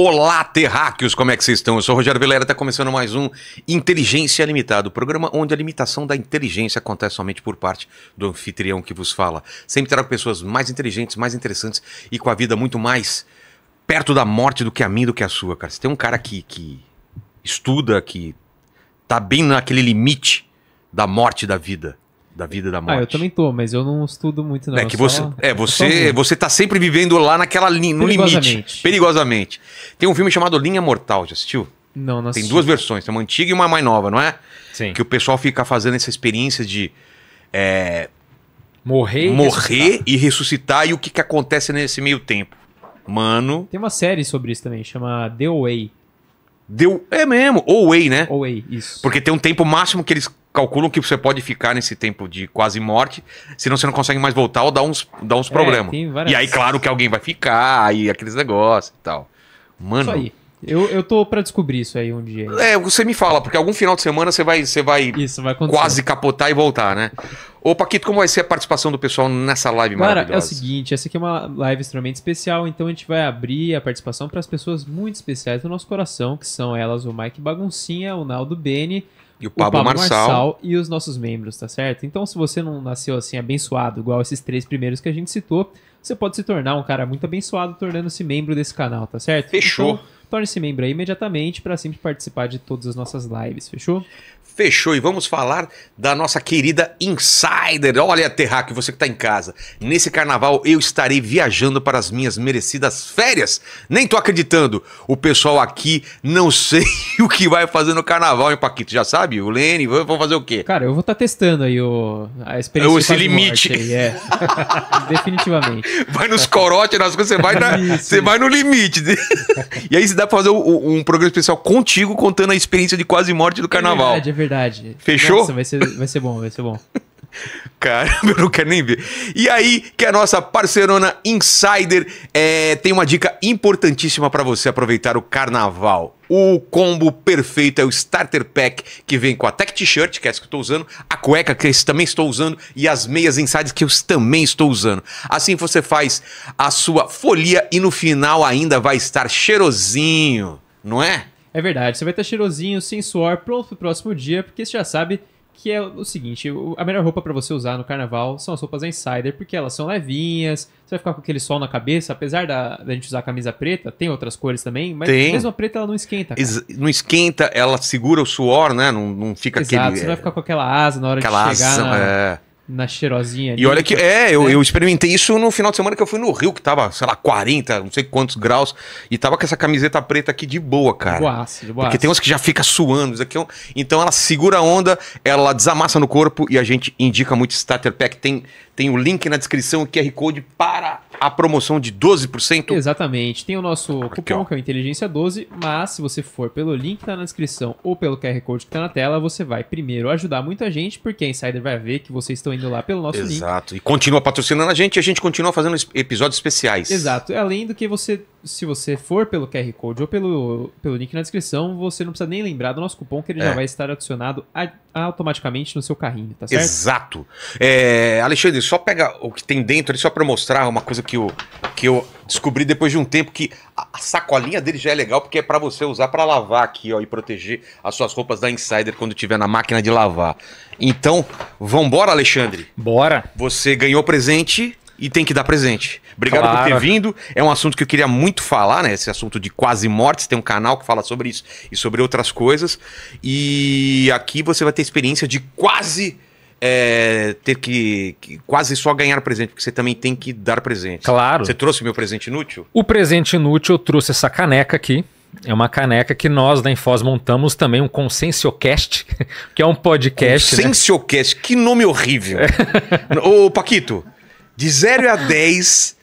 Olá, terráqueos, como é que vocês estão? Eu sou o Rogério Vilela, está começando mais um Inteligência Limitada, o programa onde a limitação da inteligência acontece somente por parte do anfitrião que vos fala. Sempre trago pessoas mais inteligentes, mais interessantes e com a vida muito mais perto da morte do que a minha, do que a sua, cara. Se tem um cara que estuda, que tá bem naquele limite da morte da vida. Da vida da morte. Ah, eu também tô, mas eu não estudo muito, não. É que você, você tá sempre vivendo lá naquela linha, no limite. Perigosamente. Tem um filme chamado Linha Mortal, já assistiu? Não, não assisti. Tem duas versões, tem uma antiga e uma mais nova, não é? Sim. Que o pessoal fica fazendo essa experiência de morrer e ressuscitar e o que acontece nesse meio tempo. Mano. Tem uma série sobre isso também, chama The Way. É mesmo, ou Way, né? Way, isso. Porque tem um tempo máximo que eles calculam que você pode ficar nesse tempo de quase morte, senão você não consegue mais voltar ou dá uns problemas. E aí, claro que alguém vai ficar, aí aqueles negócios e tal. Mano. Isso aí. Eu tô pra descobrir isso aí um dia. É, você me fala, porque algum final de semana você vai quase capotar e voltar, né? Ô, Paquito, como vai ser a participação do pessoal nessa live maravilhosa? Cara, é o seguinte, essa aqui é uma live extremamente especial, então a gente vai abrir a participação para as pessoas muito especiais do nosso coração, que são elas o Mike Baguncinha, o Naldo Bene, e o Pablo Marçal e os nossos membros, tá certo? Então, se você não nasceu assim abençoado, igual esses três primeiros que a gente citou, você pode se tornar um cara muito abençoado tornando-se membro desse canal, tá certo? Fechou. Então, torne-se membro aí imediatamente para sempre participar de todas as nossas lives, fechou? Fechou, e vamos falar da nossa querida Insider. Olha, terráqueo, você que está em casa. Nesse carnaval eu estarei viajando para as minhas merecidas férias. Nem tô acreditando. O pessoal aqui não sei o que vai fazer no carnaval, hein, Paquito? Já sabe? O Lene, vamos fazer o quê? Cara, eu vou estar testando aí a experiência de limite. Aí, é. Definitivamente. Vai nos corotes, nas coisas, você vai no limite. E aí dá para fazer um programa especial contigo contando a experiência de quase morte do carnaval. É verdade, é verdade. Verdade. Fechou? Nossa, vai ser bom, vai ser bom. Cara, eu não quero nem ver. E aí que a nossa parceirona Insider tem uma dica importantíssima para você aproveitar o carnaval. O combo perfeito é o Starter Pack, que vem com a Tech T-Shirt, que é essa que eu estou usando, a cueca, que eu também estou usando, e as meias Insider, que eu também estou usando. Assim você faz a sua folia e no final ainda vai estar cheirosinho, não é? É verdade, você vai estar cheirosinho, sem suor, pronto pro próximo dia, porque você já sabe que é o seguinte, a melhor roupa para você usar no carnaval são as roupas da Insider, porque elas são levinhas, você vai ficar com aquele sol na cabeça, apesar da gente usar a camisa preta, tem outras cores também, mas mesmo a preta ela não esquenta. Não esquenta, ela segura o suor, né? Não fica aquele... Exato, você vai ficar com aquela asa na hora de chegar na cheirosinha. E olha que... Eu experimentei isso no final de semana que eu fui no Rio, que tava, sei lá, 40, não sei quantos graus, e tava com essa camiseta preta aqui de boa, cara. De boaço. Porque tem uns que já fica suando. Isso aqui é então ela segura a onda, ela desamassa no corpo e a gente indica muito Starter Pack. Tem o link na descrição, o QR Code para a promoção de 12%. Exatamente. Tem o nosso cupom, que é o Inteligência12, mas se você for pelo link que tá na descrição ou pelo QR Code que tá na tela, você vai primeiro ajudar muita gente, porque a Insider vai ver que vocês estão lá pelo nosso link. Exato. E continua patrocinando a gente e a gente continua fazendo episódios especiais. Exato. Além do que você, se você for pelo QR Code ou pelo link na descrição, você não precisa nem lembrar do nosso cupom, que ele já vai estar adicionado automaticamente no seu carrinho, tá certo? Exato. Alexandre, só pega o que tem dentro ali só para mostrar uma coisa que eu descobri depois de um tempo, que a sacolinha dele já é legal, porque é para você usar para lavar aqui, ó, e proteger as suas roupas da Insider quando tiver na máquina de lavar. Então, vambora, Alexandre. Bora. Você ganhou presente e tem que dar presente. Obrigado por ter vindo. É um assunto que eu queria muito falar, né? Esse assunto de quase mortes. Tem um canal que fala sobre isso e sobre outras coisas. E aqui você vai ter experiência de quase... ter que quase só ganhar presente, porque você também tem que dar presente. Claro. Você trouxe meu presente inútil? O presente inútil, eu trouxe essa caneca aqui. É uma caneca que nós da Infos montamos também, um Consciencio Cast, que é um podcast. Consciencio Cast, né? Que nome horrível. Ô, Paquito, de 0 a 10...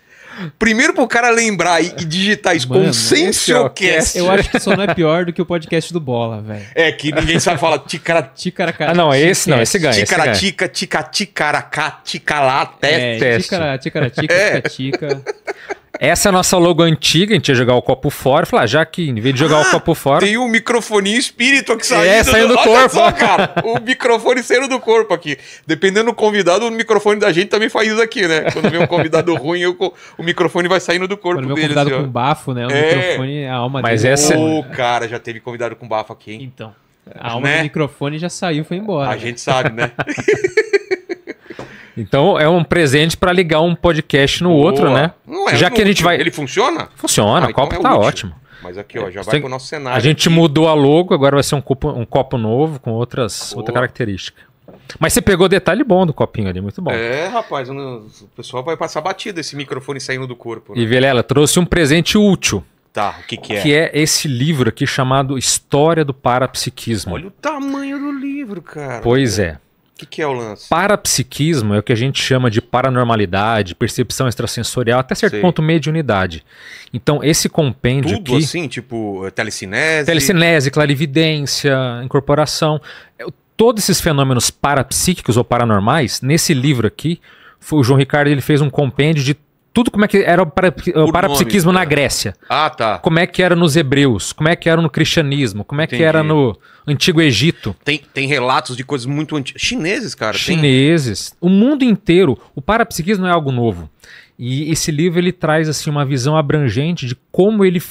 Primeiro pro cara lembrar e digitar isso, Consciencio Cast. Eu acho que só não é pior do que o podcast do Bola, velho. É, que ninguém sabe falar ticaraca. Ah, não, esse não, esse ganha. Ticaratica, ticaraca, ticalaté. Ticaratica. Essa é a nossa logo antiga, a gente ia jogar o copo fora. Falar, já que em vez de jogar o copo fora... Tem um microfoninho espírito aqui saindo, saindo do corpo. Olha só, cara, o microfone saindo do corpo aqui. Dependendo do convidado, o microfone da gente também faz isso aqui, né? Quando vem um convidado ruim, o microfone vai saindo do corpo dele. Convidado assim, com bafo, né? O microfone, a alma mas dele. Essa... Oh, cara, já teve convidado com bafo aqui, hein? Então, a alma do microfone já saiu e foi embora. A gente sabe, né? Então é um presente para ligar um podcast no outro, né? Não é, já que a gente vai... Ele funciona? Funciona, o copo tá ótimo. Mas aqui, ó, já vai pro nosso cenário. A gente mudou a logo, agora vai ser um copo novo com outra característica. Mas você pegou o detalhe bom do copinho ali, muito bom. É, rapaz, o pessoal vai passar batido esse microfone saindo do corpo. Né? E Vilela, trouxe um presente útil. Tá, o que que é? Que é esse livro aqui chamado História do Parapsiquismo. Olha o tamanho do livro, cara. Pois é. O que é o lance? Parapsiquismo é o que a gente chama de paranormalidade, percepção extrasensorial, até certo ponto mediunidade. Então, esse compêndio tudo aqui... Tudo assim, tipo telecinese? Telecinese, clarividência, incorporação. Todos esses fenômenos parapsíquicos ou paranormais, nesse livro aqui, o João Ricardo ele fez um compêndio de tudo como é que era o parapsiquismo na Grécia. Ah, tá. Como é que era nos hebreus, como é que era no cristianismo, como é que era no Antigo Egito. Tem relatos de coisas muito antigas. Chineses, cara. Chineses. Tem... O mundo inteiro, o parapsiquismo é algo novo. E esse livro ele traz assim, uma visão abrangente de como ele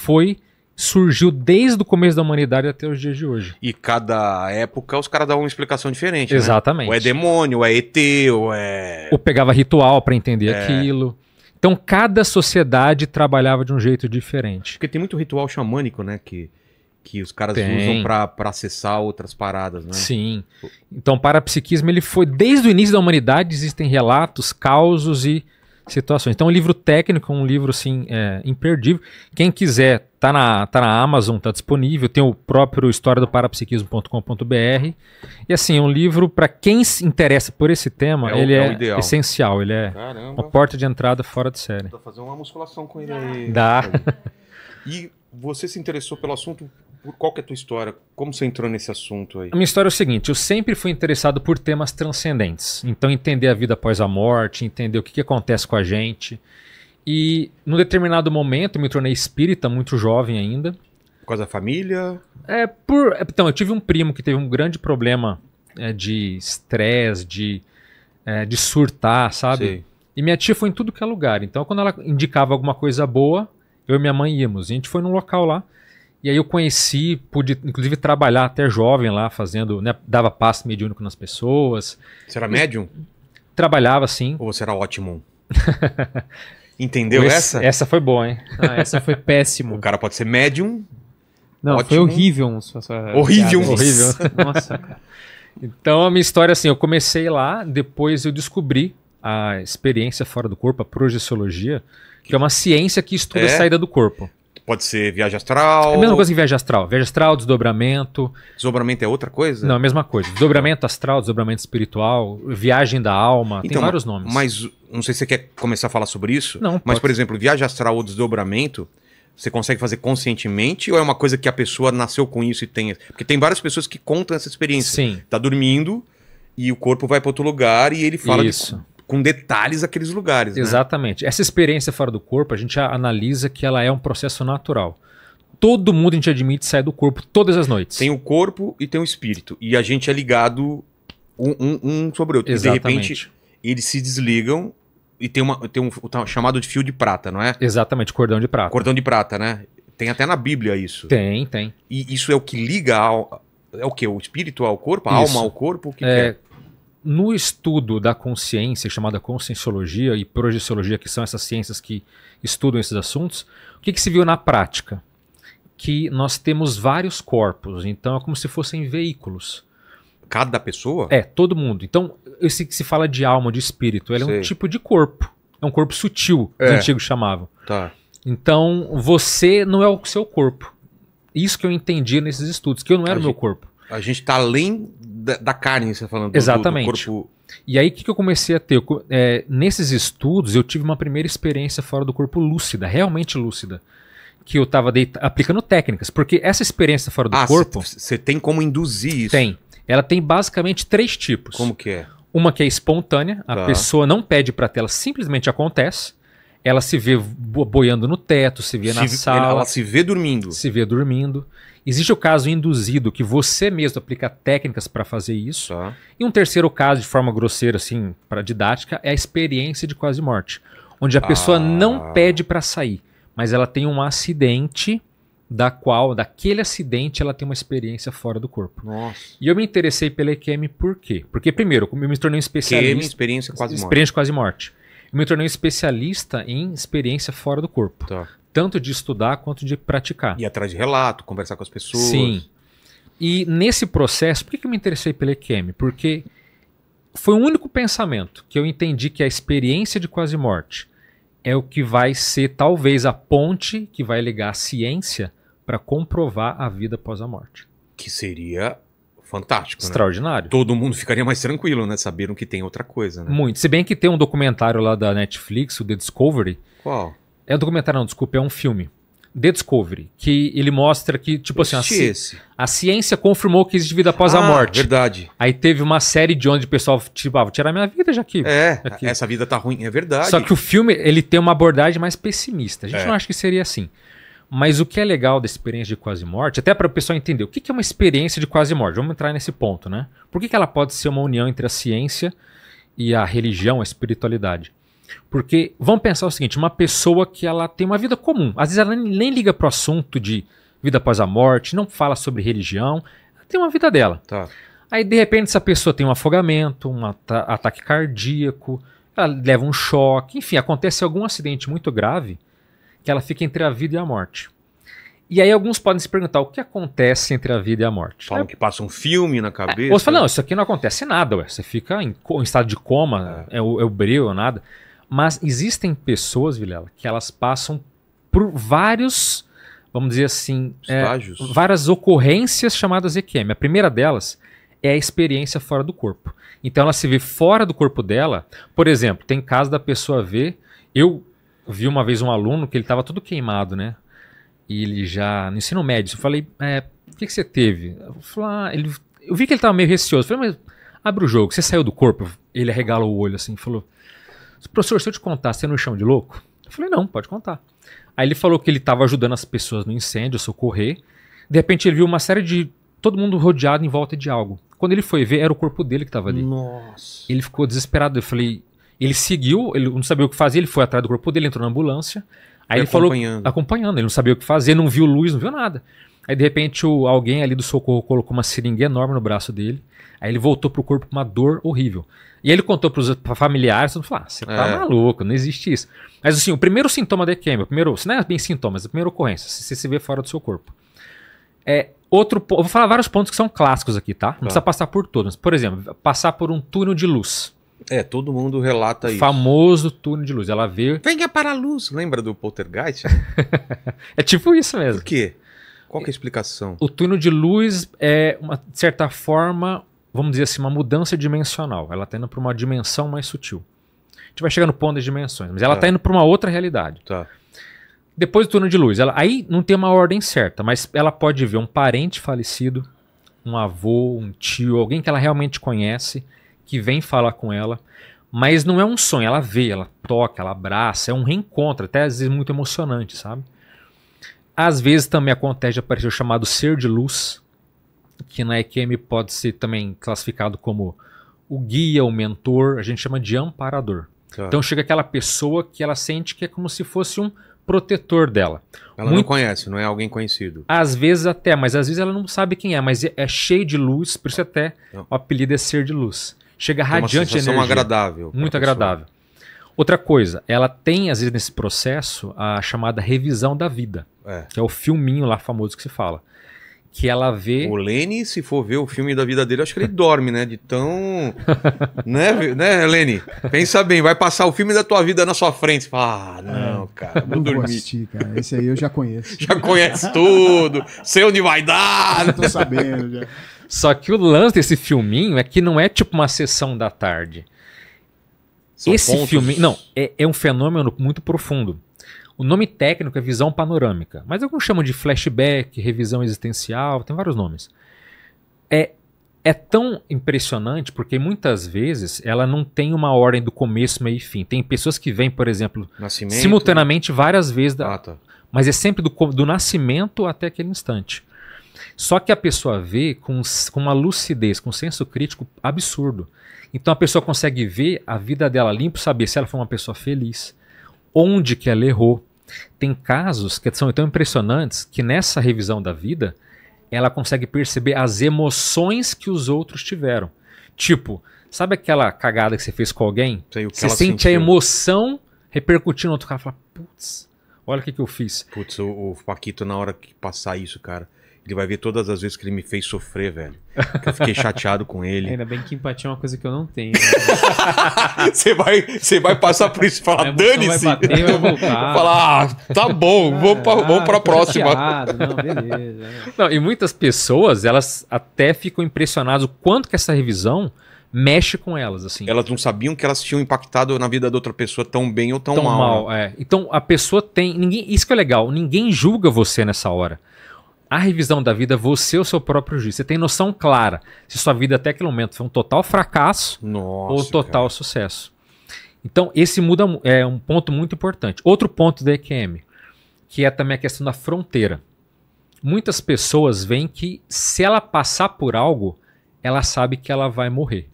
surgiu desde o começo da humanidade até os dias de hoje. E cada época os caras davam uma explicação diferente, exatamente. Né? Ou é demônio, ou é ET, ou é... Ou pegava ritual para entender aquilo... Então, cada sociedade trabalhava de um jeito diferente. Porque tem muito ritual xamânico, né? Que os caras usam para acessar outras paradas, né? Sim. Então, o parapsiquismo, ele foi... Desde o início da humanidade, existem relatos, causos e situações. Então, um livro técnico, um livro, assim, imperdível. Quem quiser, tá na Amazon, tá disponível. Tem o próprio história do parapsiquismo.com.br. E, assim, um livro, para quem se interessa por esse tema, ele é essencial. Ele é uma porta de entrada fora de série. Dá pra fazer uma musculação com ele aí. Dá. E você se interessou pelo assunto... Qual que é a tua história? Como você entrou nesse assunto aí? A minha história é o seguinte, eu sempre fui interessado por temas transcendentes. Então entender a vida após a morte, entender o que acontece com a gente. E num determinado momento eu me tornei espírita, muito jovem ainda. Por causa da família? Então, eu tive um primo que teve um grande problema de estresse, de surtar, sabe? Sim. E minha tia foi em tudo que é lugar. Então quando ela indicava alguma coisa boa, eu e minha mãe íamos. A gente foi num local lá. E aí eu conheci, pude inclusive trabalhar até jovem lá, fazendo, né, dava passe mediúnico nas pessoas. Você era médium? Trabalhava, sim. Ou você era ótimo? Entendeu essa? Essa foi boa, hein? Ah, essa foi péssimo. O cara pode ser médium. Não, ótimo. Foi horrível. Horrível. Horrível. Nossa, cara. Então a minha história assim, eu comecei lá, depois eu descobri a experiência fora do corpo, a projeciologia, que é uma ciência que estuda a saída do corpo. Pode ser viagem astral... É a mesma coisa que viagem astral. Viagem astral, desdobramento... Desdobramento é outra coisa? Não, é a mesma coisa. Desdobramento astral, desdobramento espiritual, viagem da alma, então, tem vários nomes. Mas, não sei se você quer começar a falar sobre isso, não, mas, por exemplo, viagem astral ou desdobramento, você consegue fazer conscientemente ou é uma coisa que a pessoa nasceu com isso e tem... Porque tem várias pessoas que contam essa experiência. Sim. Tá dormindo e o corpo vai para outro lugar e ele fala... Isso. Com detalhes aqueles lugares. Exatamente. Né? Essa experiência fora do corpo, a gente analisa que ela é um processo natural. Todo mundo, a gente admite, sai do corpo todas as noites. Tem o corpo e tem o espírito. E a gente é ligado um sobre o outro. Exatamente. E de repente, eles se desligam e tem um chamado de fio de prata, não é? Exatamente, cordão de prata. Cordão de prata, né? Tem até na Bíblia isso. Tem. E isso é o que liga ao... É o quê? O espírito ao corpo? A alma ao corpo? O que é? No estudo da consciência, chamada Conscienciologia e Projeciologia, que são essas ciências que estudam esses assuntos, o que se viu na prática? Que nós temos vários corpos, então é como se fossem veículos. Cada pessoa? É, todo mundo. Então, esse que se fala de alma, de espírito, ele é um tipo de corpo. É um corpo sutil, que os antigos chamavam. Tá. Então, você não é o seu corpo. Isso que eu entendi nesses estudos, que eu não era o meu corpo. A gente está além da carne, você está falando. Exatamente. Do corpo. E aí, o que eu comecei a ter? Nesses estudos, eu tive uma primeira experiência fora do corpo lúcida, realmente lúcida. Que eu estava aplicando técnicas. Porque essa experiência fora do corpo... Você tem como induzir isso? Tem. Ela tem basicamente 3 tipos. Como que é? Uma que é espontânea. A pessoa não pede para ter, ela simplesmente acontece. Ela se vê boiando no teto, se vê na sala. Ela se vê dormindo. Se vê dormindo. Existe o caso induzido, que você mesmo aplica técnicas para fazer isso. Tá. E um terceiro caso, de forma grosseira, assim, para didática, é a experiência de quase morte. Onde a pessoa não pede para sair, mas ela tem um acidente, daquele acidente ela tem uma experiência fora do corpo. Nossa. E eu me interessei pela EQM por quê? Porque, primeiro, eu me tornei um especialista... EQM, experiência quase morte. Eu me tornei um especialista em experiência fora do corpo. Tá. Tanto de estudar quanto de praticar. E atrás de relato, conversar com as pessoas. Sim. E nesse processo, por que eu me interessei pela EQM? Porque foi o único pensamento que eu entendi que a experiência de quase morte é o que vai ser talvez a ponte que vai ligar a ciência para comprovar a vida após a morte. Que seria... fantástico, extraordinário. Né? Todo mundo ficaria mais tranquilo, né? Saberam que tem outra coisa, né? Muito. Se bem que tem um documentário lá da Netflix, o The Discovery. Qual? É um documentário, não, desculpa, é um filme. The Discovery, que ele mostra que, tipo assim, a ciência confirmou que existe vida após a morte. Verdade. Aí teve uma série de onde o pessoal, tipo, vou tirar minha vida já que... essa vida tá ruim, é verdade. Só que o filme, ele tem uma abordagem mais pessimista. A gente não acha que seria assim. Mas o que é legal da experiência de quase-morte, até para o pessoal entender, o que é uma experiência de quase-morte? Vamos entrar nesse ponto, né? Por que ela pode ser uma união entre a ciência e a religião, a espiritualidade? Porque, vamos pensar o seguinte, uma pessoa que ela tem uma vida comum, às vezes ela nem liga para o assunto de vida após a morte, não fala sobre religião, ela tem uma vida dela. Tá. Aí, de repente, essa pessoa tem um afogamento, um ataque cardíaco, ela leva um choque, enfim, acontece algum acidente muito grave, que ela fica entre a vida e a morte. E aí alguns podem se perguntar o que acontece entre a vida e a morte. Falam que passa um filme na cabeça. Ou você fala, não, isso aqui não acontece nada, ué. Você fica em estado de coma, é o breu, nada. Mas existem pessoas, Vilela, que elas passam por vários, vamos dizer assim, várias ocorrências chamadas EQM. A primeira delas é a experiência fora do corpo. Então ela se vê fora do corpo dela. Por exemplo, tem caso da pessoa ver... Eu vi uma vez um aluno que ele estava todo queimado, né? E ele já, no ensino médio, eu falei, o que você teve? Eu vi que ele estava meio receoso. Eu falei, mas abre o jogo, você saiu do corpo? Ele arregala o olho assim, falou, professor, se eu te contar, você é no chão de louco? Eu falei, não, pode contar. Aí ele falou que ele estava ajudando as pessoas no incêndio, a socorrer. De repente ele viu uma série de, todo mundo rodeado em volta de algo. Quando ele foi ver, era o corpo dele que estava ali. Nossa. Ele ficou desesperado, eu falei... Ele seguiu, ele não sabia o que fazer, ele foi atrás do corpo dele, entrou na ambulância. Aí ele falou, acompanhando, ele não sabia o que fazer, não viu luz, não viu nada. Aí de repente alguém ali do socorro colocou uma seringa enorme no braço dele. Aí ele voltou pro corpo com uma dor horrível. E aí ele contou pros familiares, todo mundo falou, você tá maluco, não existe isso. Mas assim, o primeiro sintoma da EQM, se não é bem sintoma, mas a primeira ocorrência, se você se vê fora do seu corpo. Eu vou falar vários pontos que são clássicos aqui, tá? Não precisa passar por todos. Por exemplo, passar por um túnel de luz. Todo mundo relata isso. Famoso túnel de luz. Ela vê... Venha para a luz. Lembra do Poltergeist? É tipo isso mesmo. Por quê? Qual que é a explicação? O túnel de luz é, de certa forma, vamos dizer assim, uma mudança dimensional. Ela está indo para uma dimensão mais sutil. A gente vai chegar no ponto das dimensões, mas ela está indo para uma outra realidade. Tá. Depois do túnel de luz. Aí não tem uma ordem certa, mas ela pode ver um parente falecido, um avô, um tio, alguém que ela realmente conhece, que vem falar com ela, mas não é um sonho, ela vê, ela toca, ela abraça, é um reencontro, até às vezes muito emocionante, sabe? Às vezes também acontece de aparecer o chamado ser de luz, que na EQM pode ser também classificado como o guia, o mentor, a gente chama de amparador. Claro. Então chega aquela pessoa que ela sente que é como se fosse um protetor dela. Ela não conhece, não é alguém conhecido. Às vezes até, mas às vezes ela não sabe quem é, mas é cheio de luz, por isso até o apelido é ser de luz. Chega radiante de energia. Uma sensação agradável. Muito agradável. Outra coisa, ela tem, às vezes, nesse processo, a chamada revisão da vida. Que é o filminho lá famoso que se fala. Que ela vê... O Lene, se for ver o filme da vida dele, acho que ele dorme, né? De tão... né, Lene? Pensa bem, vai passar o filme da tua vida na sua frente. Fala, não, cara, vou dormir. Vou assistir, cara. Esse aí eu já conheço. Já conhece tudo, sei onde vai dar. Eu tô sabendo já. Só que o lance desse filminho é que não é tipo uma sessão da tarde. Esse filme... Não, é um fenômeno muito profundo. O nome técnico é visão panorâmica, mas alguns chamam de flashback, revisão existencial, tem vários nomes. é tão impressionante porque muitas vezes ela não tem uma ordem do começo, meio e fim. Tem pessoas que vêm, por exemplo, nascimento, simultaneamente várias vezes. Da... Ah, tá. Mas é sempre do nascimento até aquele instante. Só que a pessoa vê com uma lucidez, com um senso crítico absurdo. Então a pessoa consegue ver a vida dela limpo, saber se ela foi uma pessoa feliz, onde que ela errou. Tem casos que são tão impressionantes que nessa revisão da vida, ela consegue perceber as emoções que os outros tiveram. Tipo, sabe aquela cagada que você fez com alguém? Sei, você sente sentiu a emoção repercutindo no outro cara e fala, putz, olha o que eu fiz. Putz, o Paquito, na hora que passar isso, cara, ele vai ver todas as vezes que ele me fez sofrer, velho. Que eu fiquei chateado com ele. Ainda bem que empatia é uma coisa que eu não tenho. Né? Você vai passar por isso e falar, dane-se. Falar, ah, tá bom, vamos pra próxima. Chateado. Não, beleza. Não, e muitas pessoas, elas até ficam impressionadas o quanto que essa revisão mexe com elas, assim. Elas não sabiam que elas tinham impactado na vida da outra pessoa tão bem ou tão mal, né? É. Então, a pessoa tem... Ninguém, isso que é legal, ninguém julga você nessa hora. A revisão da vida, você é o seu próprio juiz. Você tem noção clara se sua vida até aquele momento foi um total fracasso, nossa, ou total, cara, sucesso. Então, esse muda, é um ponto muito importante. Outro ponto da EQM, que é também a questão da fronteira. Muitas pessoas veem que se ela passar por algo, ela sabe que ela vai morrer.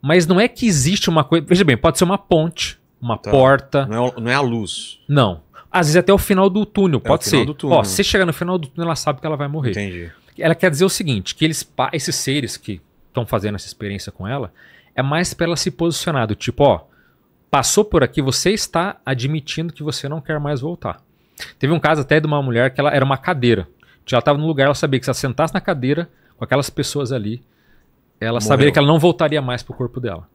Mas não é que existe uma coisa... Veja bem, pode ser uma ponte, uma porta... Não é a luz. Não. Às vezes até o final do túnel, pode ser. Ó, se chegar no final do túnel, ela sabe que ela vai morrer. Entendi. Ela quer dizer o seguinte, que esses seres que estão fazendo essa experiência com ela, é mais para ela se posicionar, do tipo, ó, passou por aqui, você está admitindo que você não quer mais voltar. Teve um caso até de uma mulher que ela era uma cadeira. Ela estava num lugar, ela sabia que se ela sentasse na cadeira, com aquelas pessoas ali, ela saberia que ela não voltaria mais para o corpo dela.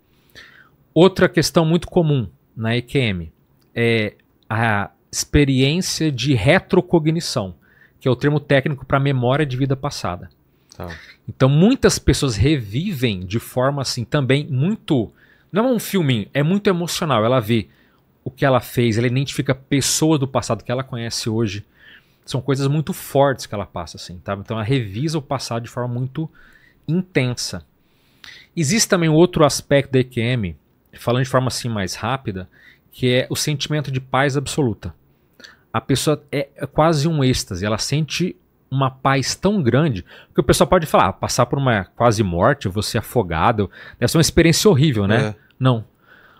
Outra questão muito comum na EQM é a experiência de retrocognição, que é o termo técnico para memória de vida passada. Tá. Então muitas pessoas revivem de forma assim também muito... Não é um filminho, é muito emocional. Ela vê o que ela fez, ela identifica pessoas do passado que ela conhece hoje. São coisas muito fortes que ela passa, assim, tá? Então ela revisa o passado de forma muito intensa. Existe também outro aspecto da EQM, falando de forma assim mais rápida, que é o sentimento de paz absoluta. A pessoa é quase um êxtase, ela sente uma paz tão grande, que o pessoal pode falar, passar por uma quase morte, você afogado, deve ser uma experiência horrível, né? É. Não.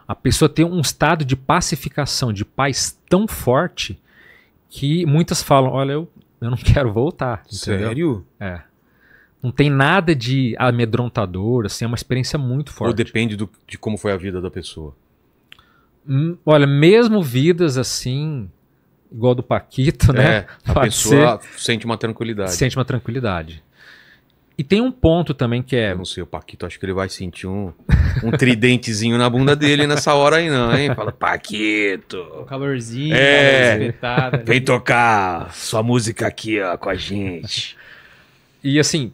A pessoa tem um estado de pacificação, de paz tão forte, que muitas falam, olha, eu não quero voltar. Sério? Entendeu? É. Não tem nada de amedrontador, assim, é uma experiência muito forte. Ou depende de como foi a vida da pessoa. Olha, mesmo vidas assim, igual do Paquito, né? A pessoa sente uma tranquilidade. Sente uma tranquilidade. E tem um ponto também que é... Eu não sei, o Paquito, acho que ele vai sentir um tridentezinho na bunda dele nessa hora aí não, hein? Fala, Paquito... Um calorzinho, espetada. Vem tocar sua música aqui, ó, com a gente. E assim,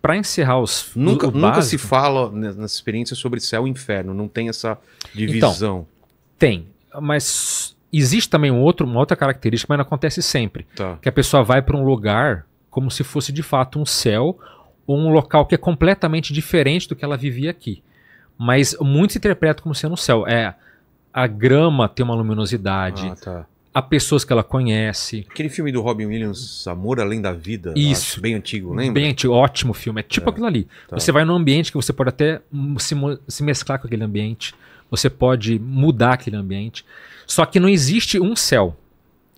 para encerrar os... Nunca se fala nessa experiência sobre céu e inferno, não tem essa divisão. Então, tem, mas existe também uma outra característica, mas não acontece sempre. Tá. Que a pessoa vai para um lugar como se fosse de fato um céu ou um local que é completamente diferente do que ela vivia aqui. Mas muito se interpreta como sendo um céu. É, a grama tem uma luminosidade, tá, há pessoas que ela conhece. Aquele filme do Robin Williams, Amor Além da Vida, isso, acho, bem antigo, lembra? Bem antigo, ótimo filme. É tipo aquilo ali. Tá. Você vai num ambiente que você pode até se mesclar com aquele ambiente. Você pode mudar aquele ambiente. Só que não existe um céu.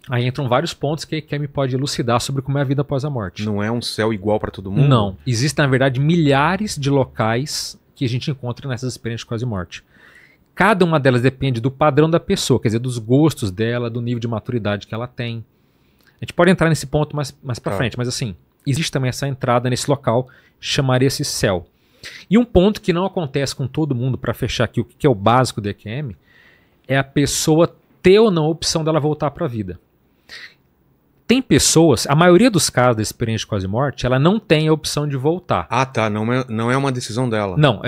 Aí entram vários pontos que a EQM pode elucidar sobre como é a vida após a morte. Não é um céu igual para todo mundo? Não. Existem, na verdade, milhares de locais que a gente encontra nessas experiências de quase-morte. Cada uma delas depende do padrão da pessoa, quer dizer, dos gostos dela, do nível de maturidade que ela tem. A gente pode entrar nesse ponto mais para frente, mas assim, existe também essa entrada nesse local, chamaria-se céu. E um ponto que não acontece com todo mundo, para fechar aqui o que é o básico do EQM, é a pessoa ter ou não a opção dela voltar para a vida. Tem pessoas, a maioria dos casos da experiência de quase-morte, ela não tem a opção de voltar. Ah, tá, não é uma decisão dela. Não,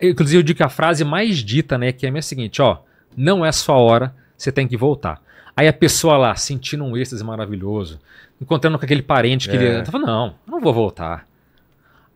inclusive eu digo que a frase mais dita na EQM é a seguinte, ó, não é a sua hora, você tem que voltar. Aí a pessoa lá, sentindo um êxtase maravilhoso, encontrando com aquele parente que ele... Ela fala, não vou voltar.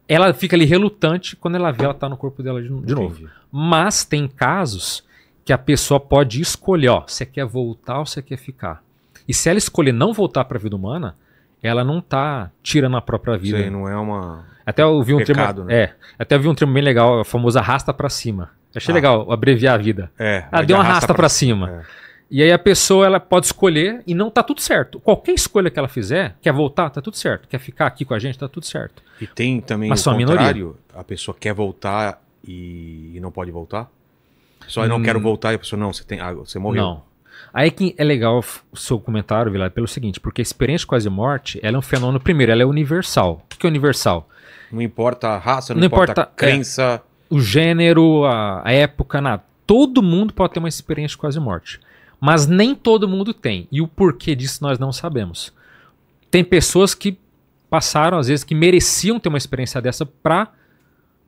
ela fica ali relutante quando ela vê ela tá no corpo dela de novo. Mas tem casos que a pessoa pode escolher, ó, se quer voltar ou se quer ficar. E se ela escolher não voltar para a vida humana, ela não tá tirando a própria vida. Sim, não é uma... Até eu vi um pecado, termo, né? É, até eu vi um termo bem legal, a famosa arrasta para cima. Achei legal abreviar a vida. É, ela deu uma arrasta para cima. É. E aí a pessoa ela pode escolher e não tá tudo certo. Qualquer escolha que ela fizer, quer voltar, tá tudo certo. Quer ficar aqui com a gente, tá tudo certo. E tem também o contrário, a pessoa quer voltar e não pode voltar? Só eu não quero voltar e a pessoa, não, você morreu. Não. Aí que é legal o seu comentário, Vilela, pelo seguinte, porque a experiência de quase morte, ela é um fenômeno, primeiro, ela é universal. O que é universal? Não importa a raça, não importa a crença. É, o gênero, a época, nada. Todo mundo pode ter uma experiência de quase morte. Mas nem todo mundo tem. E o porquê disso nós não sabemos. Tem pessoas que passaram, às vezes, que mereciam ter uma experiência dessa para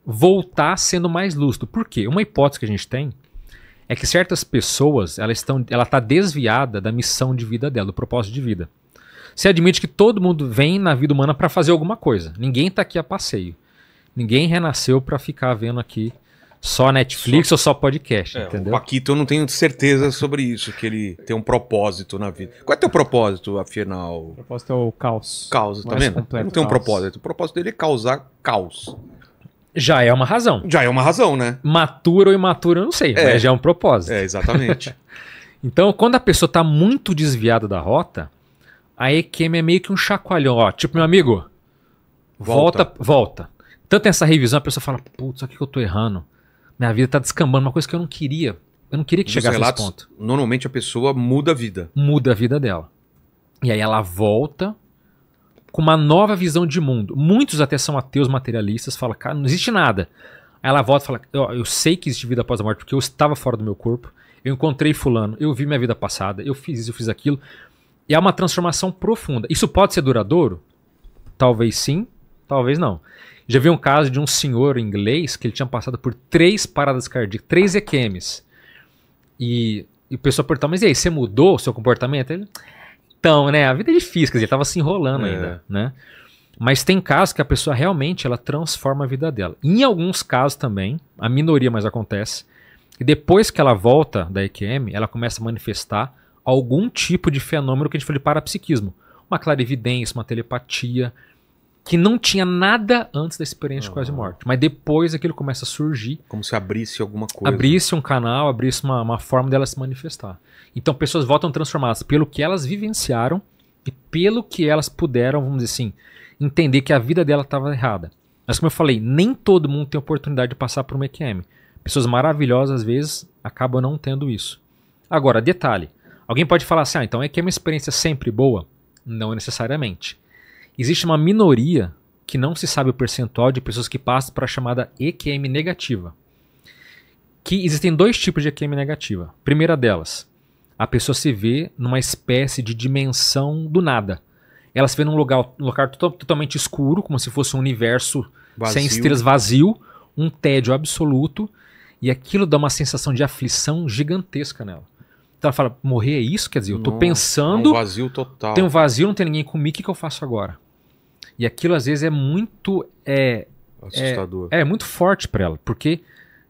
voltar sendo mais lúcido. Por quê? Uma hipótese que a gente tem é que certas pessoas, ela tá desviada da missão de vida dela, do propósito de vida. Você admite que todo mundo vem na vida humana para fazer alguma coisa. Ninguém tá aqui a passeio. Ninguém renasceu para ficar vendo aqui só Netflix ou só podcast, entendeu? O Paquito, eu não tenho certeza sobre isso, que ele tem um propósito na vida. Qual é teu propósito, afinal? O propósito é o caos. Caos, tá vendo? Ele não tem um propósito. O propósito dele é causar caos. Já é uma razão. Já é uma razão, né? Matura ou imatura, eu não sei, mas já é um propósito. É, exatamente. Então, quando a pessoa tá muito desviada da rota, a EQM é meio que um chacoalhão. Ó, tipo, meu amigo, volta. Tanto essa revisão, a pessoa fala, putz, aqui que eu tô errando. Minha vida tá descambando, uma coisa que eu não queria. Eu não queria que chegasse nesse ponto. Normalmente a pessoa muda a vida. Muda a vida dela. E aí ela volta com uma nova visão de mundo. Muitos até são ateus materialistas, falam, cara, não existe nada. Aí ela volta e fala, eu sei que existe vida após a morte porque eu estava fora do meu corpo, eu encontrei fulano, eu vi minha vida passada, eu fiz isso, eu fiz aquilo. E é uma transformação profunda. Isso pode ser duradouro? Talvez sim, talvez não. Já vi um caso de um senhor inglês que ele tinha passado por 3 paradas cardíacas, 3 EQMs. E o pessoal perguntava, mas e aí, você mudou o seu comportamento? Ele, então, né, a vida é difícil, quer dizer, ele estava se enrolando ainda, né? Mas tem casos que a pessoa realmente, ela transforma a vida dela. Em alguns casos também, a minoria mais acontece, e depois que ela volta da EQM, ela começa a manifestar algum tipo de fenômeno que a gente falou de parapsiquismo. Uma clarividência, uma telepatia... que não tinha nada antes da experiência de quase morte. Mas depois aquilo começa a surgir. Como se abrisse alguma coisa. Abrisse um canal, abrisse uma forma dela se manifestar. Então pessoas voltam transformadas pelo que elas vivenciaram e pelo que elas puderam, vamos dizer assim, entender que a vida dela estava errada. Mas como eu falei, nem todo mundo tem oportunidade de passar por um EQM. Pessoas maravilhosas, às vezes, acabam não tendo isso. Agora, detalhe. Alguém pode falar assim, então EQM é uma experiência sempre boa? Não necessariamente. Existe uma minoria que não se sabe o percentual de pessoas que passam para a chamada EQM negativa. Que existem 2 tipos de EQM negativa. Primeira delas, a pessoa se vê numa espécie de dimensão do nada. Ela se vê num lugar totalmente escuro, como se fosse um universo vazio, sem estrelas, vazio, um tédio absoluto, e aquilo dá uma sensação de aflição gigantesca nela. Então ela fala, morrer é isso? Quer dizer, eu tô pensando... É um vazio total. Tem um vazio, não tem ninguém comigo, o que eu faço agora? E aquilo, às vezes, é muito... assustador. É muito forte para ela, porque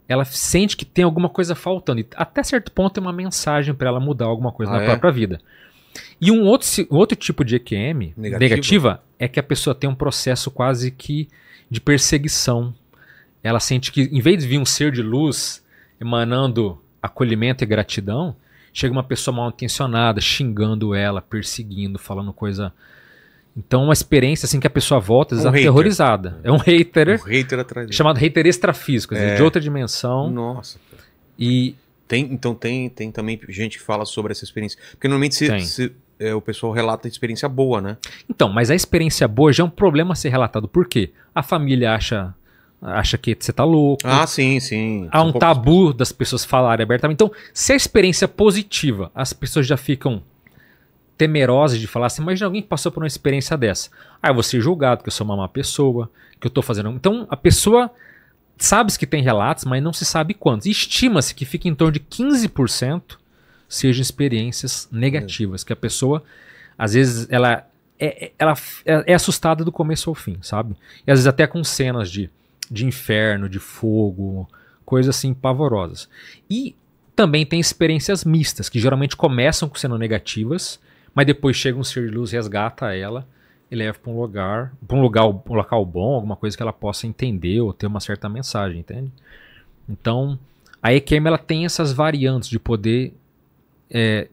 ela sente que tem alguma coisa faltando. E até certo ponto tem uma mensagem para ela mudar alguma coisa na própria vida. E um outro tipo de EQM negativa é que a pessoa tem um processo quase que de perseguição. Ela sente que, em vez de vir um ser de luz emanando acolhimento e gratidão, chega uma pessoa mal intencionada, xingando ela, perseguindo, falando coisa... Então, uma experiência assim que a pessoa volta, às vezes, aterrorizada. É um hater. Um hater atrás. Chamado hater extrafísico, de outra dimensão. Nossa. E... Então tem também gente que fala sobre essa experiência. Porque normalmente o pessoal relata experiência boa, né? Então, mas a experiência boa já é um problema a ser relatado. Por quê? A família acha que você tá louco. Ah, sim, sim. Há um tabu das pessoas falarem abertamente. Então, se a experiência é positiva, as pessoas já ficam temerosas de falar assim, imagina alguém que passou por uma experiência dessa. Ah, eu vou ser julgado, que eu sou uma má pessoa, que eu tô fazendo... Então, a pessoa sabe que tem relatos, mas não se sabe quantos. Estima-se que fica em torno de 15% sejam experiências negativas, que a pessoa, às vezes, ela ela é assustada do começo ao fim, sabe? E às vezes até com cenas de inferno, de fogo, coisas assim pavorosas. E também tem experiências mistas, que geralmente começam sendo negativas, mas depois chega um ser de luz, resgata ela e leva para um local bom, alguma coisa que ela possa entender ou ter uma certa mensagem, entende? Então, a EQM ela tem essas variantes de poder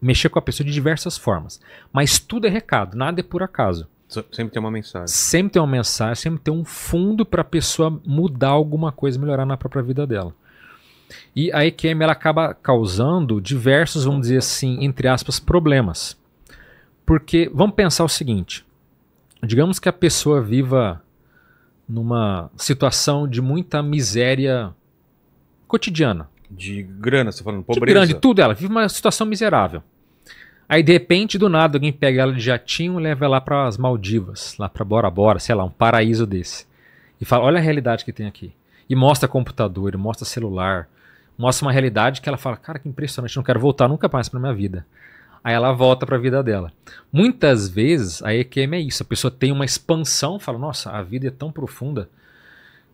mexer com a pessoa de diversas formas. Mas tudo é recado, nada é por acaso. Sempre tem uma mensagem. Sempre tem uma mensagem, sempre tem um fundo para a pessoa mudar alguma coisa, melhorar na própria vida dela. E a EQM ela acaba causando diversos, vamos dizer assim, entre aspas, problemas. Porque, vamos pensar o seguinte, digamos que a pessoa viva numa situação de muita miséria cotidiana. De grana, você está falando, pobreza. De grana, de tudo ela. Vive uma situação miserável. Aí, de repente, do nada, alguém pega ela de jatinho e leva ela para as Maldivas, lá para Bora Bora, sei lá, um paraíso desse. E fala, olha a realidade que tem aqui. E mostra computador, mostra celular, mostra uma realidade que ela fala, cara, que impressionante, não quero voltar nunca mais para minha vida. Aí ela volta para a vida dela. Muitas vezes a EQM é isso, a pessoa tem uma expansão, fala, nossa, a vida é tão profunda,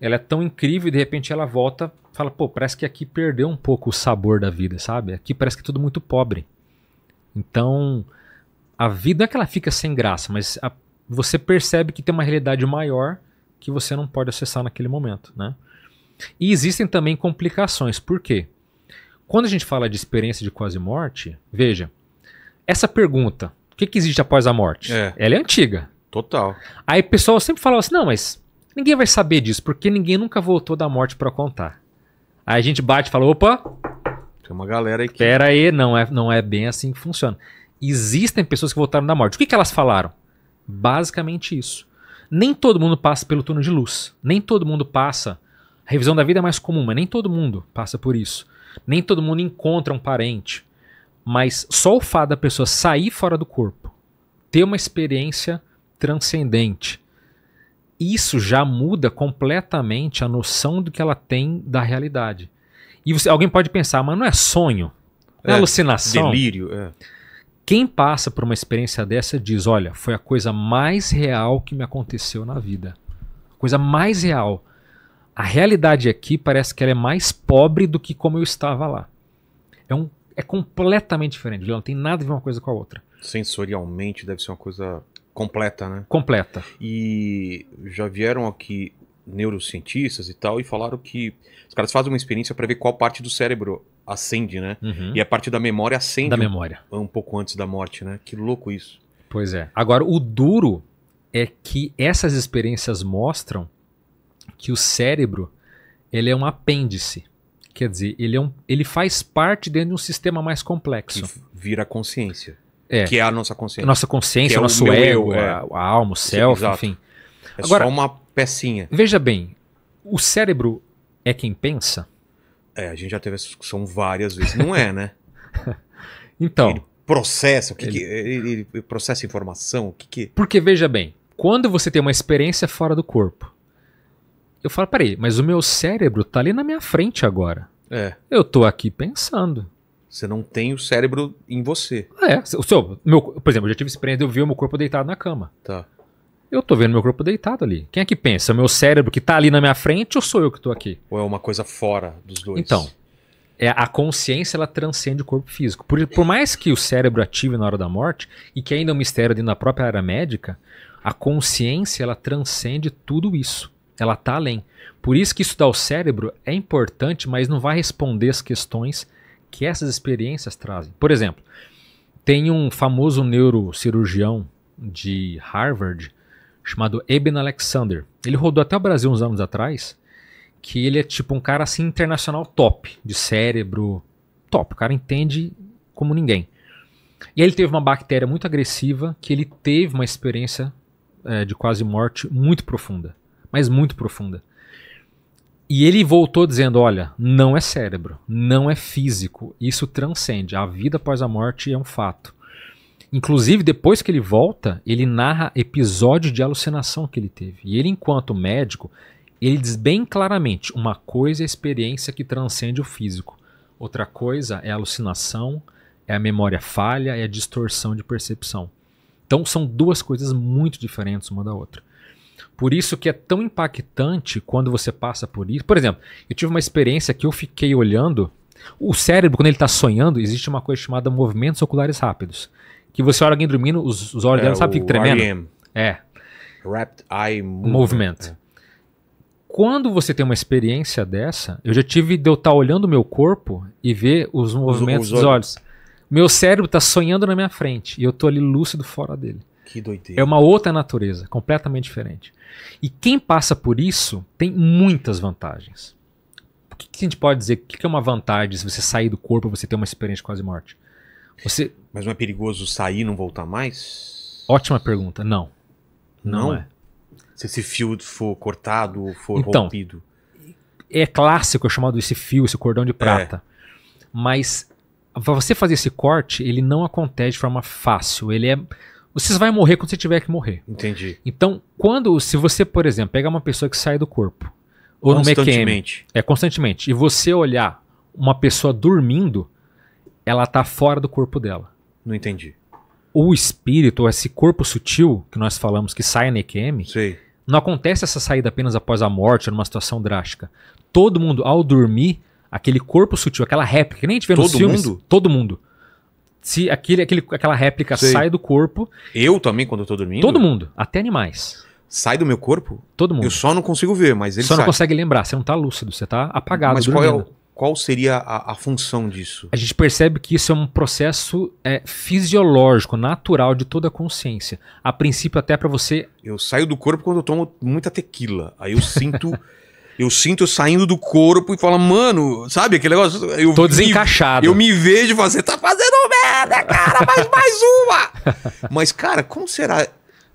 ela é tão incrível, e de repente ela volta, fala, pô, parece que aqui perdeu um pouco o sabor da vida, sabe? Aqui parece que é tudo muito pobre. Então, a vida não é que ela fica sem graça, mas você percebe que tem uma realidade maior que você não pode acessar naquele momento, né? E existem também complicações, por quê? Quando a gente fala de experiência de quase-morte, veja, essa pergunta, o que existe após a morte? Ela é antiga. Total. Aí o pessoal sempre falava assim, não, mas ninguém vai saber disso, porque ninguém nunca voltou da morte para contar. Aí a gente bate e fala, opa, tem uma galera aí que... Pera aí, não é bem assim que funciona. Existem pessoas que voltaram da morte. O que elas falaram? Basicamente isso. Nem todo mundo passa pelo turno de luz. Nem todo mundo passa... A revisão da vida é mais comum, mas nem todo mundo passa por isso. Nem todo mundo encontra um parente. Mas só o fato da pessoa sair fora do corpo, ter uma experiência transcendente, isso já muda completamente a noção do que ela tem da realidade. E alguém pode pensar, mas não é sonho? Não é alucinação? Delírio, Quem passa por uma experiência dessa diz, olha, foi a coisa mais real que me aconteceu na vida. A coisa mais real. A realidade aqui parece que ela é mais pobre do que como eu estava lá. É completamente diferente, não tem nada a ver uma coisa com a outra. Sensorialmente deve ser uma coisa completa, né? Completa. E já vieram aqui neurocientistas e tal e falaram que os caras fazem uma experiência para ver qual parte do cérebro acende, né? Uhum. E a parte da memória acende da memória. Um pouco antes da morte, né? Que louco isso. Pois é. Agora, o duro é que essas experiências mostram que o cérebro ele é um apêndice. Quer dizer, ele faz parte dentro de um sistema mais complexo. Que vira consciência. Que é a nossa consciência. Nossa consciência, o nosso ego, a alma, o self, exato. Enfim. Agora, só uma pecinha. Veja bem, o cérebro é quem pensa? A gente já teve essa discussão várias vezes. Não é, né? Então. Ele processa, ele processa informação, Porque, veja bem, quando você tem uma experiência fora do corpo, eu falo, peraí, mas o meu cérebro tá ali na minha frente agora. Eu tô aqui pensando. Você não tem o cérebro em você. Por exemplo, eu já tive experiência, eu vi o meu corpo deitado na cama. Tá. Eu tô vendo meu corpo deitado ali. Quem é que pensa? O meu cérebro que tá ali na minha frente ou sou eu que tô aqui? Ou é uma coisa fora dos dois? Então, a consciência ela transcende o corpo físico. Por mais que o cérebro ative na hora da morte, e que ainda é um mistério dentro da própria área médica, a consciência ela transcende tudo isso. Ela está além. Por isso que estudar o cérebro é importante, mas não vai responder as questões que essas experiências trazem. Por exemplo, tem um famoso neurocirurgião de Harvard chamado Eben Alexander. Ele rodou até o Brasil uns anos atrás, que ele é tipo um cara assim internacional top, de cérebro top. O cara entende como ninguém. E ele teve uma bactéria muito agressiva que ele teve uma experiência de quase morte muito profunda. Mas muito profunda. E ele voltou dizendo, olha, não é cérebro, não é físico, isso transcende, a vida após a morte é um fato. Inclusive, depois que ele volta, ele narra episódios de alucinação que ele teve. E ele, enquanto médico, ele diz bem claramente, uma coisa é a experiência que transcende o físico, outra coisa é a alucinação, é a memória falha, é a distorção de percepção. Então são duas coisas muito diferentes uma da outra. Por isso que é tão impactante quando você passa por isso. Por exemplo, eu tive uma experiência que eu fiquei olhando. O cérebro, quando ele está sonhando, existe uma coisa chamada movimentos oculares rápidos. Que você olha alguém dormindo, os olhos dela, sabe, fica tremendo. É. Rapid eye movement. Quando você tem uma experiência dessa, eu já tive de eu estar olhando o meu corpo e ver os movimentos dos olhos. Meu cérebro está sonhando na minha frente e eu estou ali lúcido fora dele. Que doideira. É uma outra natureza, completamente diferente. E quem passa por isso tem muitas vantagens. O que a gente pode dizer? O que é uma vantagem se você sair do corpo e você ter uma experiência de quase morte? Você... Mas não é perigoso sair e não voltar mais? Ótima pergunta. Não. Não é. Se esse fio for cortado ou for rompido. É clássico, é chamado esse fio, esse cordão de prata. É. Mas para você fazer esse corte, ele não acontece de forma fácil. Ele é... Você vai morrer quando você tiver que morrer. Entendi. Então, quando, se você, por exemplo, pegar uma pessoa que sai do corpo, ou no MQM, constantemente, e você olhar uma pessoa dormindo, ela está fora do corpo dela. Não entendi. O espírito, ou esse corpo sutil que nós falamos que sai na EQM, sei, não acontece essa saída apenas após a morte, numa situação drástica. Todo mundo, ao dormir, aquele corpo sutil, aquela réplica, que nem a gente vê nos filmes, todo mundo. Se aquela réplica, sei, sai do corpo... Eu também, quando eu tô dormindo? Todo mundo, até animais. Sai do meu corpo? Todo mundo. Eu só não consigo ver, mas ele só sai. Não consegue lembrar, você não tá lúcido, você tá apagado. Mas qual, qual seria a função disso? A gente percebe que isso é um processo fisiológico, natural, de toda a consciência. A princípio até para você... Eu saio do corpo quando eu tomo muita tequila. Aí eu sinto... Eu sinto saindo do corpo e falo, mano, sabe aquele negócio? Eu tô desencaixado. Eu me vejo e falo, você tá fazendo merda, cara, mas mais uma! Mas, cara, como será?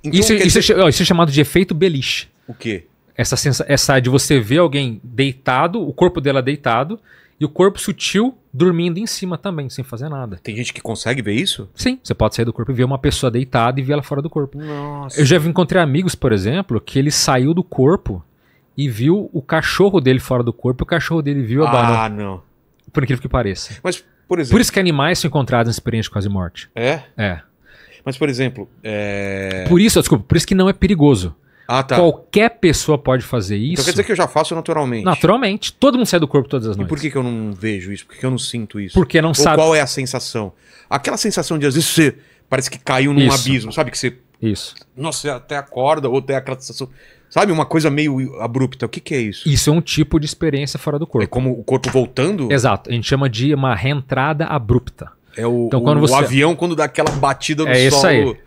Então, isso é chamado de efeito beliche. O quê? Essa de você ver alguém deitado, o corpo dela deitado, e o corpo sutil dormindo em cima também, sem fazer nada. Tem gente que consegue ver isso? Sim, você pode sair do corpo e ver uma pessoa deitada e ver ela fora do corpo. Nossa. Eu já encontrei amigos, por exemplo, que ele saiu do corpo e viu o cachorro dele fora do corpo, e o cachorro dele viu a banana. Ah, não. Por incrível que pareça. Mas, por exemplo... Por isso que animais são encontrados em experiência de quase-morte. É? É. Mas, por exemplo... Por isso que não é perigoso. Ah, tá. Qualquer pessoa pode fazer isso. Então quer dizer que eu já faço naturalmente? Naturalmente. Todo mundo sai do corpo todas as noites. E por que eu não vejo isso? Por que eu não sinto isso? Porque não sabe... Qual é a sensação? Aquela sensação de, às vezes, você parece que caiu num abismo, sabe? Que você... Isso. Nossa, você até acorda, ou tem aquela sensação... Sabe, uma coisa meio abrupta. O que é isso? Isso é um tipo de experiência fora do corpo. É como o corpo voltando? Exato. A gente chama de uma reentrada abrupta. É o avião quando dá aquela batida no solo. É isso aí.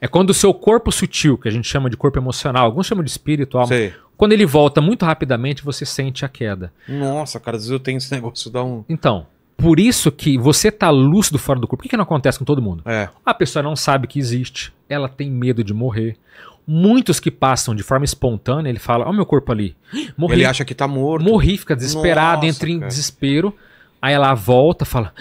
É quando o seu corpo sutil, que a gente chama de corpo emocional, alguns chamam de espírito, alma, quando ele volta muito rapidamente, você sente a queda. Nossa, cara, às vezes eu tenho esse negócio, dá um... Então... Por isso que você tá lúcido fora do corpo. Por que não acontece com todo mundo? É. A pessoa não sabe que existe. Ela tem medo de morrer. Muitos que passam de forma espontânea, ele fala, ó, meu corpo ali. Morri. Ele acha que tá morto. Morri, fica desesperado, entra em desespero. Aí ela volta, fala,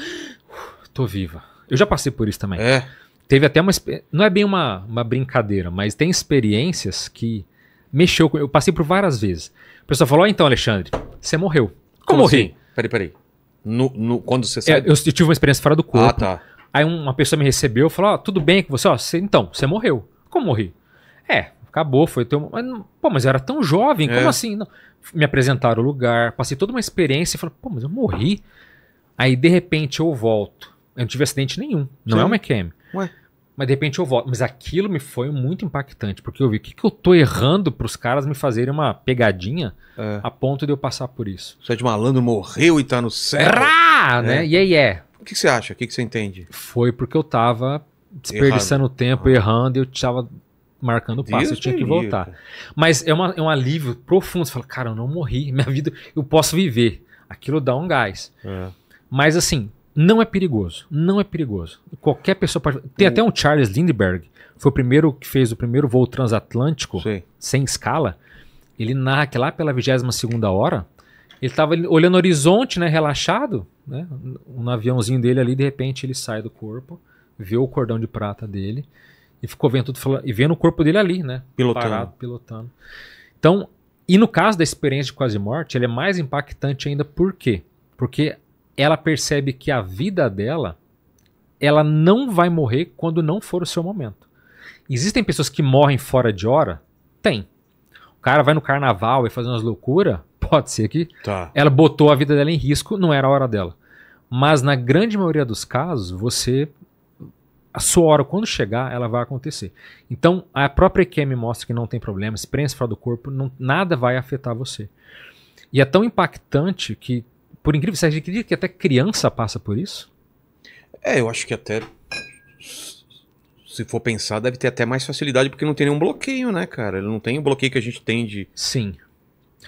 tô viva. Eu já passei por isso também. É. Teve até uma... Não é bem uma brincadeira, mas tem experiências que mexeu com... Eu passei por várias vezes. A pessoa falou, ó, então, Alexandre, você morreu. Como morri? Assim? Peraí. Quando você saiu? Eu tive uma experiência fora do corpo. Ah, tá. Aí uma pessoa me recebeu e falou, ó, tudo bem com você? Ó, então, você morreu. Como morri? Acabou, foi teu... Pô, mas eu era tão jovem, como assim? Não. Me apresentaram o lugar, passei toda uma experiência e falei, pô, mas eu morri? Aí, de repente, eu volto. Eu não tive acidente nenhum. Não é uma EQM. Ué? Mas, de repente, eu volto. Mas aquilo me foi muito impactante, porque eu vi, o que eu tô errando pros caras me fazerem uma pegadinha a ponto de eu passar por isso? Você é de malandro, morreu e tá no céu. Né? O que você acha? O que você entende? Foi porque eu tava desperdiçando o tempo, errando, e eu tava marcando o passo, eu tinha que voltar. Cara. Mas é um alívio profundo. Você fala, cara, eu não morri, minha vida, eu posso viver. Aquilo dá um gás. Mas, assim... Não é perigoso, não é perigoso. Qualquer pessoa pode... Tem até um Charles Lindbergh, foi o primeiro que fez o primeiro voo transatlântico, sem escala. Ele narra que lá pela 22ª hora, ele estava olhando o horizonte, né, relaxado, né, um aviãozinho dele ali, de repente ele sai do corpo, vê o cordão de prata dele e ficou vendo tudo e vendo o corpo dele ali, né, pilotando. Então, e no caso da experiência de quase-morte, ele é mais impactante ainda. Por quê? Porque ela percebe que a vida dela, ela não vai morrer quando não for o seu momento. Existem pessoas que morrem fora de hora? Tem. O cara vai no carnaval e faz umas loucuras? Pode ser que ela botou a vida dela em risco, não era a hora dela. Mas na grande maioria dos casos, você... A sua hora, quando chegar, ela vai acontecer. Então, a própria EQM mostra que não tem problema, experiência fora do corpo, não, nada vai afetar você. E é tão impactante que, por incrível que seja, você acredita que até criança passa por isso? É, eu acho que até, se for pensar, deve ter até mais facilidade, porque não tem nenhum bloqueio, né, cara? Ele não tem o bloqueio que a gente tem de... Sim.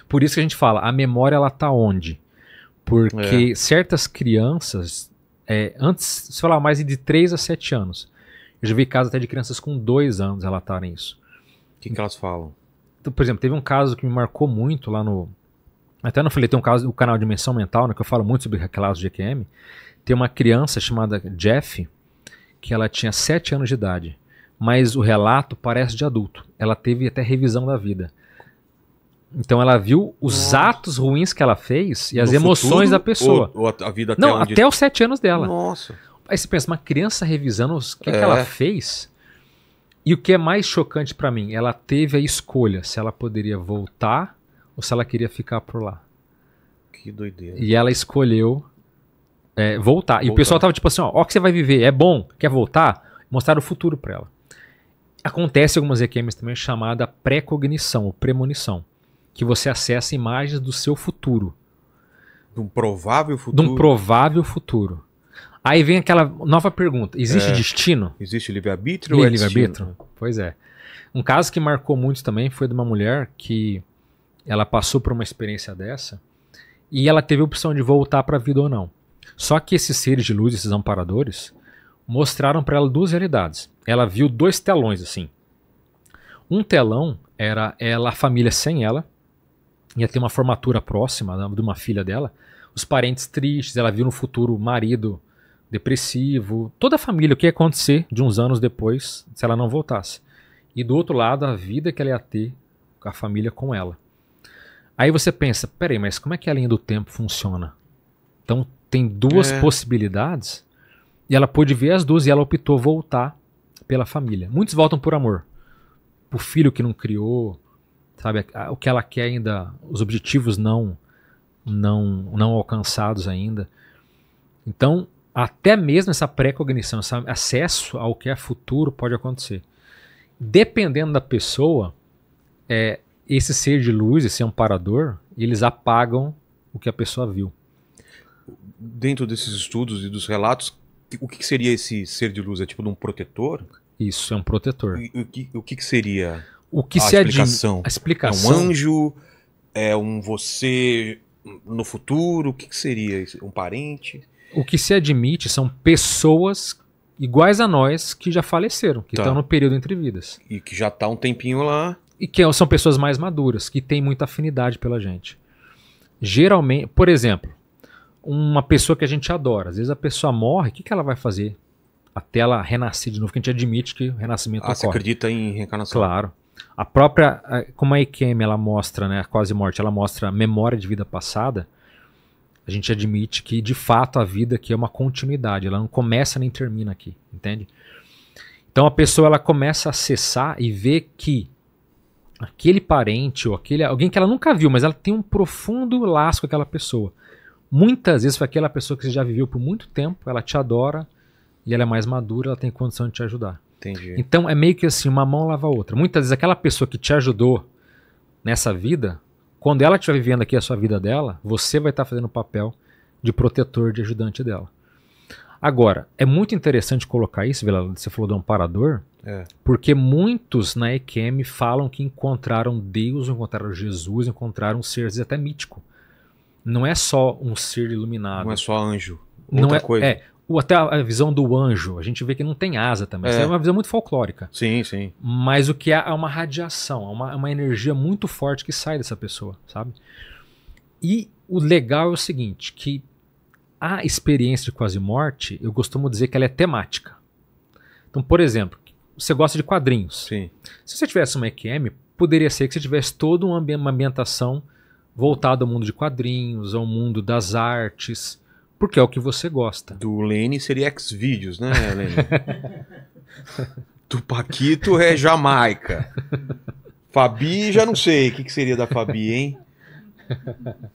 Por isso que a gente fala, a memória, ela tá onde? Porque certas crianças... antes, se falar mais de 3 a 7 anos. Eu já vi casos até de crianças com 2 anos relatarem isso. O que elas falam? Então, por exemplo, teve um caso que me marcou muito lá no... Até no Filho, tem um caso do canal Dimensão Mental, né, que eu falo muito sobre relatos de EQM. Tem uma criança chamada Jeff, que ela tinha 7 anos de idade. Mas o relato parece de adulto. Ela teve até revisão da vida. Então ela viu os atos ruins que ela fez e as emoções da pessoa. Ou a vida até onde... até os 7 anos dela. Nossa. Aí você pensa, uma criança revisando o que ela fez. E o que é mais chocante pra mim, ela teve a escolha se ela poderia voltar ou se ela queria ficar por lá. Que doideira. E ela escolheu voltar. E o pessoal tava tipo assim, ó, o que você vai viver, é bom, quer voltar? Mostraram o futuro pra ela. Acontece algumas EQMs também chamada pré-cognição ou premonição, que você acessa imagens do seu futuro. De um provável futuro? De um provável futuro. Aí vem aquela nova pergunta. Existe destino? Existe livre-arbítrio ou livre-arbítrio? Pois é. Um caso que marcou muito também foi de uma mulher que ela passou por uma experiência dessa e ela teve a opção de voltar para a vida ou não. Só que esses seres de luz, esses amparadores, mostraram para ela 2 realidades. Ela viu 2 telões assim. Um telão era ela, a família sem ela, ia ter uma formatura próxima de uma filha dela, os parentes tristes, ela viu no futuro o marido depressivo, toda a família, o que ia acontecer de uns anos depois se ela não voltasse. E do outro lado, a vida que ela ia ter com a família com ela. Aí você pensa, peraí, mas como é que a linha do tempo funciona? Então tem 2 possibilidades e ela pôde ver as 2 e ela optou voltar pela família. Muitos voltam por amor, por filho que não criou, sabe, o que ela quer ainda, os objetivos não alcançados ainda. Então, até mesmo essa pré-cognição, esse acesso ao que é futuro pode acontecer. Dependendo da pessoa, esse ser de luz, esse amparador, eles apagam o que a pessoa viu. Dentro desses estudos e dos relatos, o que seria esse ser de luz? É tipo de um protetor? Isso, é um protetor. E o que seria... O que se explicação? A explicação. É um anjo? É um você no futuro? O que seria isso? Um parente? O que se admite são pessoas iguais a nós que já faleceram, que estão no período entre vidas. E que já está um tempinho lá. E que são pessoas mais maduras, que têm muita afinidade pela gente. Geralmente, por exemplo, uma pessoa que a gente adora. Às vezes a pessoa morre, o que ela vai fazer? Até ela renascer de novo, que a gente admite que o renascimento ocorre. Você acredita em reencarnação? Claro. A própria, como a EQM ela mostra, né, a quase-morte, ela mostra a memória de vida passada, a gente admite que, de fato, a vida aqui é uma continuidade, ela não começa nem termina aqui, entende? Então a pessoa ela começa a acessar e ver que aquele parente ou alguém que ela nunca viu, mas ela tem um profundo laço com aquela pessoa. Muitas vezes foi aquela pessoa que você já viveu por muito tempo, ela te adora e ela é mais madura, ela tem condição de te ajudar. Entendi. Então é meio que assim, uma mão lava a outra. Muitas vezes aquela pessoa que te ajudou nessa vida, quando ela estiver vivendo aqui a sua vida dela, você vai estar fazendo o papel de protetor, de ajudante dela. Agora, é muito interessante colocar isso, você falou do amparador, porque muitos na EQM falam que encontraram Deus, encontraram Jesus, encontraram um ser até mítico. Não é só um ser iluminado. Não é só anjo. Outra coisa. Até a visão do anjo, a gente vê que não tem asa também. Isso é uma visão muito folclórica. Sim, sim. Mas o que é uma radiação, é uma energia muito forte que sai dessa pessoa, sabe? E o legal é o seguinte, que a experiência de quase-morte, eu costumo dizer que ela é temática. Então, por exemplo, você gosta de quadrinhos. Sim. Se você tivesse uma EQM, poderia ser que você tivesse toda uma ambientação voltada ao mundo de quadrinhos, ao mundo das artes... Porque é o que você gosta. Do Lene seria X-Vídeos, né, Lene? Tupaquito é Jamaica. Fabi, já não sei. O que seria da Fabi, hein?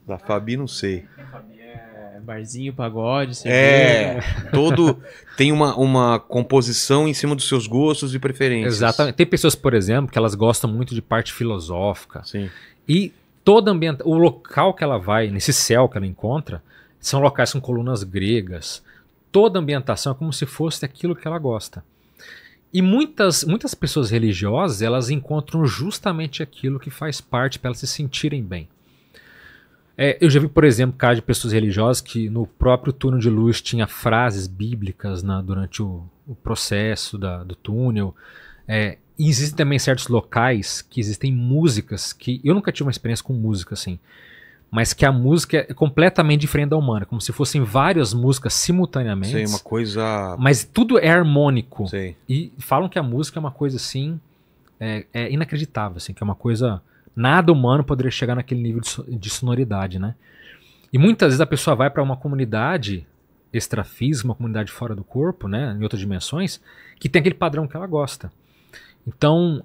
Da Fabi, não sei. Fabi é barzinho, pagode, cerveja. É, todo... Tem uma composição em cima dos seus gostos e preferências. Exatamente. Tem pessoas, por exemplo, que elas gostam muito de parte filosófica. Sim. E todo o local que ela vai, nesse céu que ela encontra, são locais com colunas gregas. Toda a ambientação é como se fosse aquilo que ela gosta. E muitas pessoas religiosas, elas encontram justamente aquilo que faz parte para elas se sentirem bem. É, eu já vi, por exemplo, casos de pessoas religiosas que no próprio túnel de luz tinha frases bíblicas durante o processo do túnel. É, e existem também certos locais que existem músicas que... Eu nunca tive uma experiência com música assim, mas que a música é completamente diferente da humana, como se fossem várias músicas simultaneamente. Sei, uma coisa... Mas tudo é harmônico. Sei. E falam que a música é uma coisa assim, é inacreditável, assim, que é uma coisa... Nada humano poderia chegar naquele nível de sonoridade, né? E muitas vezes a pessoa vai para uma comunidade extrafísica, uma comunidade fora do corpo, né, em outras dimensões, que tem aquele padrão que ela gosta. Então,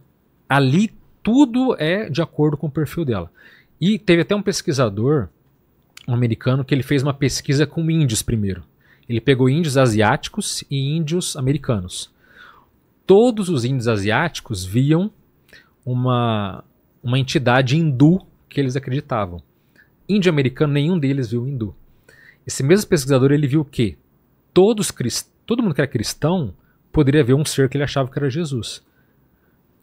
ali tudo é de acordo com o perfil dela. E teve até um pesquisador, um americano, que ele fez uma pesquisa com índios primeiro. Ele pegou índios asiáticos e índios americanos. Todos os índios asiáticos viam uma entidade hindu que eles acreditavam. Índio americano, nenhum deles viu hindu. Esse mesmo pesquisador, ele viu que todo mundo que era cristão poderia ver um ser que ele achava que era Jesus.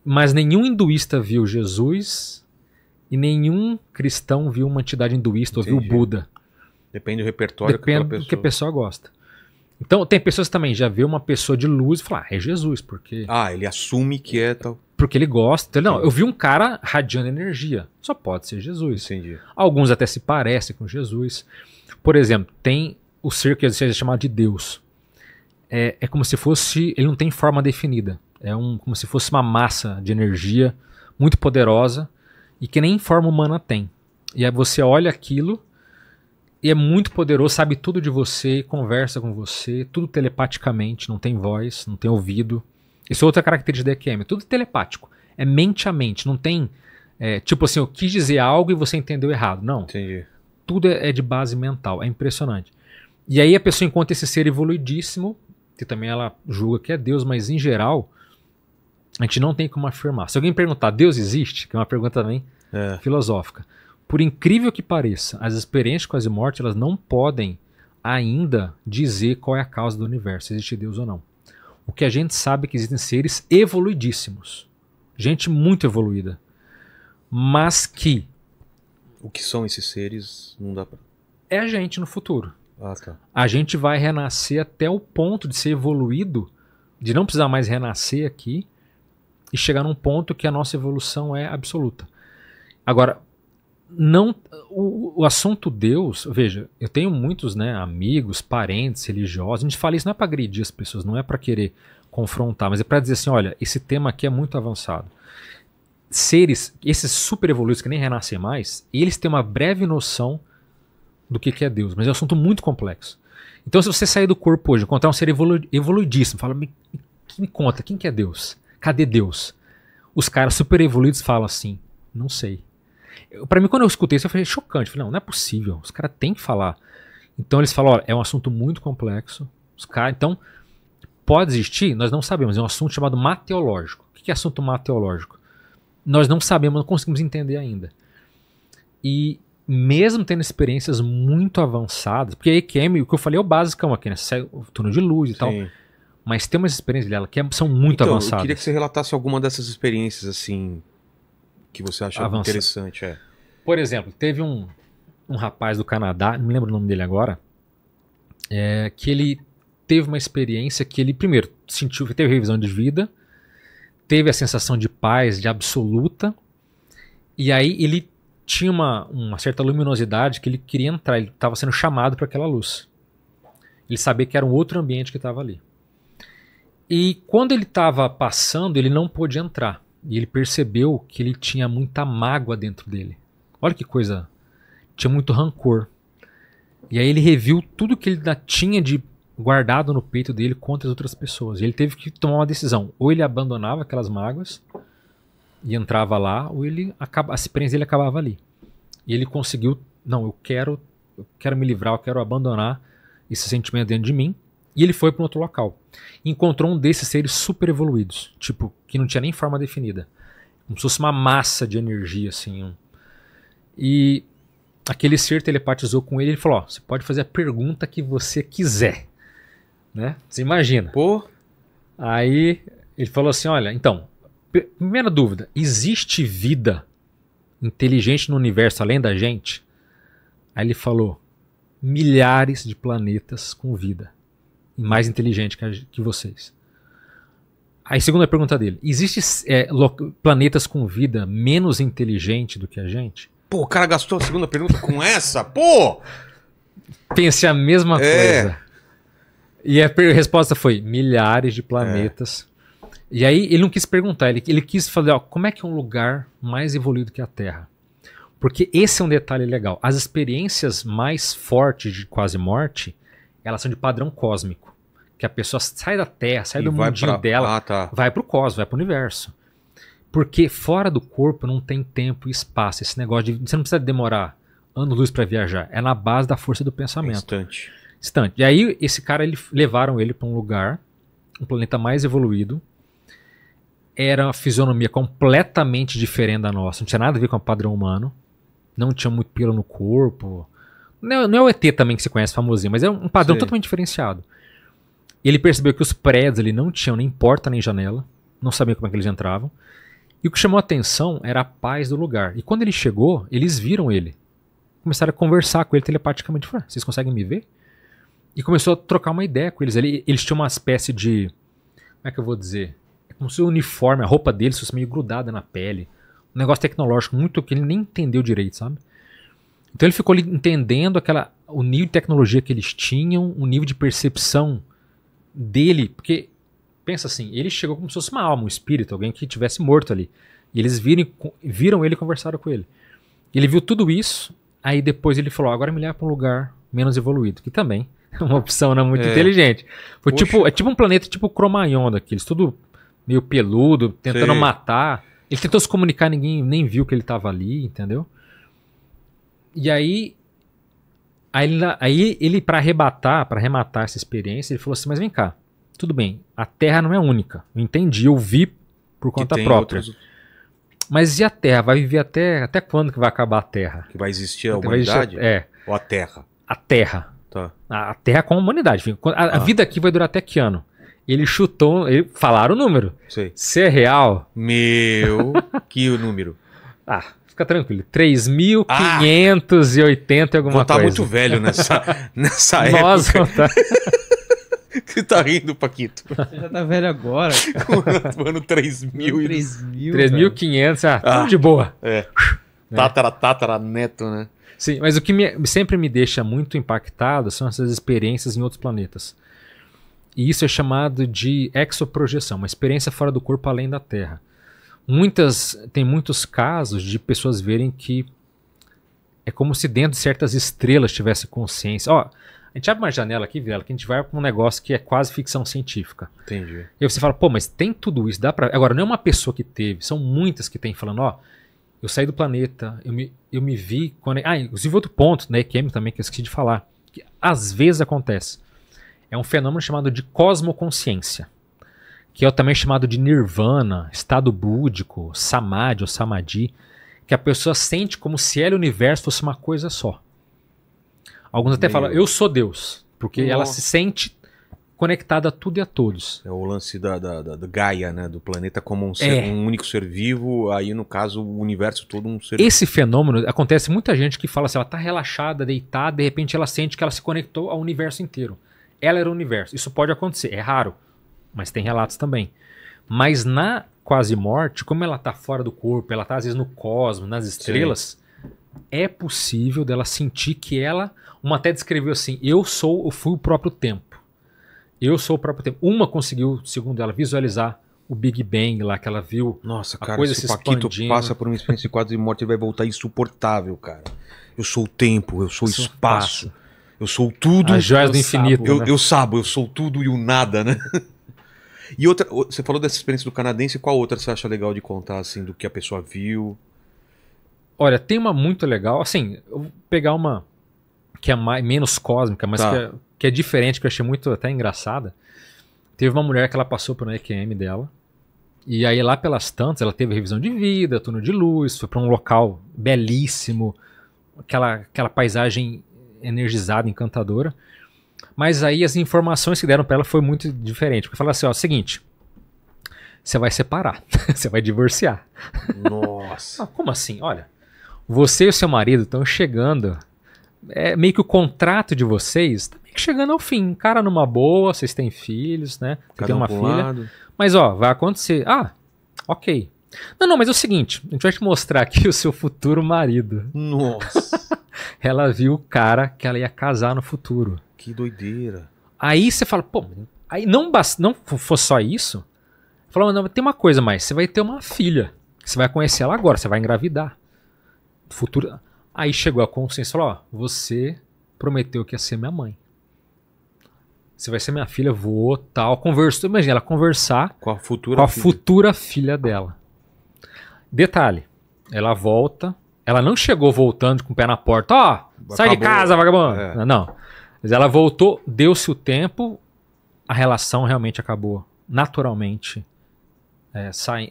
Mas nenhum hinduísta viu Jesus... E nenhum cristão viu uma entidade hinduísta, entendi, ou viu o Buda. Depende do repertório do que a pessoa gosta. Então, tem pessoas que também já vê uma pessoa de luz e fala, é Jesus, porque... Ah, ele assume que é tal... Porque ele gosta. Não, eu vi um cara radiando energia. Só pode ser Jesus. Entendi. Alguns até se parecem com Jesus. Por exemplo, tem o ser que é chamado de Deus. É como se fosse... Ele não tem forma definida. É como se fosse uma massa de energia muito poderosa. E que nem forma humana tem. E aí você olha aquilo e é muito poderoso, sabe tudo de você, conversa com você, tudo telepaticamente, não tem voz, não tem ouvido. Isso é outra característica da EQM, é tudo telepático. É mente a mente, não tem tipo assim, eu quis dizer algo e você entendeu errado. Não, entendi. Tudo é de base mental, é impressionante. E aí a pessoa encontra esse ser evoluidíssimo, que também ela julga que é Deus, mas em geral... A gente não tem como afirmar. Se alguém perguntar, Deus existe? Que é uma pergunta também filosófica. Por incrível que pareça, as experiências com as mortes, elas não podem ainda dizer qual é a causa do universo, se existe Deus ou não. O que a gente sabe é que existem seres evoluidíssimos. Gente muito evoluída. Mas que... O que são esses seres? Não dá pra... É a gente no futuro. Ah, tá. A gente vai renascer até o ponto de ser evoluído, de não precisar mais renascer aqui, e chegar num ponto que a nossa evolução é absoluta. Agora, não, o assunto Deus... Veja, eu tenho muitos, né, amigos, parentes, religiosos. A gente fala isso não é para agredir as pessoas, não é para querer confrontar, mas é para dizer assim, olha, esse tema aqui é muito avançado. Seres, esses super evoluídos que nem renascem mais, eles têm uma breve noção do que é Deus, mas é um assunto muito complexo. Então, se você sair do corpo hoje, encontrar um ser evoluidíssimo, fala, me conta, quem que é Deus? Cadê Deus? Os caras super evoluídos falam assim, não sei. Pra mim, quando eu escutei isso, eu falei, chocante. Eu falei, não é possível, os caras têm que falar. Então eles falam, olha, é um assunto muito complexo. Os caras, então, pode existir? Nós não sabemos. É um assunto chamado mateológico. O que é assunto mateológico? Nós não sabemos, não conseguimos entender ainda. E mesmo tendo experiências muito avançadas, porque a EQM, o que eu falei é o basicão aqui, né? O túnel de luz e tal. Mas tem umas experiências dela que são muito avançadas. Eu queria que você relatasse alguma dessas experiências assim que você acha interessante. É. Por exemplo, teve um rapaz do Canadá, não me lembro o nome dele agora, que ele teve uma experiência que ele primeiro sentiu que teve revisão de vida, teve a sensação de paz, de absoluta, e aí ele tinha uma certa luminosidade que ele queria entrar, ele estava sendo chamado para aquela luz. Ele sabia que era um outro ambiente que estava ali. E quando ele estava passando, ele não pôde entrar. E ele percebeu que ele tinha muita mágoa dentro dele. Olha que coisa. Tinha muito rancor. E aí ele reviu tudo que ele tinha de guardado no peito dele contra as outras pessoas. E ele teve que tomar uma decisão. Ou ele abandonava aquelas mágoas e entrava lá, ou ele acaba, se prende, ele acabava ali. E ele conseguiu, não, eu quero me livrar, eu quero abandonar esse sentimento dentro de mim. E ele foi para um outro local. Encontrou um desses seres super evoluídos, tipo, que não tinha nem forma definida. Como se fosse uma massa de energia, assim. E aquele ser telepatizou com ele e ele falou, ó, você pode fazer a pergunta que você quiser. Né? Você imagina. Pô. Aí ele falou assim, olha, então, primeira dúvida, existe vida inteligente no universo além da gente? Aí ele falou, milhares de planetas com vida. E mais inteligente que vocês. Aí, segunda pergunta dele. Existem planetas com vida menos inteligente do que a gente? Pô, o cara gastou a segunda pergunta com essa? Pô! Pensei a mesma coisa. E a resposta foi milhares de planetas. E aí ele não quis perguntar. Ele quis falar, ó, como é que é um lugar mais evoluído que a Terra? Porque esse é um detalhe legal. As experiências mais fortes de quase morte... elas são de padrão cósmico. Que a pessoa sai da Terra, sai do mundinho dela, vai pro cosmos, vai pro universo. Porque fora do corpo não tem tempo e espaço. Esse negócio de... você não precisa demorar anos-luz para viajar. É na base da força do pensamento. Instante. E aí esse cara, levaram ele para um lugar, um planeta mais evoluído. Era uma fisionomia completamente diferente da nossa. Não tinha nada a ver com o padrão humano. Não tinha muito pelo no corpo... não é o ET também que se conhece, famosinho, mas é um padrão totalmente diferenciado. E ele percebeu que os prédios ali não tinham nem porta nem janela, não sabia como é que eles entravam. E o que chamou a atenção era a paz do lugar. E quando ele chegou, eles viram ele. Começaram a conversar com ele telepaticamente. Falaram, vocês conseguem me ver? E começou a trocar uma ideia com eles ali. Eles tinham uma espécie de... como é que eu vou dizer? É como se o uniforme, a roupa deles fosse meio grudada na pele. Um negócio tecnológico muito que ele nem entendeu direito, sabe? Então ele ficou ali entendendo o nível de tecnologia que eles tinham, o nível de percepção dele. Porque, pensa assim, ele chegou como se fosse uma alma, um espírito, alguém que tivesse morto ali. E eles viram ele e conversaram com ele. Ele viu tudo isso, aí depois ele falou, agora me leva para um lugar menos evoluído. Que também é uma opção não muito inteligente. Foi tipo, é tipo um planeta tipo Cromagnon daqueles, tudo meio peludo, tentando matar. Ele tentou se comunicar, ninguém nem viu que ele estava ali, entendeu? E aí ele, para arrematar essa experiência, ele falou assim, mas vem cá, tudo bem, a Terra não é única, eu entendi, eu vi por conta própria. Mas e a Terra? Vai viver até quando que vai acabar a Terra? Que vai existir a humanidade? Ou a Terra? A Terra. Tá. A Terra com a humanidade. A vida aqui vai durar até que ano? Ele chutou, falaram o número. Sei. Se é real... Meu, que o número? Fica tranquilo, 3.580 e alguma coisa. Vou estar muito velho nessa época. Nós vamos estar. Você tá rindo, Paquito. Você já tá velho agora, cara. O ano 3.000. 3.500, tudo de boa. Tátara, neto, né? Sim, mas o que sempre me deixa muito impactado são essas experiências em outros planetas. E isso é chamado de exoprojeção, uma experiência fora do corpo além da Terra. Tem muitos casos de pessoas verem que é como se dentro de certas estrelas tivesse consciência. Ó, a gente abre uma janela aqui, Vilela, que a gente vai para um negócio que é quase ficção científica. Entendi. E aí você fala, pô, mas tem tudo isso, dá pra... Agora, não é uma pessoa que teve, são muitas que tem falando, ó, eu saí do planeta, eu me vi... quando... inclusive outro ponto, né, EQM também, que eu esqueci de falar, que às vezes acontece. É um fenômeno chamado de cosmoconsciência, que é também chamado de nirvana, estado búdico, samadhi ou samadhi, que a pessoa sente como se ela e o universo fosse uma coisa só. Alguns até falam, eu sou Deus, porque ela se sente conectada a tudo e a todos. É o lance da Gaia, né? Do planeta como um único ser vivo, aí no caso o universo todo um ser vivo. Esse fenômeno, acontece muita gente que fala assim, ela está relaxada, deitada, de repente ela sente que ela se conectou ao universo inteiro. Ela era o universo, isso pode acontecer, é raro. Mas tem relatos também. Mas na quase-morte, como ela está fora do corpo, ela está às vezes no cosmos, nas estrelas, é possível dela sentir que ela... Uma até descreveu assim, eu fui o próprio tempo. Eu sou o próprio tempo. Uma conseguiu, segundo ela, visualizar o Big Bang lá, que ela viu. Nossa, cara, coisa se expandindo. Paquito passa por uma experiência de quase-morte e vai voltar insuportável, cara. Eu sou o tempo, eu sou o espaço. Eu sou tudo. As joias do infinito. Sabo, eu sabo, eu sou tudo e o nada, né? E outra, você falou dessa experiência do canadense, qual outra você acha legal de contar, assim, do que a pessoa viu? Olha, tem uma muito legal, assim, eu vou pegar uma que é mais, menos cósmica, mas tá, que é diferente, que eu achei muito até engraçada. Teve uma mulher que ela passou por um EQM dela, e aí lá pelas tantas ela teve revisão de vida, turno de luz, foi para um local belíssimo, aquela paisagem energizada, encantadora. Mas aí as informações que deram para ela foi muito diferente. Porque falaram assim, ó, seguinte, você vai separar, você vai divorciar. Nossa. Ah, como assim? Olha, você e o seu marido estão chegando, meio que o contrato de vocês está meio que chegando ao fim. Cara, numa boa, vocês têm filhos, né? Você tem uma filha. Lado. Mas ó, vai acontecer. Ah, ok. Não, mas é o seguinte, a gente vai te mostrar aqui o seu futuro marido. Nossa. Ela viu o cara que ela ia casar no futuro. Que doideira. Aí você fala, pô, aí não foi só isso. Falou, não, tem uma coisa mais, você vai ter uma filha, você vai conhecer ela agora, você vai engravidar. Futuro. Aí chegou a consciência, falou, ó, você prometeu que ia ser minha mãe. Você vai ser minha filha, vou, tal, conversou, imagina ela conversar com a futura filha dela. Detalhe, ela volta, ela não chegou voltando com o pé na porta, ó, sai de casa, vagabundo. É. Não. Mas ela voltou, deu-se o tempo, a relação realmente acabou naturalmente.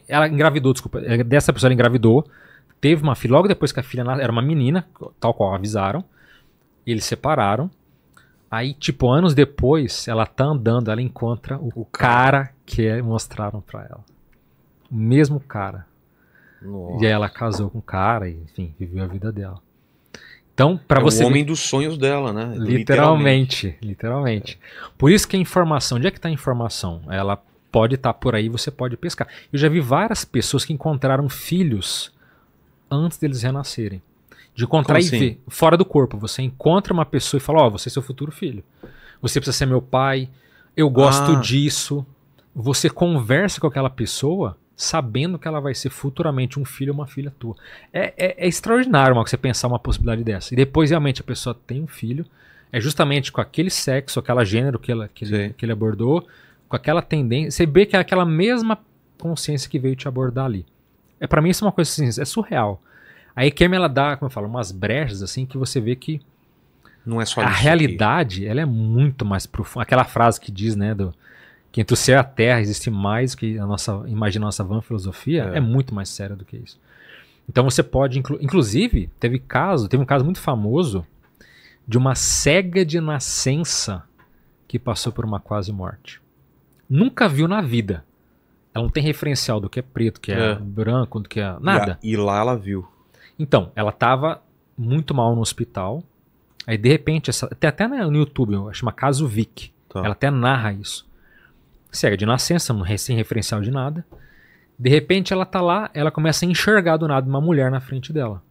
Ela engravidou, desculpa, dessa pessoa ela engravidou, teve uma filha, logo depois que a filha era uma menina, tal qual avisaram, eles separaram, aí tipo anos depois, ela tá andando, ela encontra o cara que mostraram pra ela. O mesmo cara. Nossa. E aí ela casou com o cara, e, enfim, viveu a vida dela. Então, pra você o homem dos sonhos dela, né? Literalmente. Por isso que a informação, onde é que tá a informação? Ela pode estar por aí, você pode pescar. Eu já vi várias pessoas que encontraram filhos antes deles renascerem. De encontrar e ver, fora do corpo. Você encontra uma pessoa e fala, ó, você é seu futuro filho. Você precisa ser meu pai, eu gosto disso. Você conversa com aquela pessoa sabendo que ela vai ser futuramente um filho ou uma filha tua. É extraordinário, Marco, você pensar uma possibilidade dessa. E depois, realmente, a pessoa tem um filho, é justamente com aquele sexo, aquele gênero que ele abordou, com aquela tendência. Você vê que é aquela mesma consciência que veio te abordar ali. Pra mim, isso é uma coisa assim, é surreal. A EQM, ela dá, como eu falo, umas brechas assim que você vê que não é só a realidade aqui. Ela é muito mais profunda. Aquela frase que diz, né, do que entre o céu e a terra existe mais que a nossa, imagina a nossa vã filosofia, é muito mais séria do que isso. Então você pode, inclusive, teve um caso muito famoso de uma cega de nascença que passou por uma quase morte. Nunca viu na vida. Ela não tem referencial do que é preto, que é branco, do que é nada. E lá ela viu. Então, ela estava muito mal no hospital, aí de repente, tem até no YouTube, chama Caso Vic, ela até narra isso. Cega de nascença, sem referencial de nada. De repente ela tá lá, ela começa a enxergar do nada uma mulher na frente dela.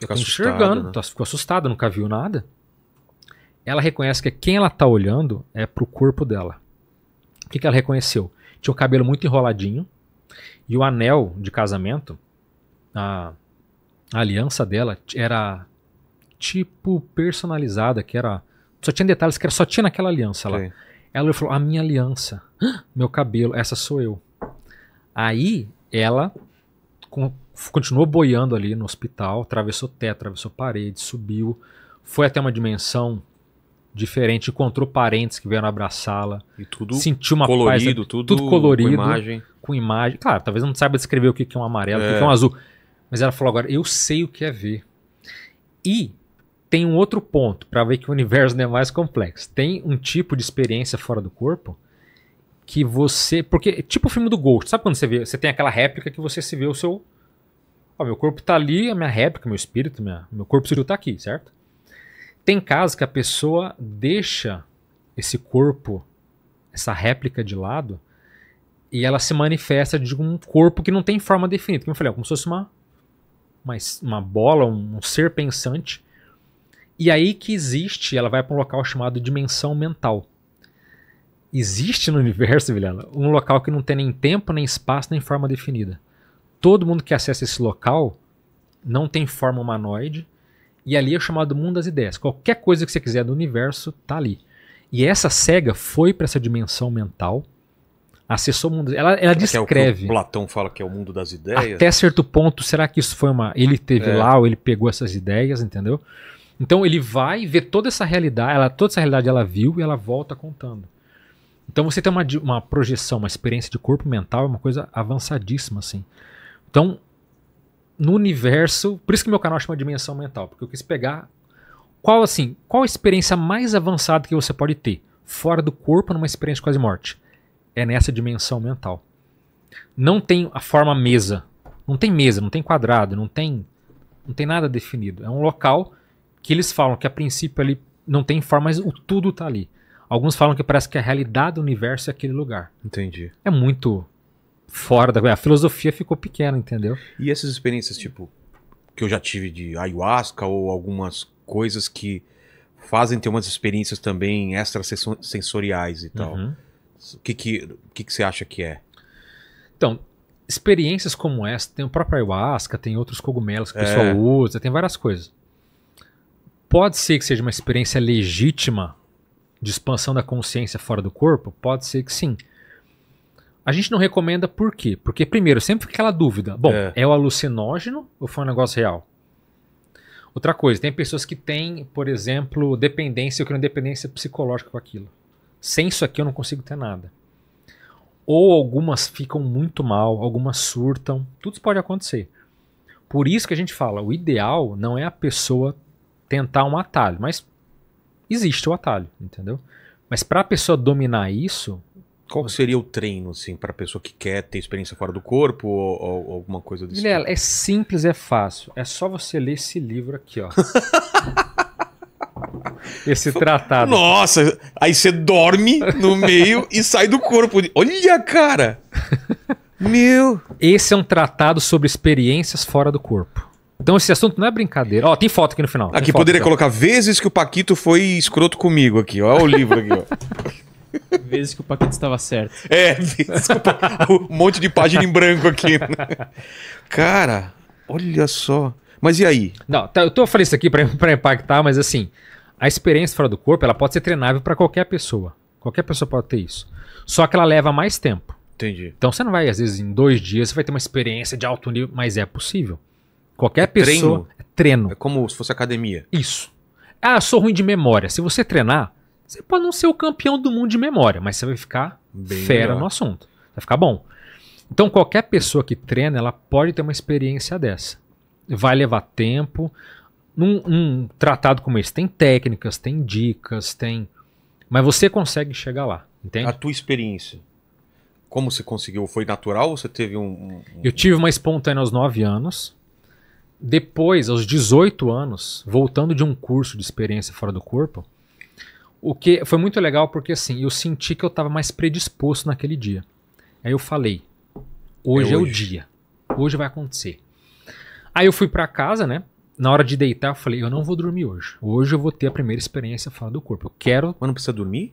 Fica enxergando, né? Ficou assustada, nunca viu nada. Ela reconhece que quem ela tá olhando é pro corpo dela. O que ela reconheceu? Tinha o cabelo muito enroladinho e o anel de casamento, a aliança dela era tipo personalizada, que era só tinha detalhes que só tinha naquela aliança lá. Sim. Ela falou, a minha aliança, meu cabelo, essa sou eu. Aí ela continuou boiando ali no hospital, atravessou teto, atravessou parede, subiu, foi até uma dimensão diferente, encontrou parentes que vieram abraçá-la. E tudo sentiu uma colorido, paz, tudo colorido, com imagem. Claro, talvez não saiba descrever o que é um amarelo, o que é um azul. Mas ela falou, agora eu sei o que é ver. E tem um outro ponto, para ver que o universo não é mais complexo. Tem um tipo de experiência fora do corpo que você... Porque, tipo o filme do Ghost, sabe quando você vê? Você tem aquela réplica que você se vê o seu... Ó, meu corpo tá ali, a minha réplica, meu espírito, meu corpo espiritual tá aqui, certo? Tem casos que a pessoa deixa esse corpo, essa réplica de lado, e ela se manifesta de um corpo que não tem forma definida. Como eu falei, como se fosse uma bola, um ser pensante. E aí que existe, ela vai para um local chamado Dimensão Mental. Existe no universo, Vilela, um local que não tem nem tempo, nem espaço, nem forma definida. Todo mundo que acessa esse local não tem forma humanoide E ali é o chamado mundo das ideias. Qualquer coisa que você quiser do universo tá ali. E essa cega foi para essa dimensão mental, acessou o mundo. Ela descreve. É o que o Platão fala que é o mundo das ideias. Até certo ponto, será que isso foi uma. Ele teve lá ou ele pegou essas ideias, entendeu? Então ele vai ver toda essa realidade, ela viu e ela volta contando. Então você tem uma projeção, uma experiência de corpo mental, é uma coisa avançadíssima assim. Então, no universo, por isso que meu canal chama Dimensão Mental, porque eu quis pegar qual a experiência mais avançada que você pode ter fora do corpo numa experiência de quase morte. É nessa dimensão mental. Não tem a forma mesa, não tem quadrado, não tem nada definido. É um local que eles falam que a princípio ali não tem forma, mas o tudo tá ali. Alguns falam que parece que a realidade do universo é aquele lugar. Entendi. É muito fora da... A filosofia ficou pequena, entendeu? E essas experiências, tipo, que eu já tive de ayahuasca ou algumas coisas que fazem ter umas experiências também extrasensoriais e tal. Uhum. O que você acha que é? Então, experiências como essa, tem o próprio ayahuasca, tem outros cogumelos que o pessoal usa, tem várias coisas. Pode ser que seja uma experiência legítima de expansão da consciência fora do corpo? Pode ser que sim. A gente não recomenda por quê? Porque primeiro, sempre fica aquela dúvida. Bom, é o alucinógeno ou foi um negócio real? Outra coisa, tem pessoas que têm, por exemplo, dependência, eu quero dependência psicológica com aquilo. Sem isso aqui eu não consigo ter nada. Ou algumas ficam muito mal, algumas surtam. Tudo isso pode acontecer. Por isso que a gente fala, o ideal não é a pessoa tentar um atalho, mas existe o atalho, entendeu? Mas para a pessoa dominar isso... Qual seria o treino, assim, para a pessoa que quer ter experiência fora do corpo ou alguma coisa desse tipo? É simples, é fácil. É só você ler esse livro aqui, ó. Esse tratado. Nossa, aí você dorme no meio e sai do corpo. Olha, cara! Meu! Esse é um tratado sobre experiências fora do corpo. Então esse assunto não é brincadeira. Ó, tem foto aqui no final. Aqui poderia colocar vezes que o Paquito foi escroto comigo aqui. Ó, o livro aqui, ó. Vezes que o Paquito estava certo. É, vezes que o Paquito... Um monte de página em branco aqui. Cara, olha só. Mas e aí? Não, tá, eu falei isso aqui para impactar, mas assim... A experiência fora do corpo, ela pode ser treinável para qualquer pessoa. Qualquer pessoa pode ter isso. Só que ela leva mais tempo. Entendi. Então você não vai, às vezes, em 2 dias, você vai ter uma experiência de alto nível, mas é possível. Qualquer pessoa... É treino. É como se fosse academia. Isso. Ah, sou ruim de memória. Se você treinar, você pode não ser o campeão do mundo de memória, mas você vai ficar fera no assunto. Vai ficar bom. Então qualquer pessoa que treina, ela pode ter uma experiência dessa. Vai levar tempo... Num tratado como esse, tem técnicas, tem dicas, tem... Mas você consegue chegar lá, entende? A tua experiência, como você conseguiu? Foi natural ou você teve Eu tive uma espontânea aos 9 anos. Depois, aos 18 anos, voltando de um curso de experiência fora do corpo, o que foi muito legal porque assim, eu senti que eu estava mais predisposto naquele dia. Aí eu falei, hoje é o dia, hoje vai acontecer. Aí eu fui pra casa, né? Na hora de deitar, eu falei, eu não vou dormir hoje. Hoje eu vou ter a primeira experiência fora do corpo. Eu quero... Mas não precisa dormir?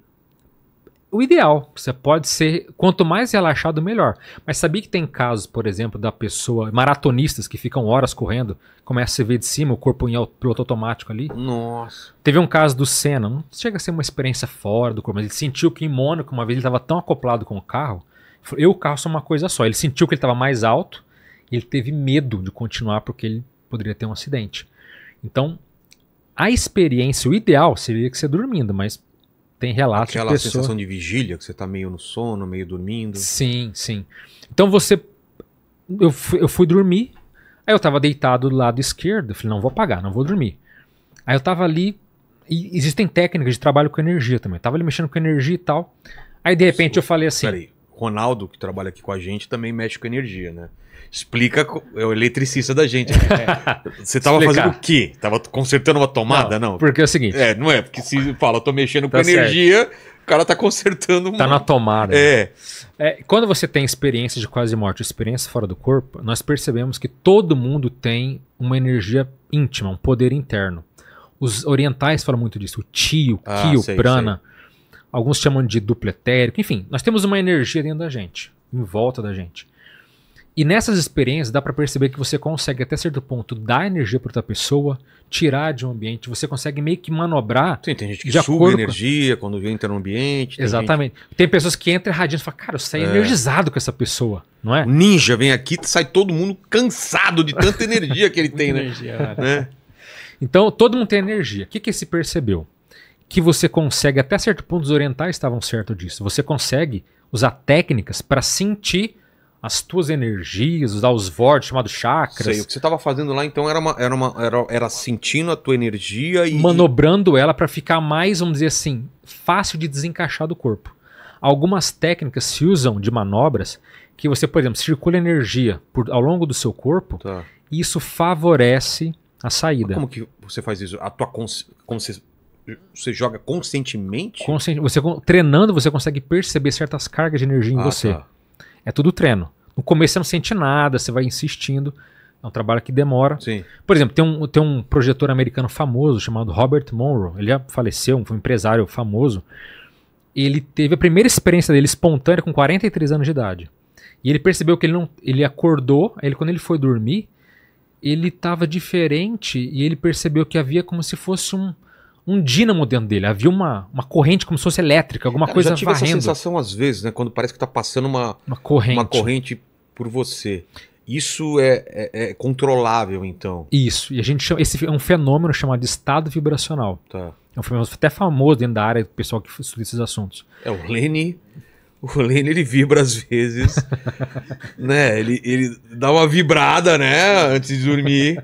O ideal. Você pode ser... Quanto mais relaxado, melhor. Mas sabia que tem casos, por exemplo, da pessoa... Maratonistas que ficam horas correndo. Começa a se ver de cima, o corpo em piloto automático ali. Nossa. Teve um caso do Senna. Não chega a ser uma experiência fora do corpo. Mas ele sentiu que em Mônaco, uma vez ele estava tão acoplado com o carro. Eu e o carro são uma coisa só. Ele sentiu que ele estava mais alto. E ele teve medo de continuar porque ele... poderia ter um acidente. Então, a experiência, o ideal seria que você dormindo, mas tem relatos de pessoas... Aquela sensação de vigília, que você tá meio no sono, meio dormindo. Sim, sim. Então você... Eu fui dormir, aí eu tava deitado do lado esquerdo, eu falei, não vou apagar, não vou dormir. Aí eu tava ali, e existem técnicas de trabalho com energia também, eu tava ali mexendo com energia e tal, aí de repente eu falei assim... Peraí, Ronaldo, que trabalha aqui com a gente, também mexe com energia, né? Explica, é o eletricista da gente. Você tava fazendo o quê? Tava consertando uma tomada? Não. Porque é o seguinte. É, não é, porque se fala, eu tô mexendo com energia, o cara tá consertando uma. Tá na tomada. É. É. Quando você tem experiência de quase morte, experiência fora do corpo, nós percebemos que todo mundo tem uma energia íntima, um poder interno. Os orientais falam muito disso, o chi, o ki, o prana. Alguns chamam de duplo etérico, enfim, nós temos uma energia dentro da gente, em volta da gente. E nessas experiências dá para perceber que você consegue até certo ponto dar energia para outra pessoa, tirar de um ambiente, você consegue meio que manobrar. Sim, tem gente que suga energia quando entra no ambiente. Tem exatamente. Gente... Tem pessoas que entram erradinhas e falam, cara, eu saí energizado com essa pessoa, não é? Ninja vem aqui e sai todo mundo cansado de tanta energia que ele tem, né? Energia, né? Então, todo mundo tem energia. O que que se percebeu? Que você consegue, até certo ponto os orientais estavam certos disso, você consegue usar técnicas para sentir as tuas energias, usar os vórtices chamados chakras. Sei, o que você estava fazendo lá então era sentindo a tua energia e... manobrando ela para ficar mais, vamos dizer assim, fácil de desencaixar do corpo. Algumas técnicas se usam de manobras que você, por exemplo, circula energia ao longo do seu corpo, tá, e isso favorece a saída. Mas como que você faz isso? A tua consciência... Você joga conscientemente? Você, treinando, você consegue perceber certas cargas de energia em você. Tá. É tudo treino. No começo você não sente nada, você vai insistindo. É um trabalho que demora. Sim. Por exemplo, tem um projetor americano famoso chamado Robert Monroe. Ele já faleceu, foi um empresário famoso. Ele teve a primeira experiência dele espontânea com 43 anos de idade. E ele percebeu que ele acordou, quando ele foi dormir, ele estava diferente e ele percebeu que havia como se fosse um dínamo dentro dele, havia uma corrente como se fosse elétrica, alguma coisa varrendo. Eu já tive essa sensação às vezes, né, quando parece que está passando uma corrente por você. Isso é controlável, então? Isso, e a gente chama, esse é um fenômeno chamado de estado vibracional. Tá. É um fenômeno até famoso dentro da área do pessoal que estuda esses assuntos. É, o Lênin ele vibra às vezes, né, ele dá uma vibrada, né, antes de dormir.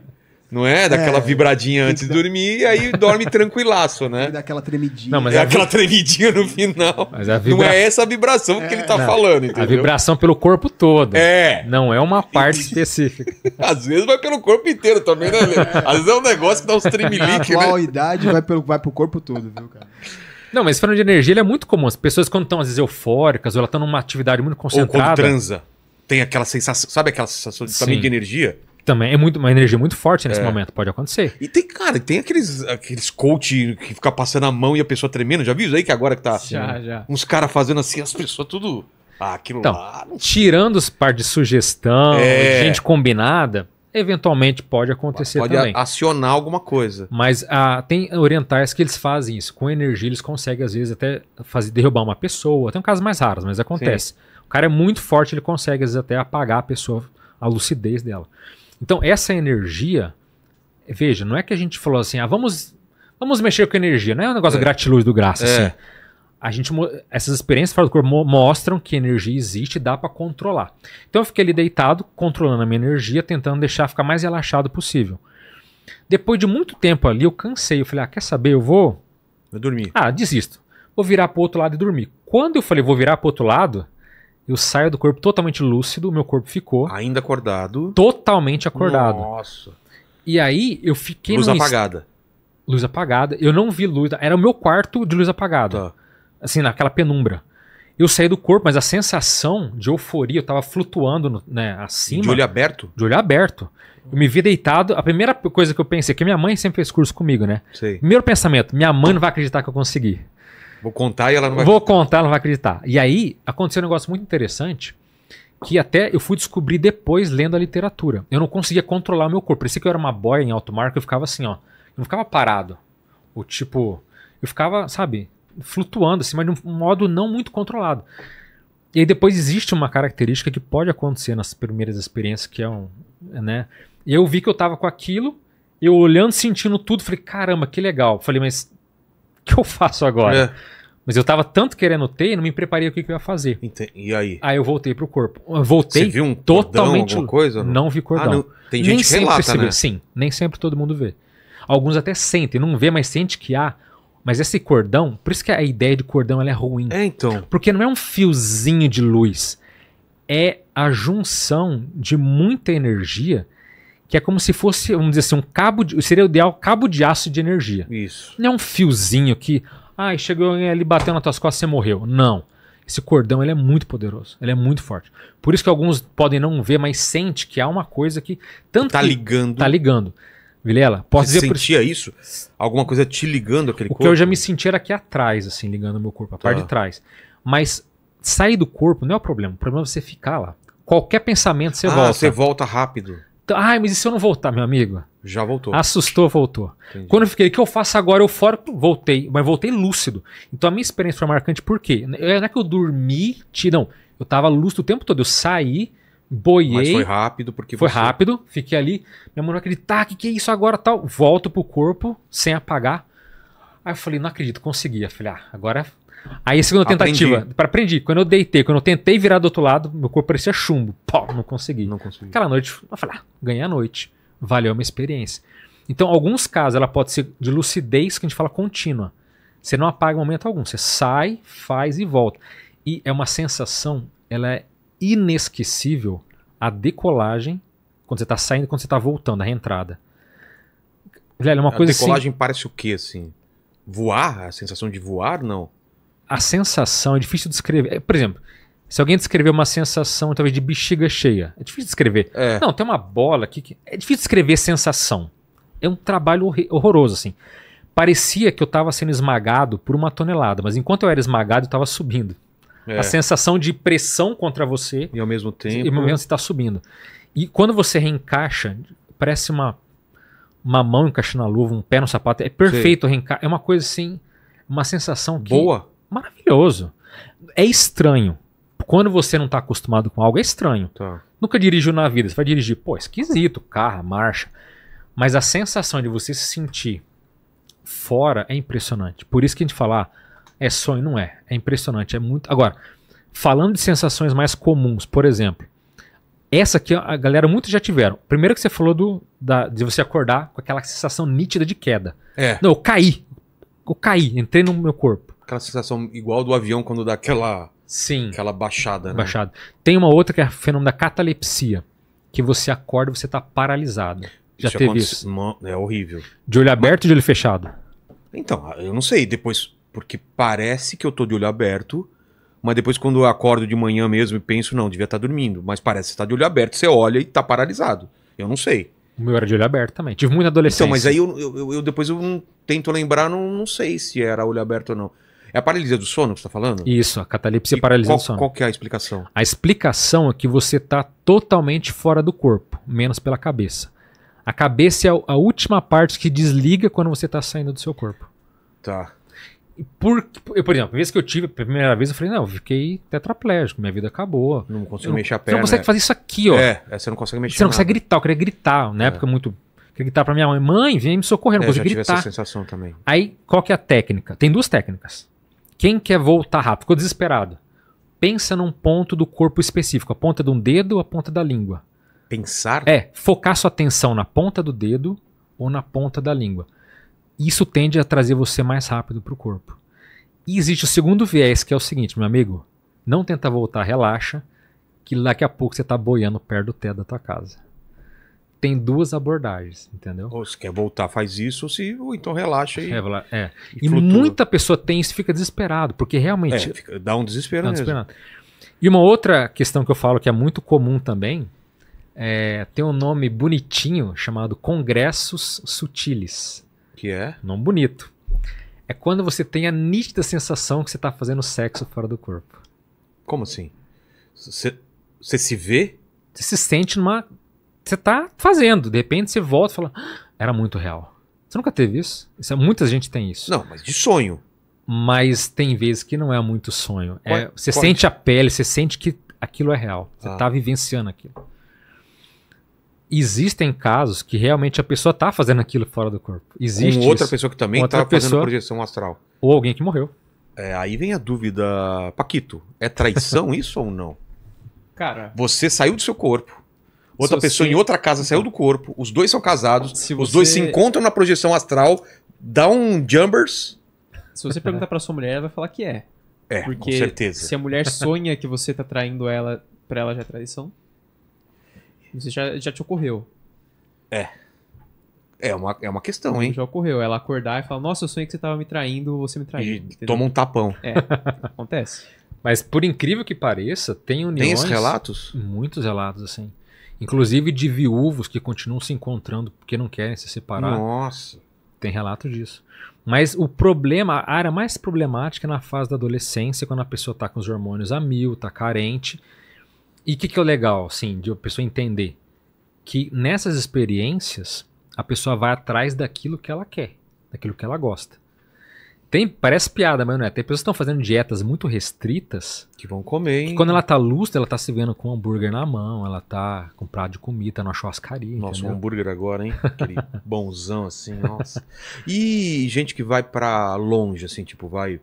Não é? Daquela vibradinha antes de dormir e aí dorme tranquilaço, né? E daquela tremidinha. Não, mas é aquela tremidinha no final. Mas não é essa vibração que ele tá falando, entendeu? A vibração pelo corpo todo. É. Não é uma parte específica. Às vezes vai pelo corpo inteiro também, né? Às vezes é um negócio que dá uns tremeliques, né? A qualidade vai pro corpo todo, viu, cara? Não, mas falando de energia, ele é muito comum. As pessoas quando estão às vezes eufóricas ou elas estão numa atividade muito concentrada... Ou quando transa, tem aquela sensação... Sabe aquela sensação também de energia? Também é uma energia muito forte nesse momento, pode acontecer. E tem, cara, tem aqueles coach que fica passando a mão e a pessoa tremendo, já viu isso aí que agora que tá? Já. Uns caras fazendo assim, as pessoas tudo... Ah, aquilo então, lá... Não... Tirando os par de sugestão, de gente combinada, eventualmente pode acontecer também. Pode acionar alguma coisa. Mas tem orientais que eles fazem isso, com energia eles conseguem às vezes até derrubar uma pessoa, tem um caso mais raro, mas acontece. Sim. O cara é muito forte, ele consegue às vezes até apagar a pessoa, a lucidez dela. Então, essa energia, veja, não é que a gente falou assim, vamos mexer com energia, não é um negócio gratiluz do graça. É. Assim. Essas experiências fora do corpo mostram que energia existe e dá para controlar. Então, eu fiquei ali deitado, controlando a minha energia, tentando deixar ficar mais relaxado possível. Depois de muito tempo ali, eu cansei, eu falei, quer saber, eu vou dormir. Desisto. Vou virar para o outro lado e dormir. Quando eu falei, vou virar para o outro lado... Eu saio do corpo totalmente lúcido, o meu corpo ficou... Ainda acordado. Totalmente acordado. Nossa. E aí eu fiquei... Luz apagada. Luz apagada. Eu não vi luz. Era o meu quarto de luz apagada. Tá. Assim, naquela penumbra. Eu saí do corpo, mas a sensação de euforia, eu tava flutuando acima. De olho aberto? De olho aberto. Eu me vi deitado. A primeira coisa que eu pensei, que minha mãe sempre fez curso comigo, né? Sei. Primeiro pensamento, minha mãe não vai acreditar que eu consegui. Vou contar e ela não vai acreditar. Vou contar, ela não vai acreditar. E aí, aconteceu um negócio muito interessante, que até eu fui descobrir depois, lendo a literatura. Eu não conseguia controlar o meu corpo. Parecia que eu era uma boia em alto mar, que eu ficava assim, ó. Eu não ficava parado. Ou tipo, eu ficava, sabe, flutuando, assim, mas de um modo não muito controlado. E aí depois existe uma característica que pode acontecer nas primeiras experiências, que é E eu vi que eu tava com aquilo, eu olhando, sentindo tudo, falei, caramba, que legal. Falei, mas... O que eu faço agora? Mas eu tava tanto querendo ter e não me preparei o que eu ia fazer. E aí? Aí eu voltei pro corpo. Eu voltei. Você viu um cordão, totalmente alguma coisa? Não vi cordão. Não. Tem gente nem que relata, sempre né? Sim, nem sempre todo mundo vê. Alguns até sentem, não vê, mas sente que há. Mas esse cordão, por isso que a ideia de cordão ela é ruim. É, então. Porque não é um fiozinho de luz. É a junção de muita energia... Que é como se fosse, vamos dizer assim, um cabo de... Seria o ideal cabo de aço de energia. Isso. Não é um fiozinho que... Chegou ali, bateu nas tuas costas e você morreu. Não. Esse cordão, ele é muito poderoso. Ele é muito forte. Por isso que alguns podem não ver, mas sente que há uma coisa que... Tanto tá ligando. Tá ligando. Vilela, posso dizer... Você sentia isso? Alguma coisa te ligando aquele corpo? O que eu já me sentia era aqui atrás, assim, ligando o meu corpo. A parte de trás. Mas sair do corpo não é o problema. O problema é você ficar lá. Qualquer pensamento, você volta. Você volta rápido. Então, ai, mas e se eu não voltar, meu amigo? Já voltou. Assustou, voltou. Entendi. Quando eu fiquei, o que eu faço agora? Eu fora, voltei, mas voltei lúcido. Então a minha experiência foi marcante, por quê? Não é que eu dormi, não, eu tava lúcido o tempo todo, eu saí, boiei. Mas foi rápido, porque foi rápido, fiquei ali, minha mãe não acredita, que é isso agora, tal. Volto pro corpo, sem apagar. Aí eu falei, não acredito, consegui. Eu falei, ah, agora... Aí a segunda tentativa, aprendi. Quando eu deitei, quando eu tentei virar do outro lado, meu corpo parecia chumbo. Pô, não consegui. Não consegui. Aquela noite, eu falei, ah, ganhei a noite. Valeu a minha experiência. Então, alguns casos, ela pode ser de lucidez, que a gente fala contínua. Você não apaga em momento algum. Você sai, faz e volta. E é uma sensação, ela é inesquecível, a decolagem, quando você está saindo e quando você está voltando, a reentrada. Velho, é uma coisa assim... A decolagem parece o quê, assim? Voar? A sensação de voar, não? A sensação é difícil de descrever. Por exemplo, se alguém descrever uma sensação, talvez de bexiga cheia, é difícil de descrever. É. Não, tem uma bola aqui que... É difícil de descrever sensação. É um trabalho horroroso, assim. Parecia que eu estava sendo esmagado por uma tonelada, mas enquanto eu era esmagado, eu estava subindo. É. A sensação de pressão contra você... E ao mesmo tempo... E ao mesmo tempo você está subindo. E quando você reencaixa, parece uma mão encaixando a luva, um pé no sapato. É perfeito reencaixar. É uma coisa assim, uma sensação que... Boa. Maravilhoso. É estranho. Quando você não está acostumado com algo, é estranho. Tá. Nunca dirigiu na vida. Você vai dirigir, pô, esquisito, carro, marcha. Mas a sensação de você se sentir fora é impressionante. Por isso que a gente fala, é sonho, não é. É impressionante, é muito... Agora, falando de sensações mais comuns, por exemplo... Essa aqui a galera muitos já tiveram. Primeiro que você falou de você acordar com aquela sensação nítida de queda. É. Não, eu caí. Eu caí, entrei no meu corpo. Aquela sensação igual do avião quando dá aquela, sim, aquela baixada, né? Baixada. Tem uma outra que é o fenômeno da catalepsia, que você acorda e você está paralisado. Já isso teve isso? É horrível. De olho aberto ou de olho fechado? Então, eu não sei. Depois, porque parece que eu tô de olho aberto... Mas depois quando eu acordo de manhã mesmo e penso, não, devia estar dormindo. Mas parece que você tá de olho aberto, você olha e tá paralisado. Eu não sei. O meu era de olho aberto também. Tive muita adolescência. Então, mas aí eu depois eu tento lembrar, não sei se era olho aberto ou não. É a paralisia do sono que você tá falando? Isso, a catalepsia paralisia do sono. Qual que é a explicação? A explicação é que você tá totalmente fora do corpo, menos pela cabeça. A cabeça é a última parte que desliga quando você tá saindo do seu corpo. Tá. Por exemplo, a vez que eu tive, a primeira vez eu falei, não, eu fiquei tetraplégico, minha vida acabou. Não consigo mexer a perna. Você não consegue fazer isso aqui, ó. É, você não consegue mexer. Você não consegue gritar, eu queria gritar. Na época muito. Eu queria gritar pra minha mãe, mãe, vem me socorrer, não consigo gritar. Eu tive essa sensação também. Aí, qual que é a técnica? Tem duas técnicas. Quem quer voltar rápido, ficou desesperado, pensa num ponto do corpo específico, a ponta de um dedo ou a ponta da língua. Pensar? É, focar sua atenção na ponta do dedo ou na ponta da língua. Isso tende a trazer você mais rápido para o corpo. E existe o segundo viés, que é o seguinte, meu amigo. Não tenta voltar, relaxa, que daqui a pouco você está boiando perto do teto da tua casa. Tem duas abordagens, entendeu? Ou se quer voltar, faz isso, ou então relaxa. E muita pessoa tem isso e fica desesperado, porque realmente... dá um desespero mesmo. E uma outra questão que eu falo que é muito comum também, tem um nome bonitinho chamado congressos sutiles. Que é? Não bonito. É quando você tem a nítida sensação que você está fazendo sexo fora do corpo. Como assim? Você se vê? Você se sente numa... Você está fazendo. De repente você volta e fala... Ah, era muito real. Você nunca teve isso? Muita gente tem isso. Não, mas de sonho. Mas tem vezes que não é muito sonho. Você sente a pele, você sente que aquilo é real. Você está vivenciando aquilo. Existem casos que realmente a pessoa está fazendo aquilo fora do corpo. Existe outra pessoa que também está fazendo projeção astral. Ou alguém que morreu. Aí vem a dúvida, Paquito, é traição isso ou não? Cara... Você saiu do seu corpo, outra pessoa em outra casa saiu do corpo, os dois são casados, os dois se encontram na projeção astral, dá um jumpers... Se você perguntar para sua mulher, ela vai falar que é. É, com certeza. Porque se a mulher sonha que você está traindo ela, para ela já é traição. Isso já te ocorreu. É uma questão, hein? Já ocorreu. Ela acordar e falar, nossa, eu sonhei que você tava me traindo, você me traiu. E toma um tapão. É, acontece. Mas por incrível que pareça, tem uniões... Tem esses relatos? Muitos relatos, assim. Inclusive de viúvos que continuam se encontrando porque não querem se separar. Nossa. Tem relato disso. Mas o problema, a área mais problemática é na fase da adolescência, quando a pessoa tá com os hormônios a mil, tá carente... E o que é legal, assim, de a pessoa entender? que nessas experiências a pessoa vai atrás daquilo que ela quer, daquilo que ela gosta. Tem, parece piada, mas não é. Tem pessoas que estão fazendo dietas muito restritas. Que vão comer, hein? Que quando ela tá lúcida, ela tá se vendo com um hambúrguer na mão, ela tá com um prato de comida, tá numa churrascaria. Nossa, entendeu? Um hambúrguer agora, hein? Aquele bonzão assim, nossa. E gente que vai pra longe, assim, tipo, vai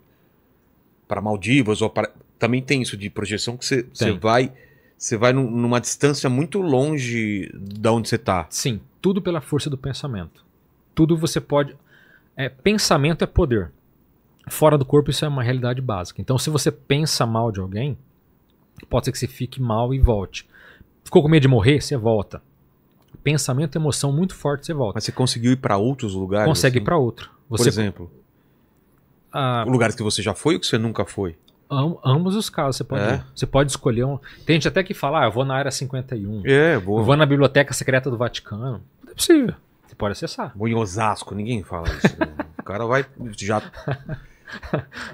pra Maldivas ou para... Também tem isso de projeção que você vai numa distância muito longe da onde você tá. Sim, tudo pela força do pensamento. Tudo você pode... pensamento é poder. Fora do corpo isso é uma realidade básica. Então se você pensa mal de alguém, pode ser que você fique mal e volte. Ficou com medo de morrer? Você volta. Pensamento, emoção muito forte, você volta. Mas você conseguiu ir para outros lugares? Consegue ir para outro. Você, por exemplo? Lugares que você já foi ou que você nunca foi? Ambos os casos. Você pode, você pode escolher um... Tem gente até que fala, eu vou na Área 51. Eu vou na Biblioteca Secreta do Vaticano. Não é possível. Você pode acessar. Vou em Osasco, ninguém fala isso. O cara vai... já.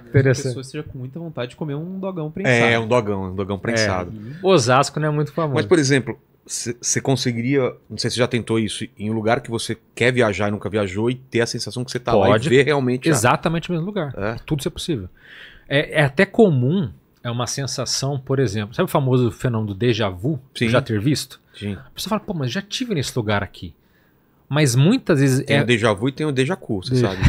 Interessante. A pessoa esteja com muita vontade de comer um dogão prensado. Um dogão prensado. Osasco não é muito famoso. Mas, por exemplo, você conseguiria... Não sei se você já tentou isso. Em um lugar que você quer viajar e nunca viajou e ter a sensação que você está lá e ver realmente... Exatamente o mesmo lugar. Tudo isso é possível. É até comum... É uma sensação, por exemplo... Sabe o famoso fenômeno do déjà vu? Sim. Já ter visto? Sim. A pessoa fala, pô, mas já estive nesse lugar aqui. Mas muitas vezes... Tem o déjà vu e tem o déjà cu, você sabe.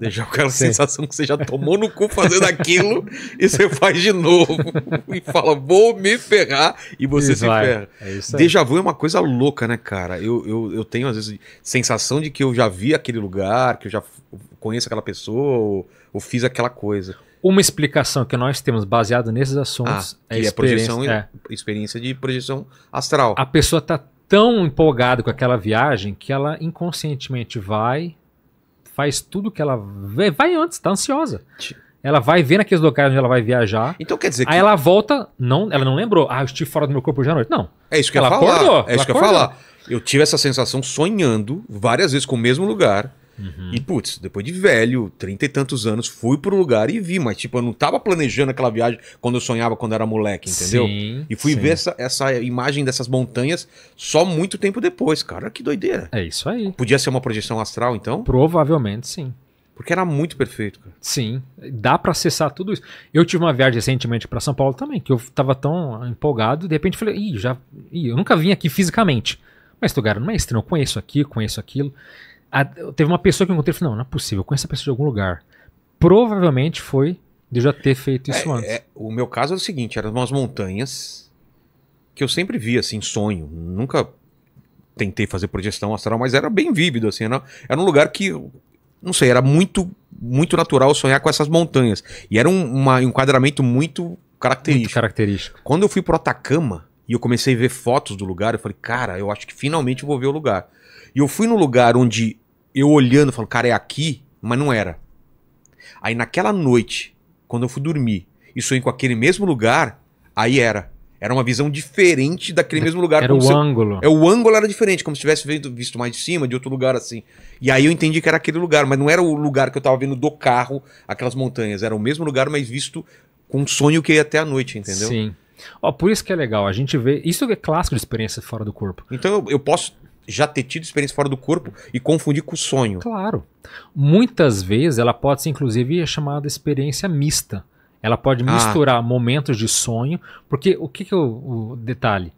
Déjà vu é aquela sensação que você já tomou no cu fazendo aquilo e você faz de novo. E fala, vou me ferrar, e você se ferra. É isso aí. Déjà vu é uma coisa louca, né, cara? Eu tenho, às vezes, sensação de que eu já vi aquele lugar, que eu já conheço aquela pessoa, ou fiz aquela coisa. Uma explicação que nós temos baseado nesses assuntos é a experiência de projeção astral. A pessoa está tão empolgada com aquela viagem que ela inconscientemente vai, faz tudo que ela vê, vai antes, está ansiosa. Ela vai ver naqueles locais onde ela vai viajar. Então quer dizer que... Aí ela volta, ela não lembrou. Eu estive fora do meu corpo hoje à noite. Não. É isso que ela acordou. É isso que eu ia falar. Eu tive essa sensação sonhando várias vezes com o mesmo lugar. Uhum. E, putz, depois de velho, 30 e tantos anos, fui pro lugar e vi. Mas, tipo, eu não tava planejando aquela viagem quando eu sonhava quando era moleque, entendeu? Sim, e fui ver essa imagem dessas montanhas só muito tempo depois. Cara, que doideira. É isso aí. Podia ser uma projeção astral, então? Provavelmente, sim. Porque era muito perfeito, cara. Sim, dá pra acessar tudo isso. Eu tive uma viagem recentemente pra São Paulo também, que eu tava tão empolgado, de repente falei, eu nunca vim aqui fisicamente. Mas esse lugar não é estranho, eu conheço aqui, conheço aquilo. Teve uma pessoa que eu encontrei e falei, não é possível, eu conheço essa pessoa de algum lugar. Provavelmente foi de eu já ter feito isso antes. O meu caso é o seguinte, eram umas montanhas que eu sempre via assim, sonho. Nunca tentei fazer projeção astral, mas era bem vívido. Assim, era um lugar que, não sei, era muito, muito natural sonhar com essas montanhas. E era um enquadramento muito característico. Muito característico. Quando eu fui pro Atacama e eu comecei a ver fotos do lugar, eu falei, cara, eu acho que finalmente eu vou ver o lugar. E eu fui num lugar onde eu olhando, falo, cara, é aqui, mas não era. Aí naquela noite, quando eu fui dormir e sonhei com aquele mesmo lugar, aí era. Era uma visão diferente daquele mesmo lugar. Era o ângulo. O ângulo era diferente, como se tivesse visto mais de cima, de outro lugar assim. E aí eu entendi que era aquele lugar, mas não era o lugar que eu tava vendo do carro, aquelas montanhas. Era o mesmo lugar, mas visto com um sonho que ia até a noite, entendeu? Sim. Ó, por isso que é legal, a gente vê... Isso é clássico de experiência fora do corpo. Então eu posso... já ter tido experiência fora do corpo e confundir com o sonho. Claro. Muitas vezes ela pode ser, inclusive, chamada experiência mista. Ela pode misturar momentos de sonho, porque o que é o detalhe?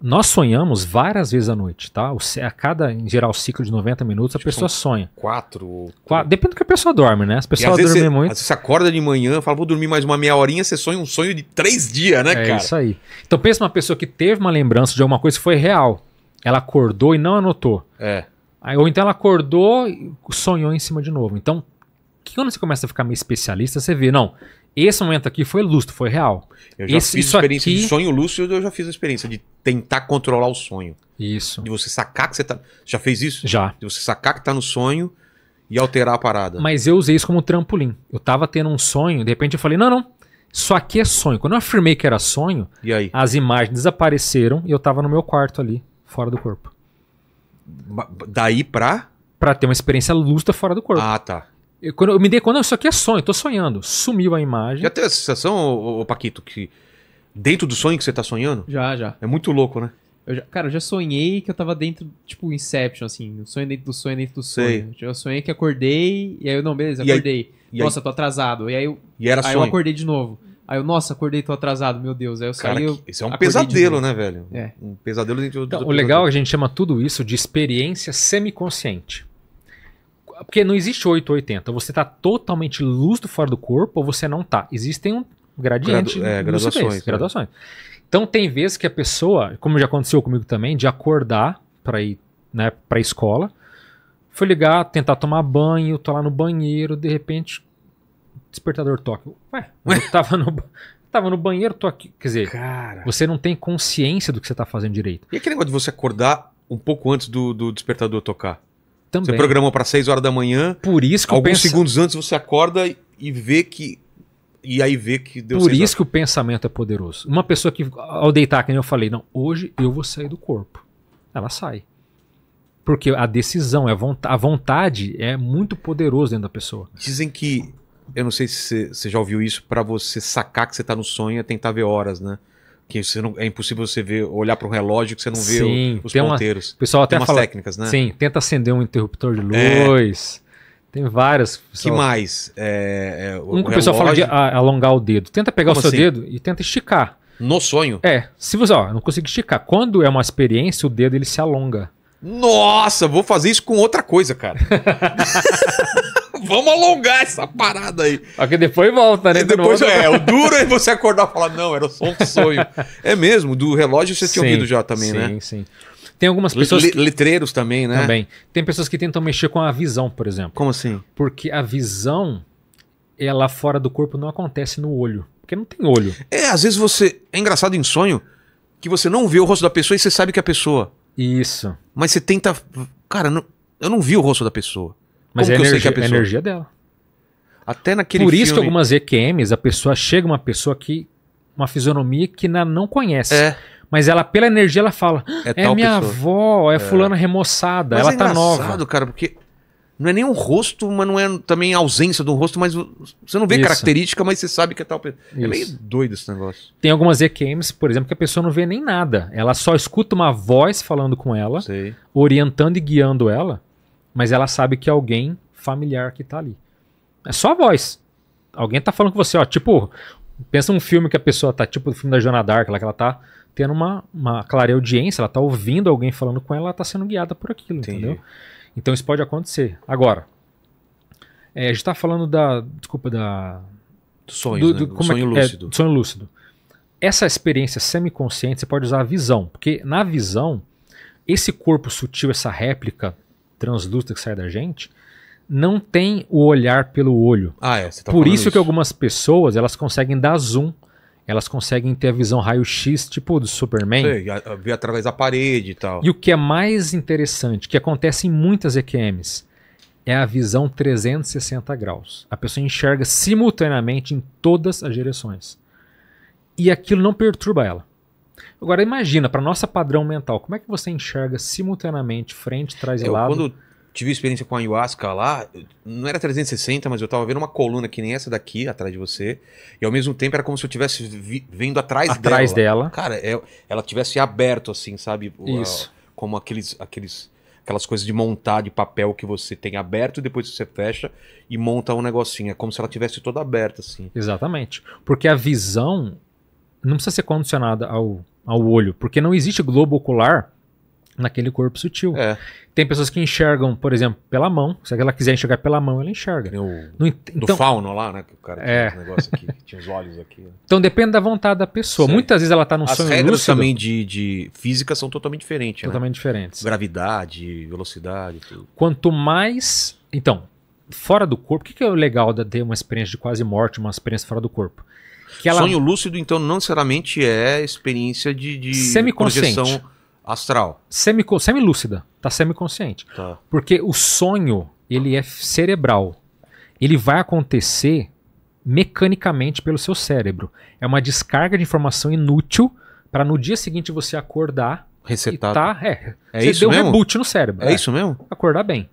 Nós sonhamos várias vezes à noite, tá? A cada, em geral, ciclo de 90 minutos, a pessoa sonha. Quatro. Depende do que a pessoa dorme, né? As pessoas dormem muito. Às vezes você acorda de manhã, fala, vou dormir mais uma meia horinha, você sonha um sonho de 3 dias, né, cara? É isso aí. Então pensa numa pessoa que teve uma lembrança de alguma coisa que foi real. Ela acordou e não anotou. Ou então ela acordou e sonhou em cima de novo. Então, quando você começa a ficar meio especialista, você vê, não, esse momento aqui foi lúcido, foi real. Eu já fiz a experiência de sonho lúcido, eu já fiz a experiência de tentar controlar o sonho. Isso. De você sacar que você tá... Já fez isso? Já. De você sacar que tá no sonho e alterar a parada. Mas eu usei isso como trampolim. Eu tava tendo um sonho, de repente eu falei, não. Isso aqui é sonho. Quando eu afirmei que era sonho, e aí? As imagens desapareceram e eu tava no meu quarto ali. Fora do corpo. Daí pra? Pra ter uma experiência lúcida fora do corpo. Tá. Eu me dei conta, isso aqui é sonho, eu tô sonhando. Sumiu a imagem. Já teve a sensação, ô Paquito, que dentro do sonho que você tá sonhando? Já. É muito louco, né? Cara, eu já sonhei que eu tava dentro, tipo, Inception, assim, sonho dentro do sonho dentro do sonho. Sei. Eu sonhei que acordei, e aí eu, não, beleza, acordei. Aí, nossa, aí, tô atrasado. E aí eu, e era aí sonho. Eu acordei de novo. Aí eu, nossa, acordei, tô atrasado, meu Deus. Aí eu saí, cara, isso é um pesadelo, né, velho? É. Um pesadelo dentro do pesadelo. O legal é que a gente chama tudo isso de experiência semiconsciente. Porque não existe 880. Você tá totalmente lúcido fora do corpo ou você não tá. Existem um gradiente de lucidez, graduações. Então tem vezes que a pessoa, como já aconteceu comigo também, de acordar para ir, né, para a escola, foi ligar, tentar tomar banho, tô lá no banheiro, de repente, despertador toca. Ué? Eu tava no banheiro, tô aqui. Quer dizer, cara, você não tem consciência do que você tá fazendo direito. E aquele negócio de você acordar um pouco antes do despertador tocar? Também. Você programou para 6 horas da manhã, por isso que alguns segundos antes você acorda e vê que... E aí vê que deu certo. Por isso que o pensamento é poderoso. Uma pessoa que, ao deitar, que nem eu falei, não, hoje eu vou sair do corpo. Ela sai. Porque a decisão, a vontade é muito poderosa dentro da pessoa. Dizem que, eu não sei se você já ouviu isso, para você sacar que você está no sonho é tentar ver horas, né? Que você não, é impossível você ver, olhar para o relógio que você não vê os ponteiros. O pessoal até tem umas técnicas, né? Sim, tenta acender um interruptor de luz... É. Tem várias. Pessoal. Que mais? O pessoal fala de alongar o dedo. Tenta pegar o seu dedo e tenta esticar. No sonho? É. Se você não conseguir esticar, quando é uma experiência, o dedo ele se alonga. Nossa, vou fazer isso com outra coisa, cara. Vamos alongar essa parada aí. Porque depois volta, né? Depois o duro é você acordar e falar, não, era só um sonho. É mesmo, do relógio você tinha ouvido já também, né? Sim, sim. Tem algumas pessoas... Letreiros também, né? Também. Tem pessoas que tentam mexer com a visão, por exemplo. Como assim? Porque a visão, ela fora do corpo não acontece no olho. Porque não tem olho. É, às vezes você... É engraçado em sonho que você não vê o rosto da pessoa e você sabe que é a pessoa. Isso. Mas você tenta... Cara, não... eu não vi o rosto da pessoa. Mas como é, que eu sei que é a pessoa? É a energia dela. Até naquele filme... Por isso que algumas EQMs, a pessoa chega uma pessoa que... Uma fisionomia que não conhece. É. Mas ela, pela energia, ela fala, é minha avó, é fulana remoçada, ela tá nova. É engraçado, cara, porque não é nem um rosto, mas não é também a ausência de um rosto, mas você não vê característica, mas você sabe que é tal pessoa. É meio doido esse negócio. Tem algumas EQMs, por exemplo, que a pessoa não vê nem nada. Ela só escuta uma voz falando com ela, orientando e guiando ela, mas ela sabe que é alguém familiar que tá ali. É só a voz. Alguém tá falando com você, ó, tipo... Pensa um filme que a pessoa tá, tipo o filme da Joanna Dark, que ela tá tendo uma clara audiência, ela tá ouvindo alguém falando com ela tá sendo guiada por aquilo, entendeu? Então isso pode acontecer. Agora, a gente tá falando do sonho, né? Sonho lúcido. Essa experiência semiconsciente, você pode usar a visão, porque na visão, esse corpo sutil, essa réplica translúcida que sai da gente... Não tem o olhar pelo olho. Você tá por isso que algumas pessoas elas conseguem dar zoom. Elas conseguem ter a visão raio-x, tipo do Superman. Ver através da parede e tal. E o que é mais interessante, que acontece em muitas EQMs, é a visão 360 graus. A pessoa enxerga simultaneamente em todas as direções. E aquilo não perturba ela. Agora imagina, para nosso padrão mental, como é que você enxerga simultaneamente frente, trás e lado? Tive experiência com a ayahuasca lá, não era 360, mas eu tava vendo uma coluna que nem essa daqui, atrás de você, e ao mesmo tempo era como se eu estivesse vendo atrás dela. Cara, ela tivesse aberto assim, sabe? Isso. Como aquelas coisas de montar de papel que você tem aberto e depois você fecha e monta um negocinho. É como se ela tivesse toda aberta assim. Exatamente. Porque a visão não precisa ser condicionada ao olho, porque não existe globo ocular naquele corpo sutil. Tem pessoas que enxergam, por exemplo, pela mão. Se ela quiser enxergar pela mão, ela enxerga. Do fauno lá, né? Que o cara tinha esse negócio aqui, tinha os olhos aqui. Né? Então depende da vontade da pessoa. Sim. Muitas vezes ela está num sonho lúcido. As regras também de física são totalmente diferentes. Totalmente diferentes. Gravidade, velocidade, tudo. Quanto mais... Então, fora do corpo, o que é o legal de ter uma experiência de quase morte, uma experiência fora do corpo? Que ela... Sonho lúcido, então, não necessariamente é experiência de semiconsciente. Projeção astral. Semilúcida. Tá semiconsciente. Tá. Porque o sonho, ele é cerebral. Ele vai acontecer mecanicamente pelo seu cérebro. É uma descarga de informação inútil para no dia seguinte você acordar. Resetado. Você deu um reboot no cérebro. É isso mesmo? Acordar bem.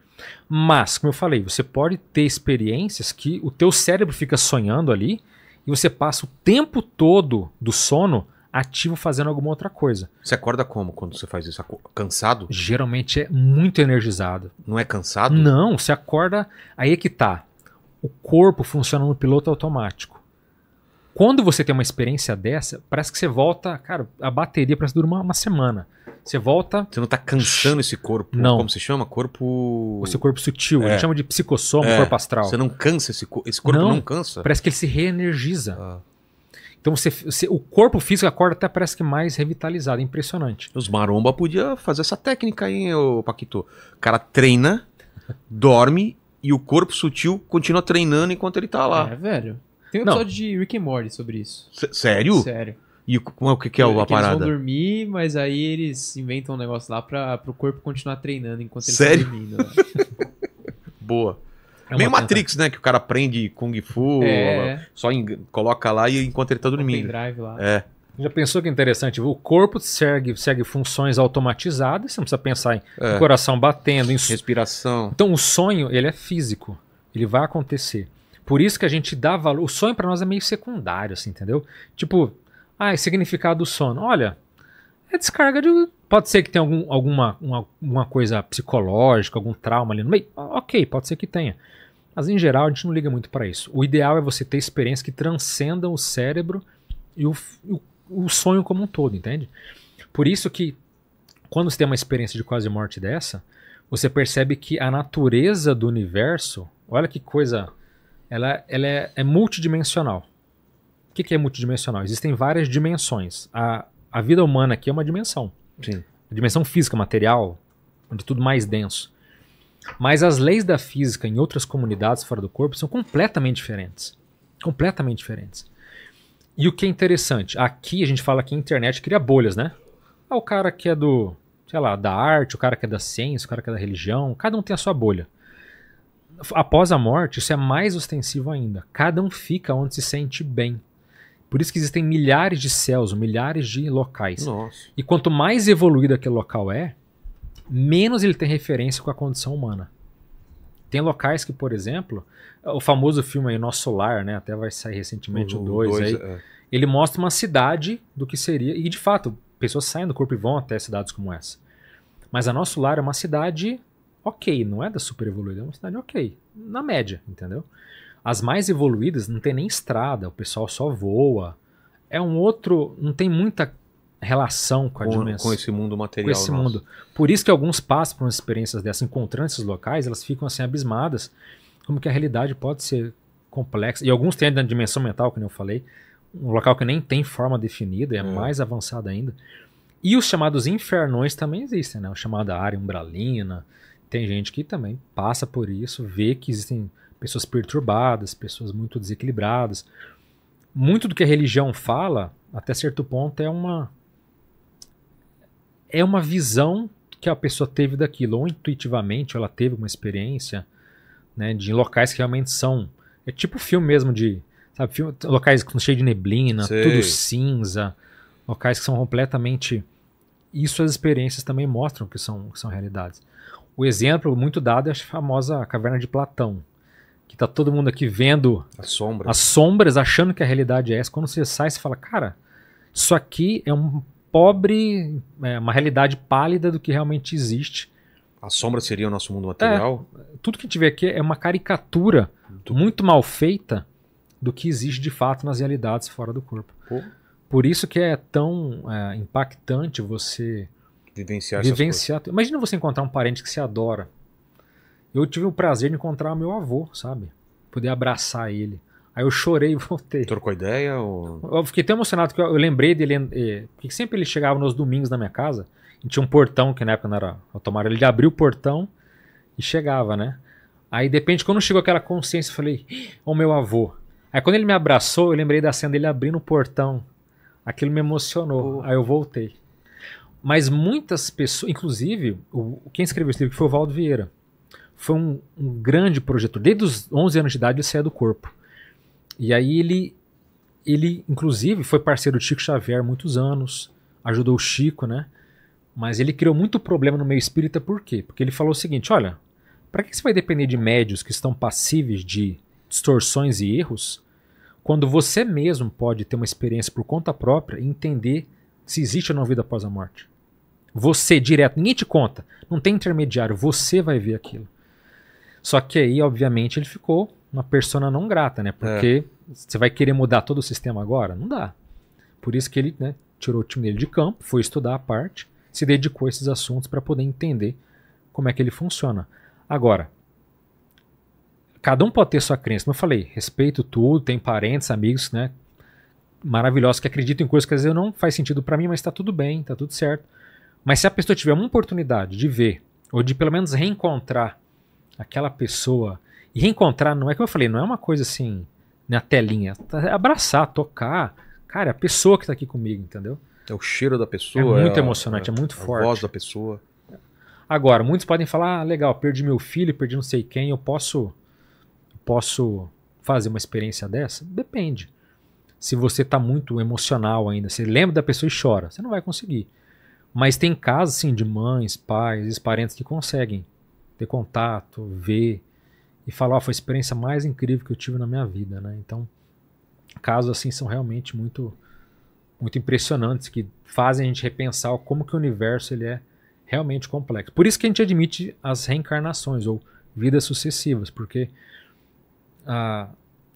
Mas, como eu falei, você pode ter experiências que o teu cérebro fica sonhando ali e você passa o tempo todo do sono ativo fazendo alguma outra coisa. Você acorda como quando você faz isso? Cansado? Geralmente é muito energizado. Não é cansado? Não, você acorda... Aí é que tá. O corpo funciona no piloto automático. Quando você tem uma experiência dessa, parece que você volta... Cara, a bateria parece que dura uma semana. Você volta... Você não tá cansando esse corpo? Não. Como se chama? Corpo... O seu corpo sutil. É. A gente chama de psicossoma, corpo astral. Você não cansa esse corpo? Esse corpo não cansa? Parece que ele se reenergiza. Ah. Então o corpo físico acorda até parece que mais revitalizado. Impressionante. Os maromba podia fazer essa técnica aí, hein, ô Paquito? O cara treina, dorme e o corpo sutil continua treinando enquanto ele tá lá. É, velho. Tem um episódio de Rick and Morty sobre isso. Sério? Sério. E o que é a parada? Eles vão dormir, mas aí eles inventam um negócio lá para o corpo continuar treinando enquanto ele tá dormindo. Né? Boa. É meio Matrix, né? Que o cara aprende Kung Fu, só coloca lá e enquanto ele tá dormindo. Tem drive lá. É. Já pensou que é interessante? O corpo segue funções automatizadas, você não precisa pensar em coração batendo, em respiração. Então o sonho, ele é físico, ele vai acontecer. Por isso que a gente dá valor. O sonho pra nós é meio secundário, assim, entendeu? Tipo, significado do sono. Olha, é descarga de... Pode ser que tenha alguma coisa psicológica, algum trauma ali no meio. Ok, pode ser que tenha. Mas em geral a gente não liga muito pra isso. O ideal é você ter experiências que transcendam o cérebro e o sonho como um todo, entende? Por isso que quando você tem uma experiência de quase morte dessa, você percebe que a natureza do universo, olha que coisa... Ela é multidimensional. O que é multidimensional? Existem várias dimensões. A vida humana aqui é uma dimensão. Sim. A dimensão física, material, onde tudo mais denso. Mas as leis da física em outras comunidades fora do corpo são completamente diferentes. Completamente diferentes. E o que é interessante, aqui a gente fala que a internet cria bolhas, né? O cara que é do, sei lá, da arte, o cara que é da ciência, o cara que é da religião, cada um tem a sua bolha. Após a morte, isso é mais ostensivo ainda. Cada um fica onde se sente bem. Por isso que existem milhares de céus, milhares de locais. Nossa. E quanto mais evoluído aquele local é, menos ele tem referência com a condição humana. Tem locais que, por exemplo, o famoso filme aí, Nosso Lar, né? Até vai sair recentemente o 2 aí. É. Ele mostra uma cidade do que seria... E, de fato, pessoas saem do corpo e vão até cidades como essa. Mas a Nosso Lar é uma cidade... Ok, não é da super evoluída, é uma cidade ok, na média, entendeu? As mais evoluídas não tem nem estrada, o pessoal só voa. É um outro, não tem muita relação com a dimensão. Com esse mundo material. Com esse mundo. Por isso que alguns passam por umas experiências dessas, encontrando esses locais, elas ficam assim abismadas, como que a realidade pode ser complexa. E alguns têm a dimensão mental, como eu falei, um local que nem tem forma definida, é mais avançado ainda. E os chamados infernões também existem, né? O chamado área umbralina... Tem gente que também passa por isso, vê que existem pessoas perturbadas, pessoas muito desequilibradas. Muito do que a religião fala, até certo ponto, é uma visão que a pessoa teve daquilo. Ou intuitivamente ela teve uma experiência, né, de locais que realmente são... É tipo filme mesmo de... Sabe, filme, locais cheios de neblina, Sei. Tudo cinza. Locais que são completamente... Isso as experiências também mostram que são realidades. O exemplo muito dado é a famosa caverna de Platão, que tá todo mundo aqui vendo as sombras, achando que a realidade é essa. Quando você sai, você fala, cara, isso aqui é uma realidade pálida do que realmente existe. A sombra seria o nosso mundo material? Tudo que a gente vê aqui é uma caricatura muito mal feita do que existe de fato nas realidades fora do corpo. Pô. Por isso que é tão impactante você... Vivenciar essas coisas. Imagina você encontrar um parente que você adora. Eu tive o prazer de encontrar meu avô, sabe? Poder abraçar ele. Aí eu chorei e voltei. Trocou ideia? Ou... Eu fiquei tão emocionado que eu lembrei dele. Porque sempre ele chegava nos domingos na minha casa. A gente tinha um portão, que na época não era automático. Ele abriu o portão e chegava, né? Aí de repente, quando chegou aquela consciência, eu falei, o meu avô. Aí quando ele me abraçou, eu lembrei da cena dele abrindo o portão. Aquilo me emocionou. Aí eu voltei. Mas muitas pessoas, inclusive, quem escreveu esse livro foi o Valdo Vieira. Foi um grande projetor. Desde os 11 anos de idade ele saía do corpo. E aí ele, inclusive, foi parceiro do Chico Xavier há muitos anos. Ajudou o Chico, né? Mas ele criou muito problema no meio espírita. Por quê? Porque ele falou o seguinte, olha, para que você vai depender de médios que estão passíveis de distorções e erros quando você mesmo pode ter uma experiência por conta própria e entender se existe ou não vida após a morte. Você direto, ninguém te conta, não tem intermediário, você vai ver aquilo. Só que aí, obviamente, ele ficou uma persona não grata, né? Porque você vai querer mudar todo o sistema agora? Não dá. Por isso que ele, né, tirou o time dele de campo, foi estudar a parte, se dedicou a esses assuntos para poder entender como é que ele funciona. Agora, cada um pode ter sua crença. Como eu falei, respeito tudo, tem parentes, amigos, né, maravilhosos que acreditam em coisas que às vezes não faz sentido para mim, mas está tudo bem, está tudo certo. Mas se a pessoa tiver uma oportunidade de ver, ou de pelo menos reencontrar aquela pessoa, e reencontrar, não é como eu falei, não é uma coisa assim, na telinha, abraçar, tocar, cara, é a pessoa que está aqui comigo, entendeu? É o cheiro da pessoa. É muito emocionante, é muito forte. A voz da pessoa. Agora, muitos podem falar, ah, legal, perdi meu filho, perdi não sei quem, eu posso fazer uma experiência dessa? Depende. Se você está muito emocional ainda, você lembra da pessoa e chora, você não vai conseguir. Mas tem casos assim, de mães, pais, parentes que conseguem ter contato, ver e falar, oh, foi a experiência mais incrível que eu tive na minha vida, né? Então, casos assim são realmente muito, muito impressionantes, que fazem a gente repensar como que o universo ele é realmente complexo. Por isso que a gente admite as reencarnações ou vidas sucessivas, porque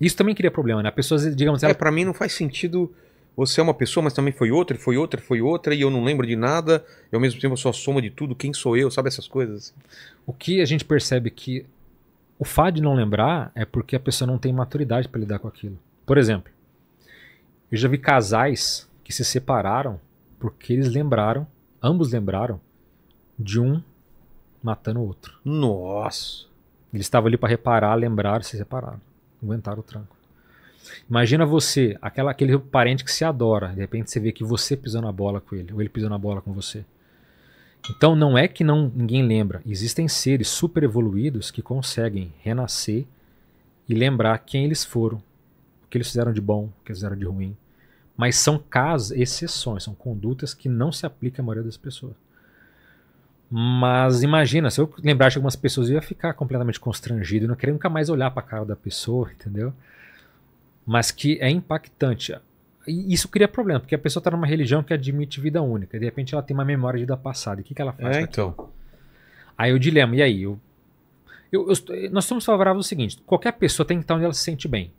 isso também cria problema, né? A pessoa, digamos, ela... para mim não faz sentido... Você é uma pessoa, mas também foi outra, foi outra, foi outra, e eu não lembro de nada, e ao mesmo tempo eu sou a soma de tudo, quem sou eu, sabe, essas coisas. O que a gente percebe que o fato de não lembrar é porque a pessoa não tem maturidade para lidar com aquilo. Por exemplo, eu já vi casais que se separaram porque eles lembraram, ambos lembraram, de um matando o outro. Nossa! Eles estavam ali para reparar, lembraram, se separaram, aguentaram o tranco. Imagina você, aquele parente que se adora, de repente você vê que você pisou na bola com ele, ou ele pisou na bola com você. Então não é que ninguém lembra, existem seres super evoluídos que conseguem renascer e lembrar quem eles foram, o que eles fizeram de bom, o que eles fizeram de ruim. Mas são casos, exceções, são condutas que não se aplicam à maioria das pessoas. Mas imagina, se eu lembrar de algumas pessoas, eu ia ficar completamente constrangido, eu não queria nunca mais olhar para a cara da pessoa, entendeu? Mas que é impactante. E isso cria problema, porque a pessoa está numa religião que admite vida única. De repente ela tem uma memória de vida passada. E o que ela faz? Então. Aí o dilema, e aí? Nós somos favoráveis ao seguinte, qualquer pessoa tem que estar onde ela se sente bem.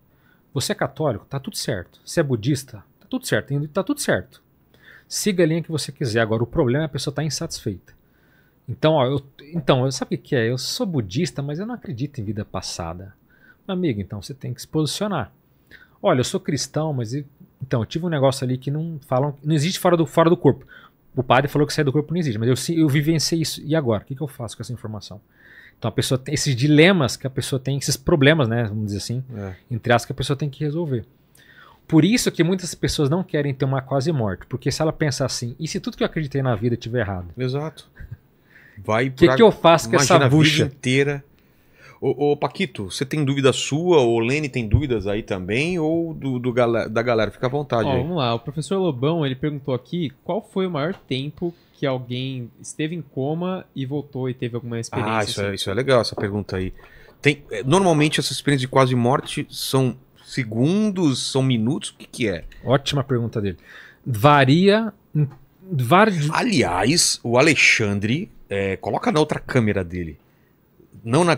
Você é católico? Tá tudo certo. Você é budista? Tá tudo certo. Tá tudo certo. Siga a linha que você quiser. Agora, o problema é a pessoa estar insatisfeita. Então, sabe o que é? Eu sou budista, mas eu não acredito em vida passada. Meu amigo, então você tem que se posicionar. Olha, eu sou cristão, mas então eu tive um negócio ali que não falam, não existe fora do corpo. O padre falou que sair do corpo não existe, mas eu vivenciei isso. E agora? O que eu faço com essa informação? Então a pessoa tem esses dilemas que a pessoa tem, esses problemas, né? Vamos dizer assim, entre aspas, que a pessoa tem que resolver. Por isso que muitas pessoas não querem ter uma quase morte, porque se ela pensar assim, e se tudo que eu acreditei na vida estiver errado? Exato. Vai. O que eu faço com essa bucha inteira? Ô Paquito, você tem dúvida sua? O Lene tem dúvidas aí também? Ou da galera? Fica à vontade aí. Vamos lá, o professor Lobão, ele perguntou aqui qual foi o maior tempo que alguém esteve em coma e voltou e teve alguma experiência. Isso é legal, essa pergunta aí. Normalmente essas experiências de quase morte são segundos, são minutos, o que é? Ótima pergunta dele. Varia... Aliás, o Alexandre, coloca na outra câmera dele. Não na...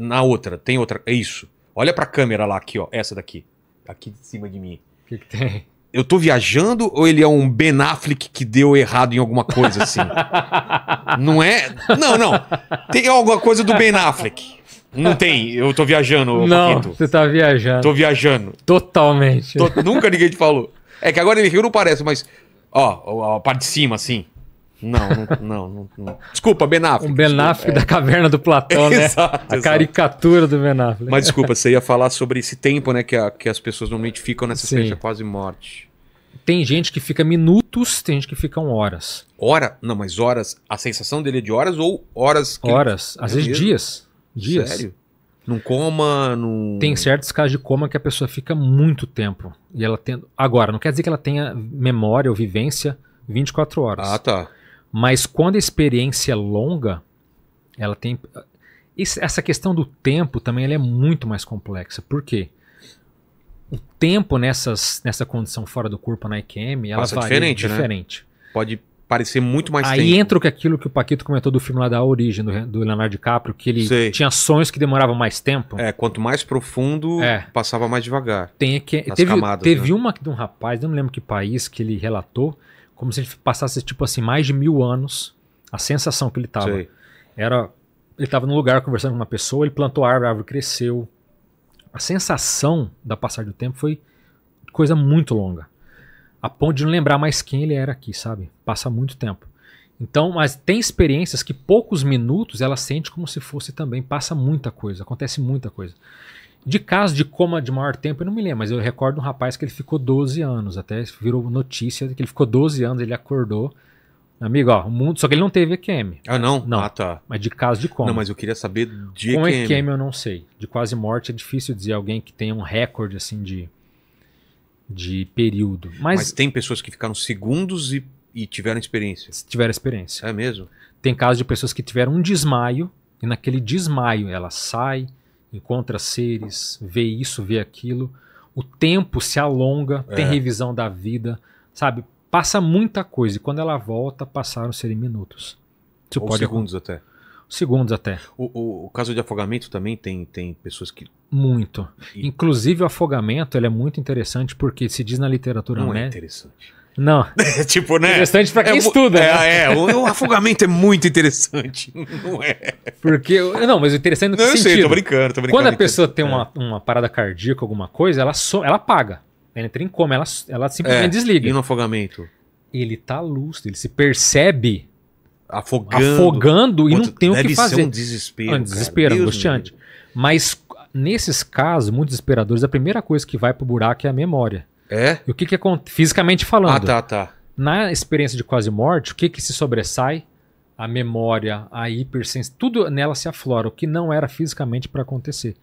Na outra, tem outra, é isso. Olha pra câmera lá, aqui, ó, essa daqui. Aqui de cima de mim. O que tem? Eu tô viajando ou ele é um Ben Affleck que deu errado em alguma coisa assim? Não é? Não. Tem alguma coisa do Ben Affleck. Não tem, eu tô viajando, não, Paquito. Você tá viajando. Tô viajando. Totalmente. Nunca ninguém te falou. É que agora ele riu, não parece, mas... Ó, a parte de cima, assim. Não. Desculpa, Ben Affleck. Um Ben Affleck da caverna do Platão, né? Exato, a caricatura do Ben Affleck. Mas desculpa, você ia falar sobre esse tempo, né? Que as pessoas normalmente ficam nessa experiência quase morte. Tem gente que fica minutos, tem gente que ficam horas. Hora? Não, mas horas. A sensação dele é de horas ou horas? Que... Horas. Às vezes dias. Dias. Sério? Num coma, num... Tem certos casos de coma que a pessoa fica muito tempo. E ela tem... Agora, não quer dizer que ela tenha memória ou vivência 24 horas. Ah, tá. Mas quando a experiência é longa, ela tem... Essa questão do tempo também ela é muito mais complexa. Por quê? O tempo nessa condição fora do corpo na EQM, ela vai diferente. Né? Pode parecer muito mais tempo. Aí entra aquilo que o Paquito comentou do filme lá da Origem, do Leonardo DiCaprio, que ele tinha sonhos que demoravam mais tempo. É, quanto mais profundo, passava mais devagar. Teve uma de um rapaz, não me lembro que país, que ele relatou, como se ele passasse tipo assim, mais de 1000 anos, a sensação que ele tava. Sei. Ele estava num lugar conversando com uma pessoa, ele plantou a árvore cresceu. A sensação da passagem do tempo foi coisa muito longa. A ponto de não lembrar mais quem ele era aqui, sabe? Passa muito tempo. Então, mas tem experiências que poucos minutos ela sente como se fosse também. Passa muita coisa, acontece muita coisa. De caso de coma de maior tempo, eu não me lembro, mas eu recordo um rapaz que ele ficou 12 anos. Até virou notícia que ele ficou 12 anos, ele acordou. Amigo, ó, o mundo... Só que ele não teve EQM. Ah, não? Não. Ah, tá. Mas de caso de coma. Não, mas eu queria saber de EQM. Com EQM eu não sei. De quase morte é difícil dizer alguém que tenha um recorde, assim, de período. Mas tem pessoas que ficaram segundos e tiveram experiência. Tiveram experiência. É mesmo? Tem casos de pessoas que tiveram um desmaio e naquele desmaio ela sai, encontra seres, vê isso, vê aquilo. O tempo se alonga, tem revisão da vida, sabe? Passa muita coisa. E quando ela volta, passaram-se em minutos. Isso pode segundos até. Segundos até. O caso de afogamento também tem pessoas que... Muito. E... Inclusive o afogamento ele é muito interessante porque se diz na literatura... Não é interessante. Não. É tipo, né? Interessante pra quem estuda. Né? O afogamento é muito interessante. Não é. Porque... Não, mas o interessante é que sentido. Eu sei, tô brincando. Quando a pessoa tem uma parada cardíaca, alguma coisa, ela apaga. Ela entra em coma, ela simplesmente desliga. E no afogamento? Ele tá lúcido, ele se percebe afogando e não tem o que fazer. Deve ser um desespero. Um desespero, cara, angustiante. Mas nesses casos, muito desesperadores, a primeira coisa que vai pro buraco é a memória. É? E o que acontece? Fisicamente falando. Ah, tá. Na experiência de quase morte, o que se sobressai? A memória, a hipersensibilidade, tudo nela se aflora, o que não era fisicamente para acontecer.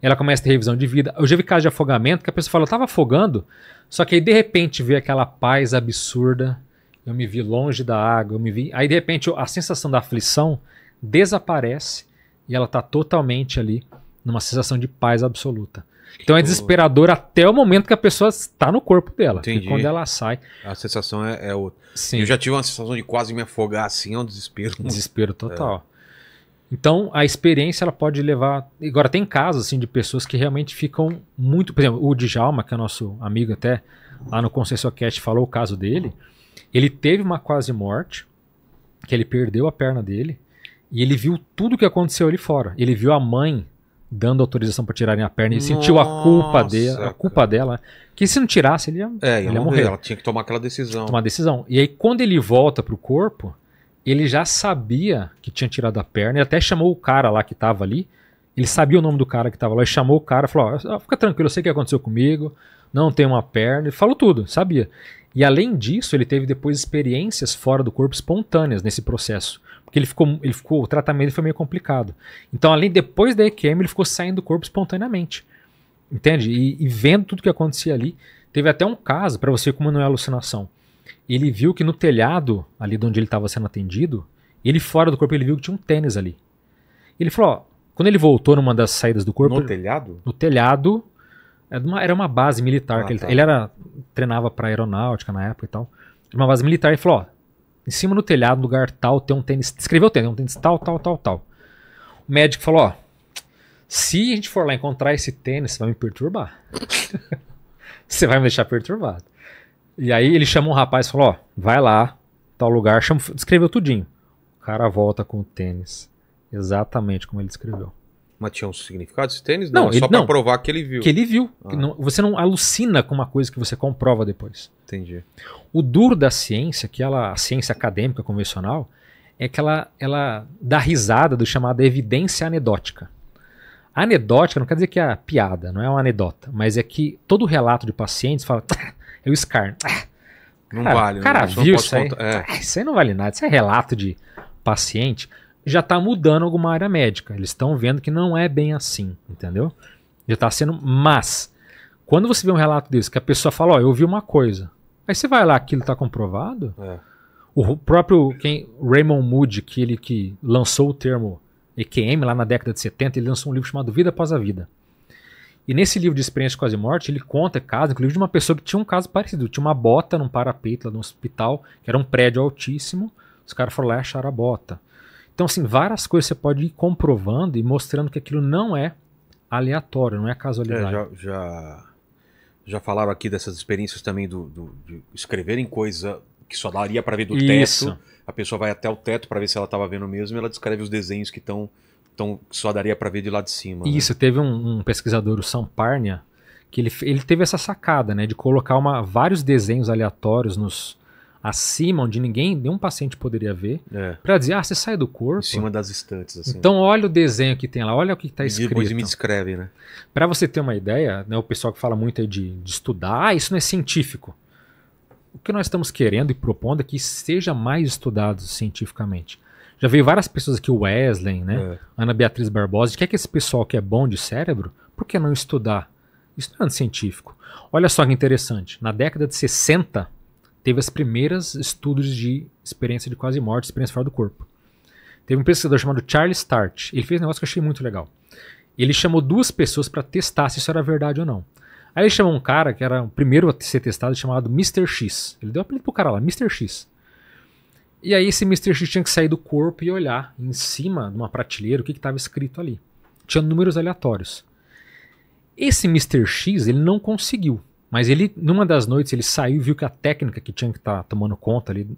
Ela começa a ter revisão de vida. Eu já vi casos de afogamento que a pessoa fala, eu estava afogando, só que aí de repente vê aquela paz absurda, eu me vi longe da água, eu me vi... Aí de repente a sensação da aflição desaparece e ela está totalmente ali numa sensação de paz absoluta. Então é desesperador até o momento que a pessoa está no corpo dela. Entendi. Quando ela sai... A sensação é outra. Sim. Eu já tive uma sensação de quase me afogar assim, é um desespero. Desespero total. É. Então, a experiência ela pode levar... Agora, tem casos assim, de pessoas que realmente ficam muito... Por exemplo, o Djalma, que é nosso amigo até lá no Consciencio Cast, falou o caso dele. Ele teve uma quase-morte, que ele perdeu a perna dele, e ele viu tudo o que aconteceu ali fora. Ele viu a mãe dando autorização para tirarem a perna e sentiu a culpa dela. Que se não tirasse, ele ia morrer. Ela tinha que tomar aquela decisão. E aí, quando ele volta para o corpo... Ele já sabia que tinha tirado a perna. Ele até chamou o cara lá que tava ali. Ele sabia o nome do cara que tava lá. Ele chamou o cara e falou, ó, fica tranquilo, eu sei o que aconteceu comigo. Não tenho uma perna. Ele falou tudo, sabia. E além disso, ele teve depois experiências fora do corpo espontâneas nesse processo. Porque o tratamento foi meio complicado. Então, depois da EQM, ele ficou saindo do corpo espontaneamente. Entende? E vendo tudo que acontecia ali. Teve até um caso, para você como não é alucinação. Ele viu que no telhado, ali de onde ele estava sendo atendido, ele fora do corpo, ele viu que tinha um tênis ali. Ele falou, ó, quando ele voltou numa das saídas do corpo... No telhado? No telhado, era uma base militar. Que ele treinava para aeronáutica na época e tal. Era uma base militar, ele falou, ó, em cima no telhado, lugar tal, tem um tênis... Escreveu o tênis, um tênis tal, tal, tal, tal. O médico falou, ó, se a gente for lá encontrar esse tênis, você vai me perturbar. Você vai me deixar perturbado. E aí ele chamou um rapaz e falou, ó, vai lá, tal lugar, descreveu tudinho. O cara volta com o tênis, exatamente como ele descreveu. Mas tinha um significado esse tênis? Não, só pra provar que ele viu. Que ele viu. Ah. Você não alucina com uma coisa que você comprova depois. Entendi. O duro da ciência, a ciência acadêmica convencional, é que ela dá risada do chamado evidência anedótica. Anedótica não quer dizer que é piada, não é uma anedota, mas é que todo relato de pacientes fala... Eu escarno. Não vale. O cara viu isso aí. Isso aí não vale nada. Isso é relato de paciente. Já está mudando alguma área médica. Eles estão vendo que não é bem assim. Entendeu? Já está sendo... Mas, quando você vê um relato desse, que a pessoa fala, ó, eu vi uma coisa. Aí você vai lá, aquilo está comprovado. É. O próprio Raymond Moody, que lançou o termo EQM lá na década de 70, ele lançou um livro chamado Vida Após a Vida. E nesse livro de experiência quase morte, ele conta casos, inclusive de uma pessoa que tinha um caso parecido. Tinha uma bota num parapeito lá no hospital, que era um prédio altíssimo. Os caras foram lá e acharam a bota. Então, assim, várias coisas você pode ir comprovando e mostrando que aquilo não é aleatório, não é casualidade. Já falaram aqui dessas experiências também de escreverem coisa que só daria para ver do teto. A pessoa vai até o teto para ver se ela estava vendo mesmo e ela descreve os desenhos que estão só daria para ver de lá de cima. Isso, né? Teve um pesquisador, o Samparnia, que ele teve essa sacada, né, de colocar vários desenhos aleatórios nos... acima, onde nenhum paciente poderia ver, pra dizer, você sai do corpo. Em cima das estantes, assim. Então olha o desenho que tem lá, olha o que está escrito. E depois me descreve, né? Pra você ter uma ideia, né, o pessoal que fala muito aí de estudar, isso não é científico. O que nós estamos querendo e propondo é que seja mais estudado cientificamente. Já veio várias pessoas aqui, o Wesley, né, Ana Beatriz Barbosa, de que é que esse pessoal que é bom de cérebro, por que não estudar? Isso não é científico. Olha só que interessante, na década de 60... teve as primeiras estudos de experiência de quase morte, experiência fora do corpo. Teve um pesquisador chamado Charles Tart. Ele fez um negócio que eu achei muito legal. Ele chamou duas pessoas para testar se isso era verdade ou não. Aí ele chamou um cara que era o primeiro a ser testado, chamado Mr. X. Ele deu um apelido pro cara lá, Mr. X. E aí esse Mr. X tinha que sair do corpo e olhar em cima de uma prateleira o que estava escrito ali. Tinha números aleatórios. Esse Mr. X, ele não conseguiu. Mas ele, numa das noites, ele saiu e viu que a técnica que tinha que estar tomando conta ali,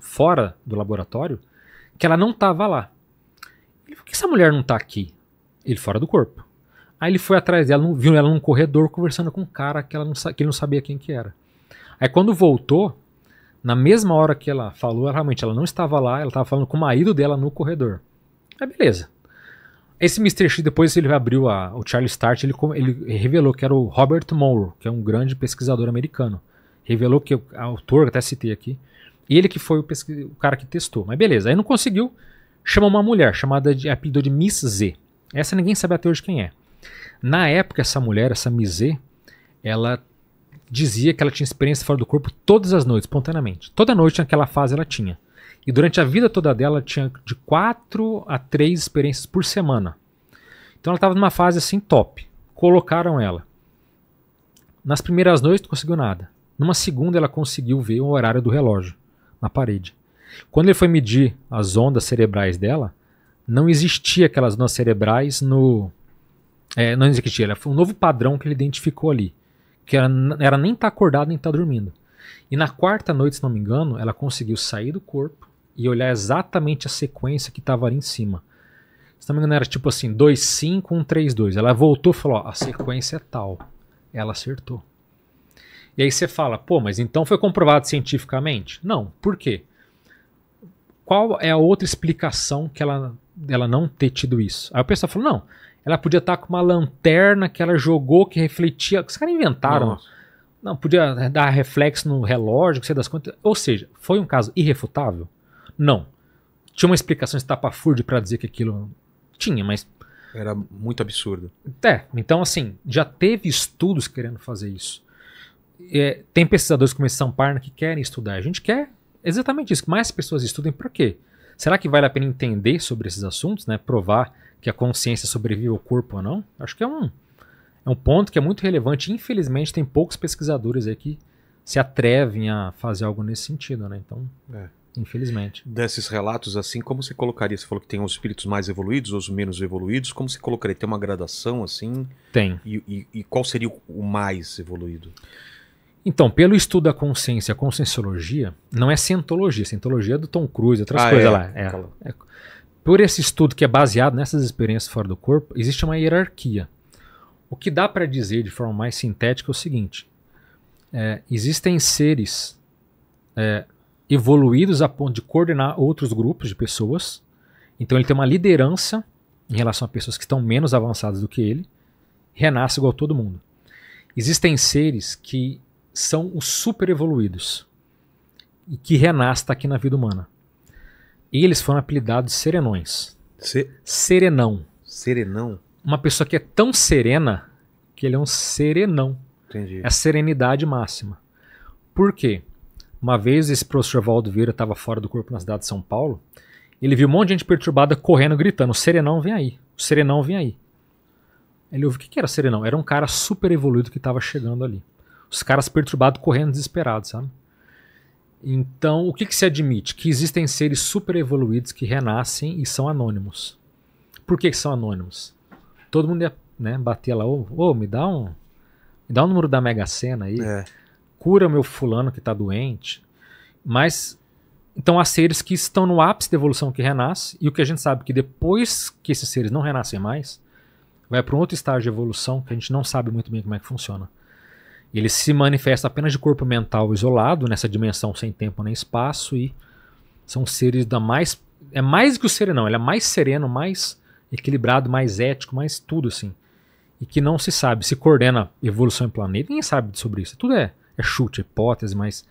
fora do laboratório, que ela não estava lá. Ele falou, por que essa mulher não está aqui? Ele, fora do corpo. Aí ele foi atrás dela, viu ela num corredor conversando com um cara que ele não sabia quem que era. Aí quando voltou, na mesma hora que ela falou, realmente ela não estava lá, ela estava falando com o marido dela no corredor. Aí beleza. Esse Mr. X, depois ele abriu o Charles Tart, ele revelou que era o Robert Monroe, que é um grande pesquisador americano. Revelou que o autor, até citei aqui, ele que foi o cara que testou. Mas beleza, aí não conseguiu, chamou uma mulher, apelidou de Miss Z. Essa ninguém sabe até hoje quem é. Na época, essa mulher, essa Miss Z, ela dizia que ela tinha experiência fora do corpo todas as noites, espontaneamente. Toda noite naquela fase ela tinha. E durante a vida toda dela, tinha de 4 a 3 experiências por semana. Então ela estava numa fase assim top. Colocaram ela. Nas primeiras noites não conseguiu nada. Numa segunda ela conseguiu ver o horário do relógio na parede. Quando ele foi medir as ondas cerebrais dela, não existia aquelas ondas cerebrais no... não existia. Foi um novo padrão que ele identificou ali. Que era nem estar acordado nem estar dormindo. E na quarta noite, se não me engano, ela conseguiu sair do corpo e olhar exatamente a sequência que estava ali em cima. Se não me engano, era tipo assim, 2, 5, 1, 3, 2. Ela voltou e falou, ó, a sequência é tal. Ela acertou. E aí você fala, pô, mas então foi comprovado cientificamente? Não, por quê? Qual é a outra explicação que ela não ter tido isso? Aí o pessoal falou, não, ela podia estar com uma lanterna que ela jogou, que refletia. Os caras inventaram. Nossa. Não, podia dar reflexo no relógio, sei das contas. Ou seja, foi um caso irrefutável? Não. Tinha uma explicação de estapafúrdia para dizer que aquilo tinha, mas... era muito absurdo. É, então assim, já teve estudos querendo fazer isso. Tem pesquisadores como esse Samparna que querem estudar. A gente quer exatamente isso, que mais pessoas estudem. Por quê? Será que vale a pena entender sobre esses assuntos, né? Provar que a consciência sobrevive ao corpo ou não? Acho que é um ponto que é muito relevante. Infelizmente, tem poucos pesquisadores aí que se atrevem a fazer algo nesse sentido, né? Então, infelizmente. Desses relatos, assim, como você colocaria? Você falou que tem os espíritos mais evoluídos, os menos evoluídos. Como você colocaria? Tem uma gradação, assim? Tem. E qual seria o mais evoluído? Então, pelo estudo da consciência, a conscienciologia, não é cientologia. Cientologia é do Tom Cruise, outras coisas lá. Por esse estudo que é baseado nessas experiências fora do corpo, existe uma hierarquia. O que dá para dizer de forma mais sintética é o seguinte. Existem seres evoluídos a ponto de coordenar outros grupos de pessoas. Então ele tem uma liderança em relação a pessoas que estão menos avançadas do que ele. Renasce igual a todo mundo. Existem seres que são os super evoluídos. E que renascem aqui na vida humana. Eles foram apelidados de serenões. Serenão. Serenão? Uma pessoa que é tão serena que ele é um serenão. Entendi. É a serenidade máxima. Por quê? Uma vez esse professor Valdo Vieira estava fora do corpo na cidade de São Paulo. Ele viu um monte de gente perturbada correndo, gritando, o serenão vem aí, o serenão vem aí. Ele ouviu, o que era serenão? Era um cara super evoluído que estava chegando ali. Os caras perturbados, correndo, desesperados, sabe? Então, o que se admite? Que existem seres super evoluídos que renascem e são anônimos. Por que são anônimos? Todo mundo ia, né, bater lá, ô, me dá um número da Mega Sena aí, cura o meu fulano que está doente. Mas, então há seres que estão no ápice da evolução que renasce, e o que a gente sabe é que depois que esses seres não renascem mais, vai para um outro estágio de evolução que a gente não sabe muito bem como é que funciona. Ele se manifesta apenas de corpo mental isolado, nessa dimensão sem tempo nem espaço, e são seres da mais... É mais que o serenão, ele é mais sereno, mais equilibrado, mais ético, mais tudo assim. E que não se sabe, se coordena evolução em planeta, ninguém sabe sobre isso. Tudo é chute, é hipótese, mas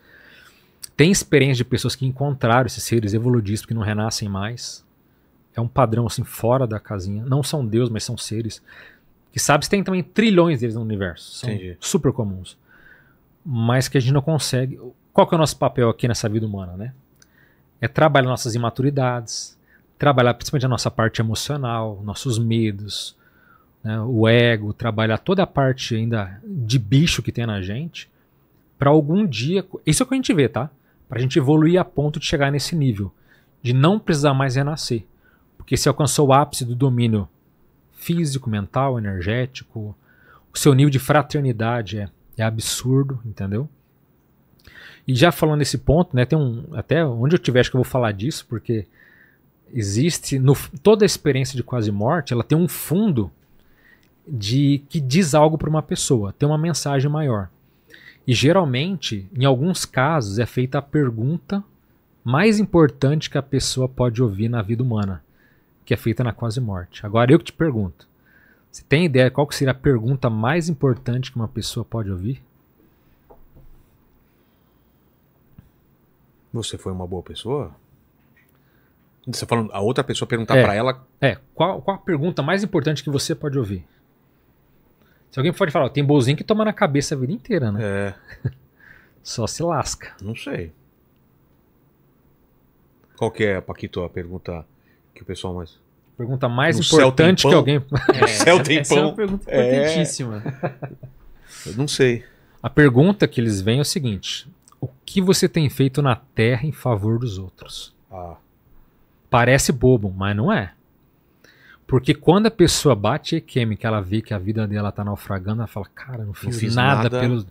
tem experiência de pessoas que encontraram esses seres evoludistas que não renascem mais. É um padrão assim, fora da casinha. Não são deuses, mas são seres... Que sabe se tem também trilhões deles no universo. São super comuns. Mas que a gente não consegue... Qual que é o nosso papel aqui nessa vida humana, né? É trabalhar nossas imaturidades, trabalhar principalmente a nossa parte emocional, nossos medos, né, o ego, trabalhar toda a parte ainda de bicho que tem na gente, para algum dia... Isso é o que a gente vê, tá? Pra gente evoluir a ponto de chegar nesse nível, de não precisar mais renascer. Porque se alcançou o ápice do domínio físico, mental, energético, o seu nível de fraternidade é absurdo, entendeu? E já falando nesse ponto, né, tem um, até onde eu tiver, acho que eu vou falar disso, porque existe, toda a experiência de quase morte, ela tem um fundo que diz algo para uma pessoa, tem uma mensagem maior. E geralmente, em alguns casos, é feita a pergunta mais importante que a pessoa pode ouvir na vida humana, que é feita na quase morte. Agora eu que te pergunto, você tem ideia qual que seria a pergunta mais importante que uma pessoa pode ouvir? Você foi uma boa pessoa? Você está falando a outra pessoa perguntar para ela? Qual a pergunta mais importante que você pode ouvir? Se alguém pode falar, tem bolzinho que toma na cabeça a vida inteira, né? Só se lasca. Não sei. Qual que é, Paquito, a pergunta... Que o pessoal mais... Pergunta mais importante que alguém... No céu tem pão. É uma pergunta importantíssima. Eu não sei. A pergunta que eles veem é o seguinte: o que você tem feito na Terra em favor dos outros? Parece bobo, mas não é. Porque quando a pessoa bate e que ela vê que a vida dela tá naufragando, ela fala, cara, não fiz nada pelos...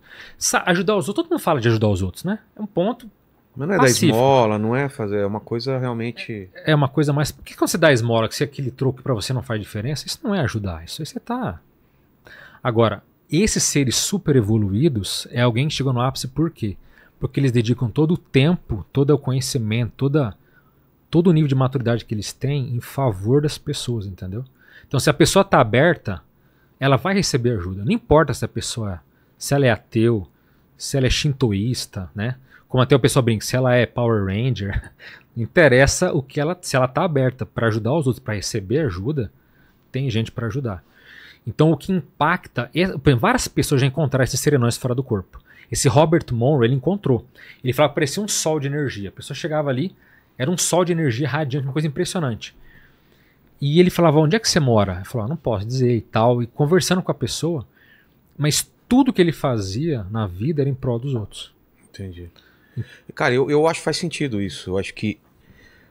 Ajudar os outros, todo mundo fala de ajudar os outros, né? É um ponto... Mas não é pacífico. Dar esmola, não é fazer, é uma coisa realmente... É uma coisa mais... Por que quando você dá esmola, que se aquele troco pra você não faz diferença? Isso não é ajudar, isso aí você tá... Agora, esses seres super evoluídos é alguém que chegou no ápice por quê? Porque eles dedicam todo o tempo, todo o conhecimento, todo o nível de maturidade que eles têm em favor das pessoas, entendeu? Então se a pessoa tá aberta, ela vai receber ajuda. Não importa se a pessoa... Se ela é ateu, se ela é shintoísta, né? Como até o pessoal brinca, se ela é Power Ranger, interessa o que ela, se ela está aberta para ajudar os outros, para receber ajuda, tem gente para ajudar. Então o que impacta, várias pessoas já encontraram esses serenões fora do corpo. Esse Robert Monroe, ele encontrou. Ele falava que parecia um sol de energia. A pessoa chegava ali, era um sol de energia radiante, uma coisa impressionante. E ele falava, onde é que você mora? Ele falava, não posso dizer e tal, e conversando com a pessoa, mas tudo que ele fazia na vida era em prol dos outros. Entendi. Cara, eu acho que faz sentido isso. Eu acho que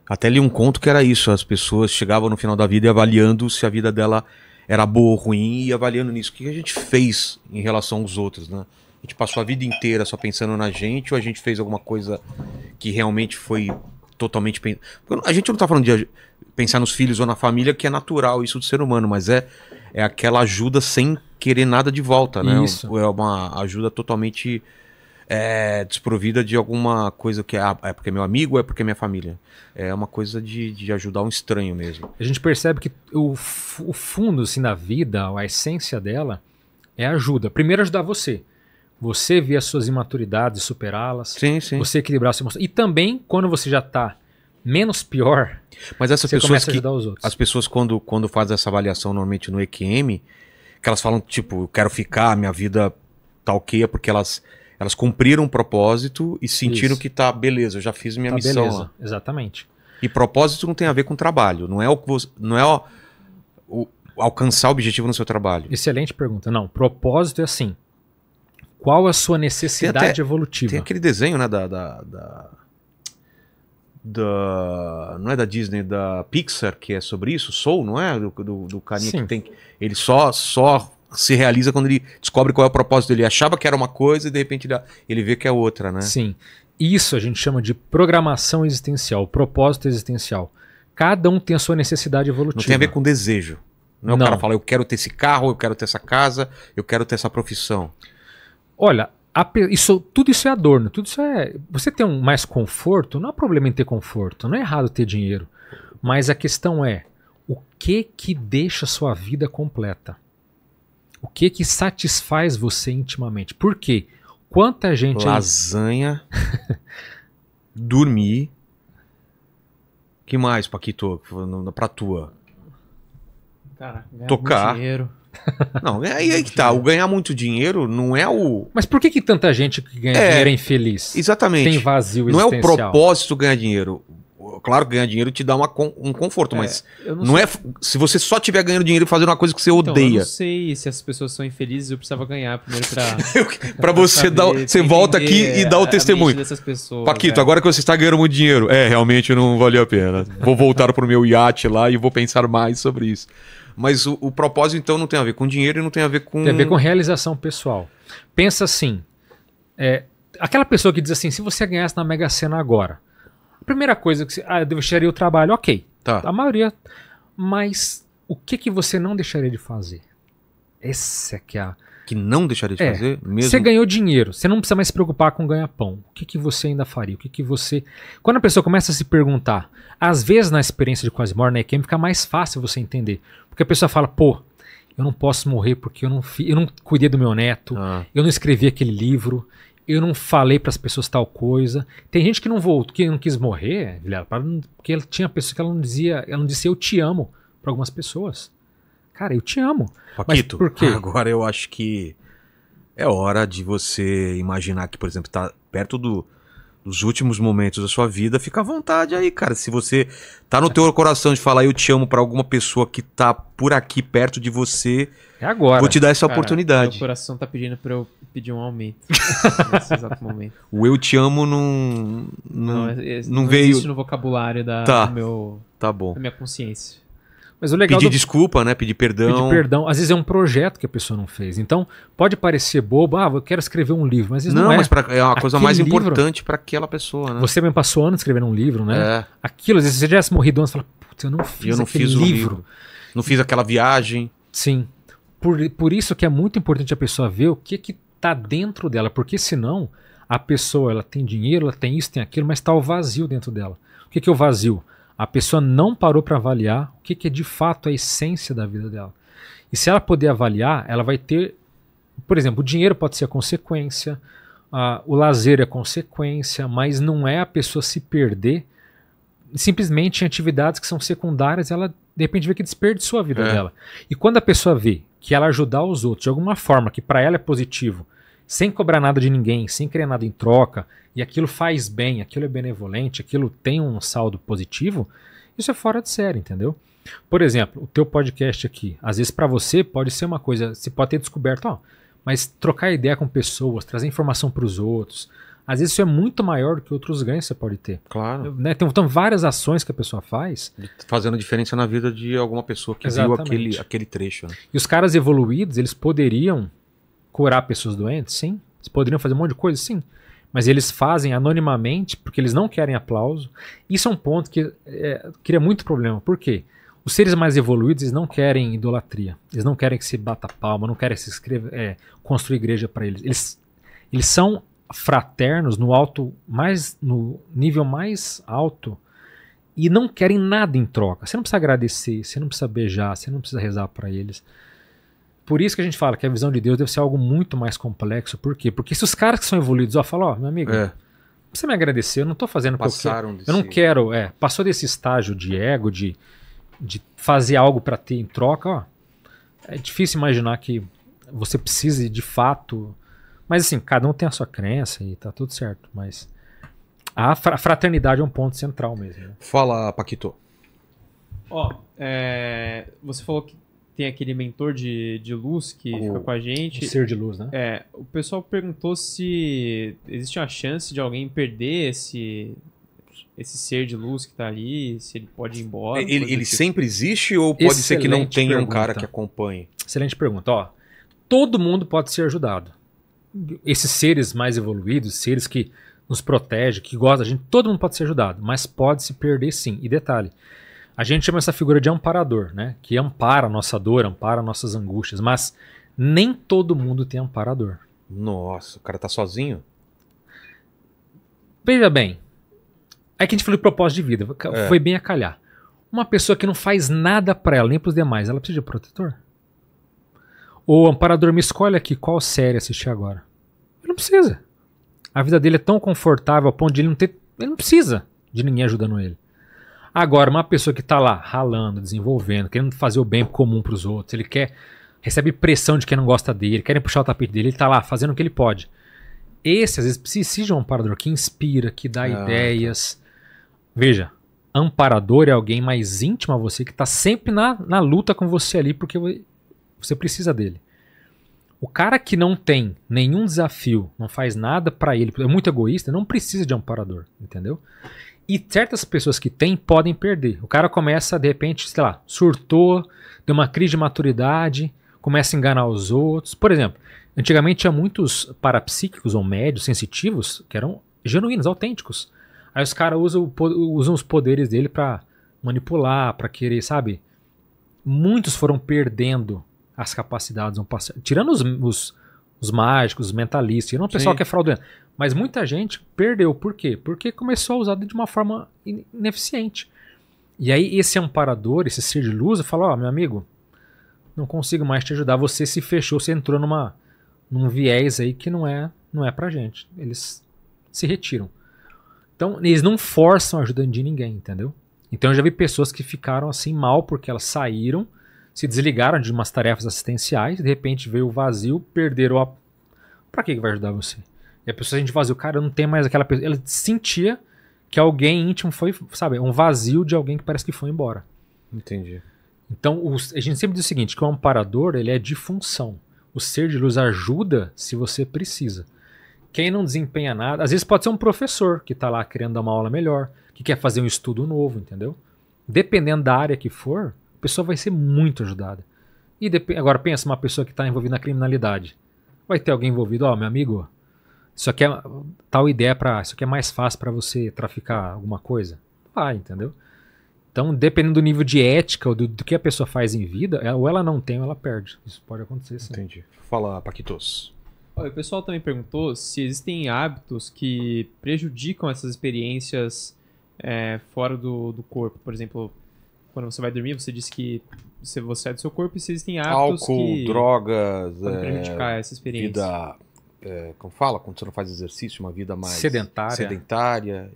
até li um conto que era isso. As pessoas chegavam no final da vida e avaliando se a vida dela era boa ou ruim e avaliando nisso. O que a gente fez em relação aos outros, né? A gente passou a vida inteira só pensando na gente ou a gente fez alguma coisa que realmente foi totalmente... A gente não tá falando de pensar nos filhos ou na família, que é natural isso do ser humano, mas é aquela ajuda sem querer nada de volta, né? Isso. É uma ajuda totalmente... desprovida de alguma coisa que é porque é meu amigo ou é porque é minha família. É uma coisa de ajudar um estranho mesmo. A gente percebe que o fundo assim, da vida, a essência dela é ajuda. Primeiro ajudar você. Você ver as suas imaturidades, superá-las. Sim. Você equilibrar as emoções. E também quando você já está menos pior, mas essas você pessoas começa a ajudar os outros. As pessoas quando fazem essa avaliação normalmente no EQM, que elas falam tipo, eu quero ficar, minha vida tá ok, porque elas cumpriram um propósito e sentiram isso. Que tá, beleza, eu já fiz minha missão. Beleza, exatamente. E propósito não tem a ver com trabalho, não é o que você, não é o alcançar o objetivo no seu trabalho? Excelente pergunta. Não, propósito é assim. Qual a sua necessidade evolutiva? Tem aquele desenho, né, não é da Disney, da Pixar, que é sobre isso, Soul, não é? Do carinha que tem... Ele só se realiza quando ele descobre qual é o propósito dele. Ele achava que era uma coisa e de repente ele vê que é outra, né? Sim. Isso a gente chama de programação existencial, propósito existencial. Cada um tem a sua necessidade evolutiva. Não tem a ver com desejo. Não é o cara fala, eu quero ter esse carro, eu quero ter essa casa, eu quero ter essa profissão. Olha... tudo isso é adorno, tudo isso é... Você tem mais conforto, não há problema em ter conforto, não é errado ter dinheiro. Mas a questão é, o que que deixa a sua vida completa? O que que satisfaz você intimamente? Por quê? Quanta gente... Lasanha, dormir... Que mais, Paquito, pra tua? Cara, tocar. Dinheiro... Não, aí que tá. O ganhar muito dinheiro não é o... Mas por que tanta gente que ganha dinheiro é infeliz? Exatamente. Tem vazio existencial. Não é o propósito ganhar dinheiro. Claro que ganhar dinheiro te dá um conforto, mas não é... Se você só estiver ganhando dinheiro e fazendo uma coisa que você odeia... Eu não sei se as pessoas são infelizes, eu precisava ganhar primeiro pra... pra você dar... Você volta aqui e dá o testemunho. Pessoas, Paquito, agora que você está ganhando muito dinheiro... realmente não valeu a pena. Vou voltar pro meu iate lá e vou pensar mais sobre isso. Mas o propósito, então, não tem a ver com dinheiro e não tem a ver com... Tem a ver com realização pessoal. Pensa assim, aquela pessoa que diz assim, se você ganhasse na Mega Sena agora, a primeira coisa que você... eu deixaria o trabalho, ok. Tá. A maioria... Mas o que você não deixaria de fazer? Essa é que é a... Que não deixaria de fazer? Mesmo... Você ganhou dinheiro, você não precisa mais se preocupar com ganhar-pão. O que você ainda faria? O que você... Quando a pessoa começa a se perguntar, às vezes na experiência de quase morte, na EQM, fica mais fácil você entender. Porque a pessoa fala, pô, eu não posso morrer porque eu não cuidei do meu neto, eu não escrevi aquele livro, eu não falei para as pessoas tal coisa. Tem gente que não quis morrer, porque ela tinha pessoas que ela não disse eu te amo para algumas pessoas. Cara, eu te amo. Paquito, mas por quê? Agora eu acho que é hora de você imaginar que, por exemplo, tá perto dos últimos momentos da sua vida, fica à vontade aí, cara. Se você tá no teu coração de falar eu te amo pra alguma pessoa que tá por aqui perto de você, é agora. Vou te dar essa oportunidade. Meu coração tá pedindo pra eu pedir um aumento nesse exato momento. O eu te amo não veio... Não existe no vocabulário da minha consciência. Mas o legal pedir desculpa, né? Pedir perdão. Pedir perdão. Às vezes é um projeto que a pessoa não fez. Então, pode parecer bobo. Eu quero escrever um livro, mas às vezes não é. Mas é uma coisa mais importante para aquela pessoa, né? Você mesmo passou ano escrevendo um livro, né? É. Aquilo, às vezes você já tivesse morrido antes e fala, putz, eu não fiz o livro. Não fiz aquela viagem. Sim. Por isso que é muito importante a pessoa ver o que está dentro dela. Porque senão, a pessoa ela tem dinheiro, ela tem isso, tem aquilo, mas está o vazio dentro dela. O que é o vazio? A pessoa não parou para avaliar o que é de fato a essência da vida dela. E se ela puder avaliar, ela vai ter... Por exemplo, o dinheiro pode ser a consequência, o lazer é a consequência, mas não é a pessoa se perder simplesmente em atividades que são secundárias, ela de repente vê que desperdiçou a vida dela. E quando a pessoa vê que ela ajudar os outros de alguma forma, que para ela é positivo, sem cobrar nada de ninguém, sem querer nada em troca, e aquilo faz bem, aquilo é benevolente, aquilo tem um saldo positivo, isso é fora de série, entendeu? Por exemplo, o teu podcast aqui, às vezes para você pode ser uma coisa, você pode ter descoberto, mas trocar ideia com pessoas, trazer informação para os outros, às vezes isso é muito maior do que outros ganhos que você pode ter. Claro. Né? Tem várias ações que a pessoa faz. Fazendo diferença na vida de alguma pessoa que viu aquele trecho. Né? E os caras evoluídos, eles poderiam curar pessoas doentes? Sim. Eles poderiam fazer um monte de coisa? Sim. Mas eles fazem anonimamente porque eles não querem aplauso. Isso é um ponto que cria muito problema. Por quê? Os seres mais evoluídos eles não querem idolatria. Eles não querem que se bata palma, não querem que se escreva, construir igreja para eles. Eles são fraternos no nível mais alto e não querem nada em troca. Você não precisa agradecer, você não precisa beijar, você não precisa rezar para eles. Por isso que a gente fala que a visão de Deus deve ser algo muito mais complexo. Por quê? Porque se os caras que são evoluídos falam, meu amigo, não precisa me agradecer, eu não estou fazendo porque eu não quero. Passou desse estágio de ego, de fazer algo para ter em troca. É difícil imaginar que você precise de fato. Mas assim, cada um tem a sua crença e tá tudo certo. Mas a fraternidade é um ponto central mesmo. Né? Fala, Paquito. Você falou que tem aquele mentor de luz que fica com a gente. Ser de luz, né? É, o pessoal perguntou se existe uma chance de alguém perder esse ser de luz que tá ali, se ele pode ir embora. Ele sempre existe ou pode ser que não tenha um cara que acompanhe? Excelente pergunta. Ó, todo mundo pode ser ajudado. Esses seres mais evoluídos, seres que nos protegem, que gostam da gente, todo mundo pode ser ajudado, mas pode se perder sim. E detalhe, a gente chama essa figura de amparador, né? Que ampara a nossa dor, ampara nossas angústias, mas nem todo mundo tem amparador. Nossa, o cara tá sozinho? Veja bem, é que a gente falou de propósito de vida, foi bem a calhar. Uma pessoa que não faz nada pra ela, nem pros demais, ela precisa de protetor? O amparador, me escolhe aqui qual série assistir agora. Ele não precisa. A vida dele é tão confortável ao ponto de ele não ter... Ele não precisa de ninguém ajudando ele. Agora, uma pessoa que está lá ralando, desenvolvendo, querendo fazer o bem comum para os outros, ele recebe pressão de quem não gosta dele, querem puxar o tapete dele, ele está lá fazendo o que ele pode. Esse, às vezes, precisa de um amparador que inspira, que dá ideias. Veja, amparador é alguém mais íntimo a você, que está sempre na luta com você ali, porque... Você precisa dele. O cara que não tem nenhum desafio, não faz nada pra ele, é muito egoísta, não precisa de amparador, entendeu? E certas pessoas que têm podem perder. O cara começa, de repente, sei lá, surtou, deu uma crise de maturidade, começa a enganar os outros. Por exemplo, antigamente tinha muitos parapsíquicos ou médios sensitivos que eram genuínos, autênticos. Aí os caras usam os poderes dele pra manipular, pra querer, sabe? Muitos foram perdendo as capacidades vão passar. Tirando os mágicos, os mentalistas, tirando o pessoal que é fraudulento. Mas muita gente perdeu. Por quê? Porque começou a usar de uma forma ineficiente. E aí esse amparador, esse ser de luz, fala, ó, meu amigo, não consigo mais te ajudar. Você se fechou, você entrou num viés aí que não é pra gente. Eles se retiram. Então, eles não forçam a ajuda de ninguém, entendeu? Então, eu já vi pessoas que ficaram assim mal porque elas saíram, se desligaram de umas tarefas assistenciais, de repente veio o vazio, perderam a... Pra que vai ajudar você? E a pessoa sente vazio, cara, não tem mais aquela pessoa... Ela sentia que alguém íntimo foi, sabe, um vazio de alguém que parece que foi embora. Entendi. Então, a gente sempre diz o seguinte, que o amparador, ele é de função. O ser de luz ajuda se você precisa. Quem não desempenha nada... Às vezes pode ser um professor que tá lá querendo dar uma aula melhor, que quer fazer um estudo novo, entendeu? Dependendo da área que for... A pessoa vai ser muito ajudada. E agora pensa, uma pessoa que está envolvida na criminalidade. Vai ter alguém envolvido, ó, meu amigo, isso aqui é tal ideia para... Isso aqui é mais fácil para você traficar alguma coisa? Vai, entendeu? Então, dependendo do nível de ética ou do que a pessoa faz em vida, ou ela não tem ou ela perde. Isso pode acontecer, sim. Entendi. Fala, Paquitos. Olha, o pessoal também perguntou se existem hábitos que prejudicam essas experiências fora do corpo. Por exemplo... Quando você vai dormir, você diz que você é do seu corpo e existem hábitos álcool, drogas, podem prejudicar essa experiência. Vida, como fala, quando você não faz exercício, uma vida mais sedentária.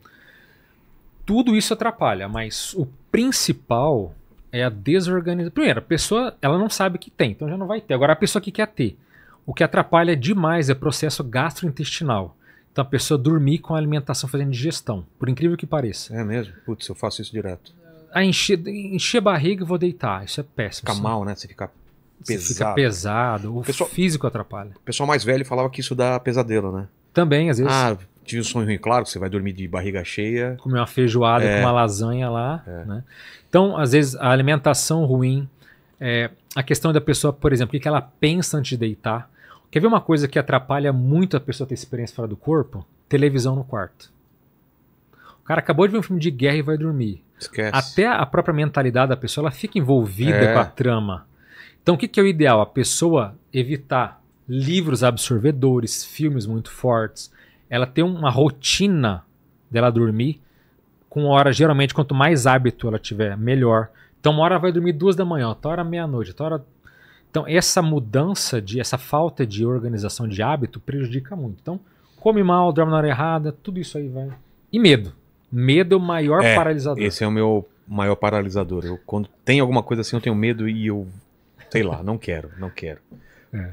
Tudo isso atrapalha, mas o principal é a desorganização. Primeiro, a pessoa ela não sabe que tem, então já não vai ter. Agora, a pessoa que quer ter, o que atrapalha demais é o processo gastrointestinal. Então, a pessoa dormir com a alimentação fazendo digestão, por incrível que pareça. É mesmo? Putz, eu faço isso direto. Encher barriga e vou deitar. Isso é péssimo. Fica mal, né? Você fica pesado. Você fica pesado. O físico atrapalha. O pessoal mais velho falava que isso dá pesadelo, né? Também, às vezes. Ah, tive um sonho ruim. Claro que você vai dormir de barriga cheia. Comer uma feijoada com uma lasanha lá. É. Né? Então, às vezes, a alimentação ruim. A questão da pessoa, por exemplo, o que ela pensa antes de deitar. Quer ver uma coisa que atrapalha muito a pessoa ter experiência fora do corpo? Televisão no quarto. O cara acabou de ver um filme de guerra e vai dormir. Esquece. Até a própria mentalidade da pessoa ela fica envolvida com a trama. Então o que é o ideal? A pessoa evitar livros absorvedores, filmes muito fortes. Ela tem uma rotina dela dormir com hora, geralmente quanto mais hábito ela tiver, melhor. Então uma hora ela vai dormir 2 da manhã, outra hora meia-noite, outra hora... Então essa mudança, essa falta de organização de hábito prejudica muito. Então come mal, dorme na hora errada, tudo isso aí vai... E medo. Medo é o maior paralisador. Esse é o meu maior paralisador. Eu, quando tem alguma coisa assim, eu tenho medo e eu... Sei lá, não quero. É.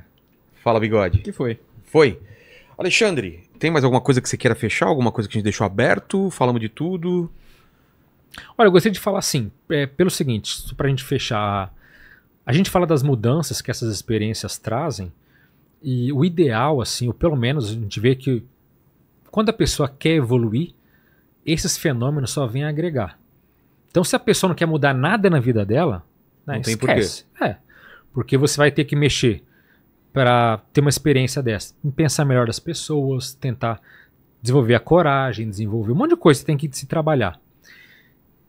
Fala, Bigode. O que foi? Foi. Alexandre, tem mais alguma coisa que você queira fechar? Alguma coisa que a gente deixou aberto? Falamos de tudo? Olha, eu gostaria de falar assim, pelo seguinte, só pra gente fechar A gente fala das mudanças que essas experiências trazem, e o ideal, assim, ou pelo menos a gente vê que quando a pessoa quer evoluir, esses fenômenos só vêm agregar. Então, se a pessoa não quer mudar nada na vida dela, né, não tem porquê. É, porque você vai ter que mexer para ter uma experiência dessa. Em pensar melhor das pessoas, tentar desenvolver a coragem, desenvolver um monte de coisa que tem que se trabalhar.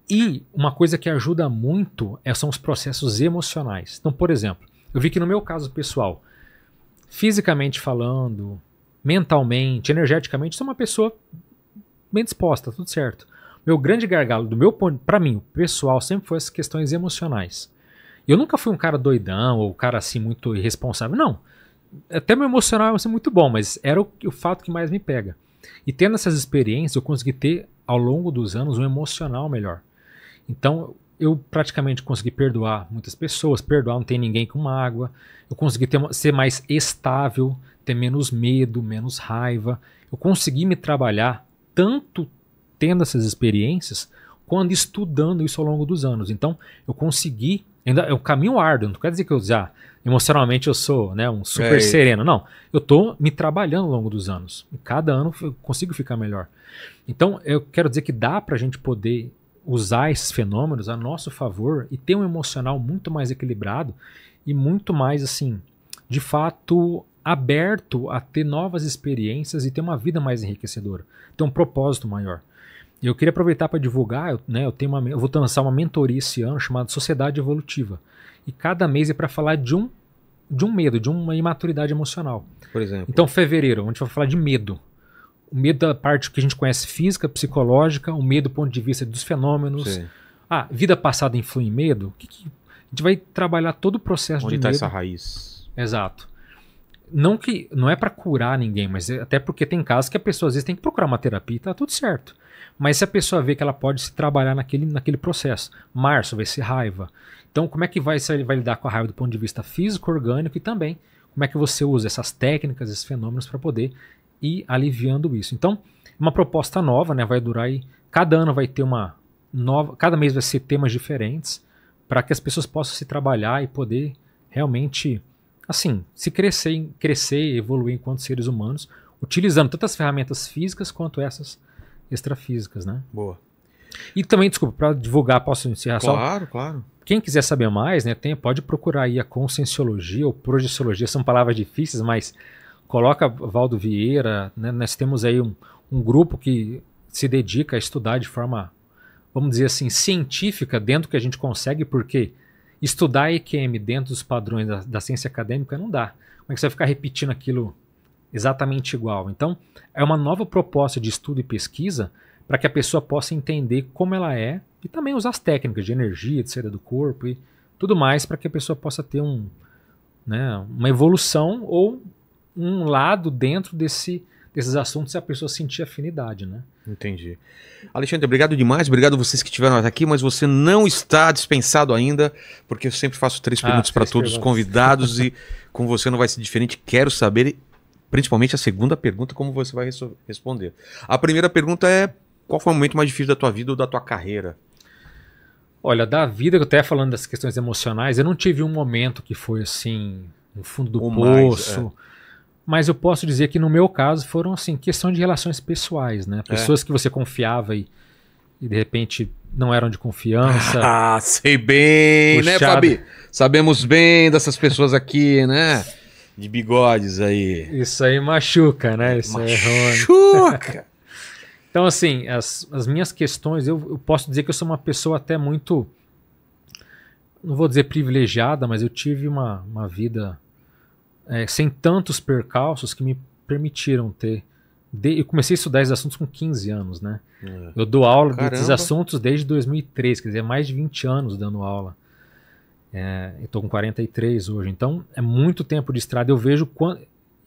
E uma coisa que ajuda muito são os processos emocionais. Então, por exemplo, eu vi que no meu caso pessoal, fisicamente falando, mentalmente, energeticamente, sou uma pessoa bem disposta, tudo certo. Meu grande gargalo, do meu ponto, pra mim, o pessoal, sempre foi as questões emocionais. Eu nunca fui um cara doidão ou um cara assim muito irresponsável, não. Até meu emocional é muito bom, mas era o fato que mais me pega. E tendo essas experiências, eu consegui ter, ao longo dos anos, um emocional melhor. Então, eu praticamente consegui perdoar muitas pessoas, perdoar não tem ninguém com mágoa, eu consegui ser mais estável, ter menos medo, menos raiva, eu consegui me trabalhar tanto tendo essas experiências, quando estudando isso ao longo dos anos. Então, eu consegui, ainda é um caminho árduo, não quer dizer que eu já emocionalmente eu sou, né, um super sereno, não. Eu estou me trabalhando ao longo dos anos. E cada ano eu consigo ficar melhor. Então, eu quero dizer que dá para a gente poder usar esses fenômenos a nosso favor e ter um emocional muito mais equilibrado e muito mais, assim, de fato, aberto a ter novas experiências e ter uma vida mais enriquecedora, ter um propósito maior. Eu queria aproveitar para divulgar, eu vou lançar uma mentoria esse ano chamada Sociedade Evolutiva. E cada mês é para falar de um medo, de uma imaturidade emocional. Por exemplo. Então, fevereiro, onde a gente vai falar de medo. O medo da parte que a gente conhece física, psicológica, o medo do ponto de vista dos fenômenos. Sim. Ah, vida passada influi em medo? A gente vai trabalhar todo o processo de medo. Onde está essa raiz? Exato. Não é para curar ninguém, mas até porque tem casos que a pessoa às vezes tem que procurar uma terapia e tá tudo certo. Mas se a pessoa vê que ela pode se trabalhar naquele processo. Março vai ser raiva. Então, como é que vai lidar com a raiva do ponto de vista físico, orgânico e também como é que você usa essas técnicas, esses fenômenos para poder ir aliviando isso. Então, uma proposta nova, né, vai durar aí, cada ano vai ter uma nova, cada mês vai ser temas diferentes para que as pessoas possam se trabalhar e poder realmente assim, se crescer e evoluir enquanto seres humanos, utilizando tanto as ferramentas físicas quanto essas extrafísicas, né? Boa. E também, desculpa, para divulgar, posso encerrar só? Claro, claro. Quem quiser saber mais, né, pode procurar aí a Conscienciologia ou Projeciologia, são palavras difíceis, mas coloca Valdo Vieira, né, nós temos aí um grupo que se dedica a estudar de forma, vamos dizer assim, científica, dentro que a gente consegue, porque estudar EQM dentro dos padrões da ciência acadêmica não dá. Como é que você vai ficar repetindo aquilo exatamente igual? Então, é uma nova proposta de estudo e pesquisa para que a pessoa possa entender como ela é e também usar as técnicas de energia, de saída do corpo e tudo mais para que a pessoa possa ter uma evolução ou um lado dentro desses assuntos se a pessoa sentir afinidade, né? Entendi. Alexandre, obrigado demais, obrigado a vocês que estiveram aqui, mas você não está dispensado ainda, porque eu sempre faço três perguntas para todos os convidados e com você não vai ser diferente. Quero saber, principalmente a segunda pergunta, como você vai responder. A primeira pergunta é, qual foi o momento mais difícil da tua vida ou da tua carreira? Olha, da vida, eu até falando das questões emocionais, eu não tive um momento que foi assim, no fundo do poço. Mas eu posso dizer que no meu caso foram assim, questão de relações pessoais, né? Pessoas que você confiava e de repente não eram de confiança. Ah, sei bem, puxado. Né, Fabi? Sabemos bem dessas pessoas aqui, né? De bigodes aí. Isso aí machuca, né? Isso machuca! Então assim, as minhas questões, eu posso dizer que eu sou uma pessoa até muito, não vou dizer privilegiada, mas eu tive uma vida... sem tantos percalços que me permitiram ter... Eu comecei a estudar esses assuntos com 15 anos, né? Eu dou aula desses assuntos desde 2003, quer dizer, mais de 20 anos dando aula. Eu tô com 43 hoje, então é muito tempo de estrada. Eu vejo quando...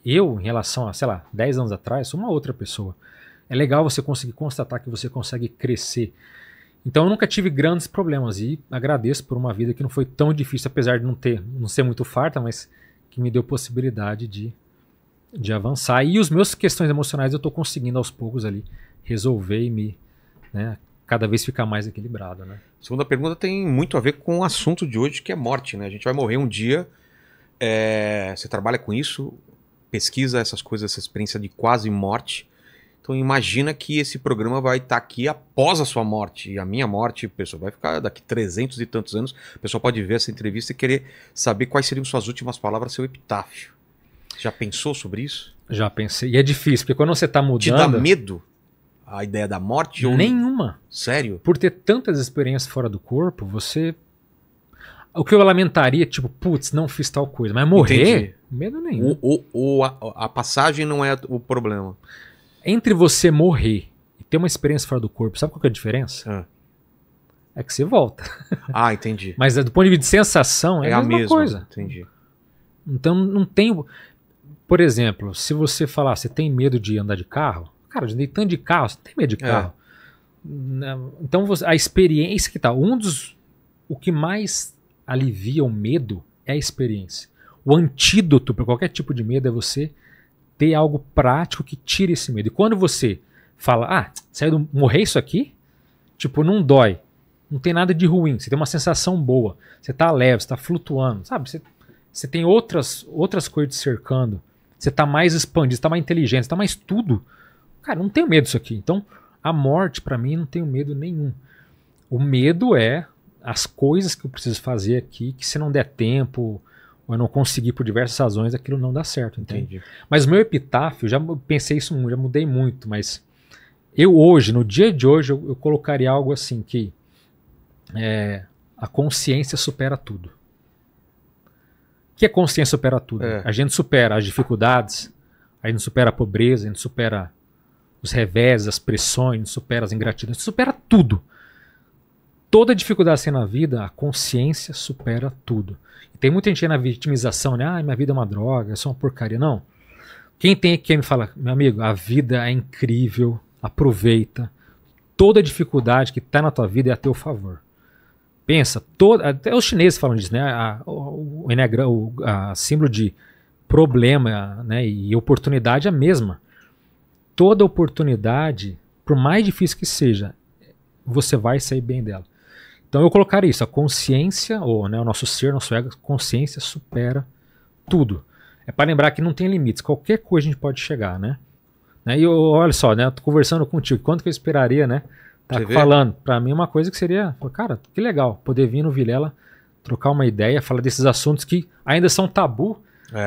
Eu, em relação a, sei lá, 10 anos atrás, sou uma outra pessoa. É legal você conseguir constatar que você consegue crescer. Então eu nunca tive grandes problemas e agradeço por uma vida que não foi tão difícil, apesar de não ser muito farta, mas... que me deu possibilidade de avançar. E os meus questões emocionais eu estou conseguindo aos poucos ali resolver e me cada vez ficar mais equilibrado, né? A segunda pergunta tem muito a ver com o assunto de hoje, que é morte, né? A gente vai morrer um dia. Você trabalha com isso, pesquisa essas coisas, essa experiência de quase morte. Então imagina que esse programa vai estar aqui após a sua morte, e a minha morte, o pessoal vai ficar daqui 300 e tantos anos, o pessoal pode ver essa entrevista e querer saber quais seriam suas últimas palavras, seu epitáfio. Já pensou sobre isso? Já pensei, e é difícil, porque quando você está mudando... Te dá medo a ideia da morte? Nenhuma. Sério? Por ter tantas experiências fora do corpo, você... O que eu lamentaria, tipo, putz, não fiz tal coisa, mas morrer, entendi, medo nenhum. A passagem não é o problema. Entre você morrer e ter uma experiência fora do corpo, sabe qual que é a diferença? É que você volta. Ah, entendi. Mas do ponto de vista de sensação, é a mesma coisa. Entendi. Então não tem... Por exemplo, se você falar, você tem medo de andar de carro? Cara, eu andei tanto de carro, você não tem medo de carro. Então a experiência que tá... O que mais alivia o medo é a experiência. O antídoto para qualquer tipo de medo é você... ter algo prático que tire esse medo. E quando você fala, ah, saiu do morrer isso aqui, tipo, não dói, não tem nada de ruim, você tem uma sensação boa, você tá leve, você tá flutuando, sabe? Você tem outras coisas te cercando, você tá mais expandido, você tá mais inteligente, você tá mais tudo. Cara, não tenho medo disso aqui. Então, a morte, para mim, não tenho medo nenhum. O medo é as coisas que eu preciso fazer aqui, que se não der tempo... eu não consegui por diversas razões, aquilo não dá certo, entende? Mas o meu epitáfio, já pensei isso, já mudei muito, mas eu hoje, no dia de hoje, eu colocaria algo assim, que a consciência supera tudo. O que a consciência supera tudo? A gente supera as dificuldades, a gente supera a pobreza, a gente supera os reveses, as pressões, a gente supera as ingratidões, a gente supera tudo. Toda dificuldade assim na vida, a consciência supera tudo. E tem muita gente aí na vitimização, né? Ah, minha vida é uma droga, é só uma porcaria. Não. Quem tem aqui me fala, meu amigo, a vida é incrível, aproveita. Toda dificuldade que está na tua vida é a teu favor. Pensa, até os chineses falam disso, né? O símbolo de problema, né? E oportunidade é a mesma. Toda oportunidade, por mais difícil que seja, você vai sair bem dela. Então eu colocaria isso, a consciência, ou né, o nosso ser, nosso ego, consciência supera tudo. É para lembrar que não tem limites, qualquer coisa a gente pode chegar, né? E olha só, né, eu tô conversando contigo, quanto que eu esperaria, né? Tá falando, para mim uma coisa que seria, cara, que legal, poder vir no Vilela, trocar uma ideia, falar desses assuntos que ainda são tabu.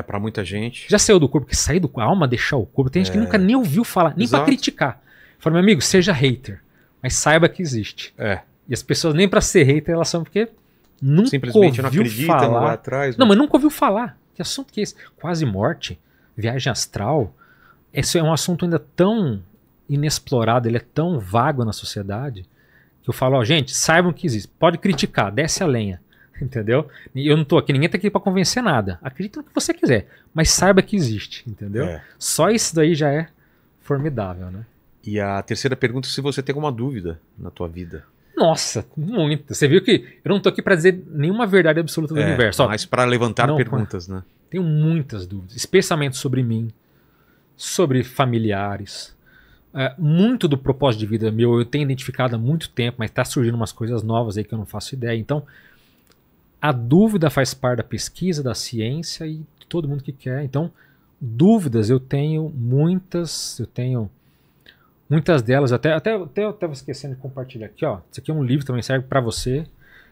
Para muita gente. Já saiu do corpo, porque sair do corpo, a alma deixar o corpo, tem gente que nunca nem ouviu falar, nem para criticar. Fala, meu amigo, seja hater, mas saiba que existe. E as pessoas nem para ser hater elas são porque nunca simplesmente ouviu não acredita, falar. Não vai atrás. Não, mas nunca ouviu falar. Que assunto que é esse? Quase morte, viagem astral. Esse é um assunto ainda tão inexplorado, ele é tão vago na sociedade que eu falo, ó, gente, saibam que existe. Pode criticar, desce a lenha, entendeu? E eu não tô aqui, ninguém tá aqui para convencer nada. Acredita no que você quiser, mas saiba que existe, entendeu? Só isso daí já é formidável, né? E a terceira pergunta é se você tem alguma dúvida na tua vida. Nossa, muito. Você viu que eu não estou aqui para dizer nenhuma verdade absoluta do universo. Mas para levantar perguntas, né? Tenho muitas dúvidas, especialmente sobre mim, sobre familiares. Muito do propósito de vida meu eu tenho identificado há muito tempo, mas está surgindo umas coisas novas aí que eu não faço ideia. Então, a dúvida faz parte da pesquisa, da ciência e todo mundo que quer. Então, dúvidas eu tenho muitas, muitas delas, até eu estava esquecendo de compartilhar aqui, ó. Isso aqui é um livro também, serve para você.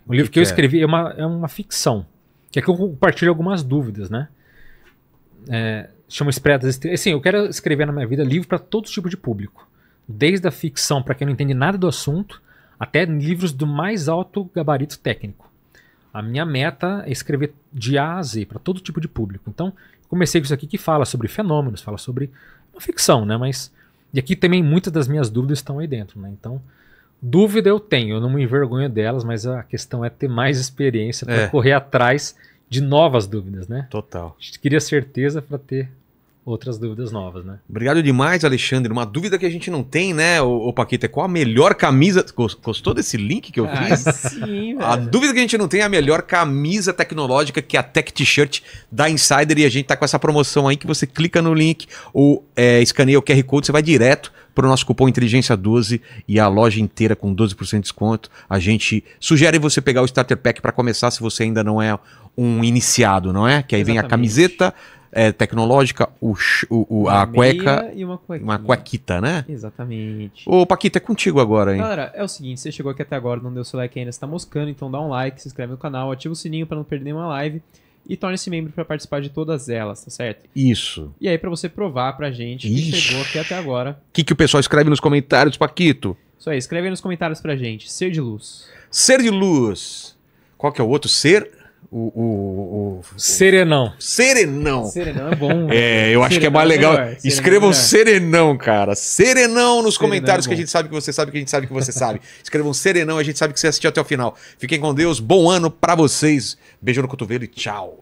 Um livro que eu escrevi, é uma ficção. Que aqui eu compartilho algumas dúvidas, né? Chama Expressas Estrelas. Assim, eu quero escrever na minha vida livro para todo tipo de público. Desde a ficção, para quem não entende nada do assunto, até livros do mais alto gabarito técnico. A minha meta é escrever de A a Z, para todo tipo de público. Então, comecei com isso aqui que fala sobre fenômenos, fala sobre uma ficção, né? Mas... E aqui também muitas das minhas dúvidas estão aí dentro, né? Então, dúvida eu tenho, eu não me envergonho delas, mas a questão é ter mais experiência para correr atrás de novas dúvidas, né? Total. A gente queria certeza para ter outras dúvidas novas, né? Obrigado demais, Alexandre. Uma dúvida que a gente não tem, né, ô Paquita, qual a melhor camisa... Gostou desse link que eu fiz? Sim, velho. A dúvida que a gente não tem é a melhor camisa tecnológica, que é a Tech T-Shirt da Insider, e a gente tá com essa promoção aí que você clica no link ou escaneia o QR Code, você vai direto para o nosso cupom Inteligência12 e a loja inteira com 12% de desconto. A gente sugere você pegar o Starter Pack para começar, se você ainda não é um iniciado, não é? Que aí Exatamente. Vem a camiseta tecnológica, a cueca e uma cuequita, né? Exatamente. Ô, Paquita, é contigo agora, hein? Galera, é o seguinte, você chegou aqui até agora, não deu seu like ainda, você tá moscando, então dá um like, se inscreve no canal, ativa o sininho para não perder nenhuma live e torne-se membro para participar de todas elas, tá certo? Isso. E aí, para você provar pra gente que chegou aqui até agora. O que o pessoal escreve nos comentários, Paquito? Isso aí, escreve aí nos comentários pra gente. Ser de luz. Ser de luz. Qual que é o outro? Ser... Serenão. Serenão. Serenão é bom. Eu acho que é mais legal. Escrevam Serenão, cara. Serenão nos comentários, que a gente sabe que você sabe, que a gente sabe que você sabe. Escrevam Serenão, a gente sabe que você assistiu até o final. Fiquem com Deus, bom ano pra vocês. Beijo no cotovelo e tchau.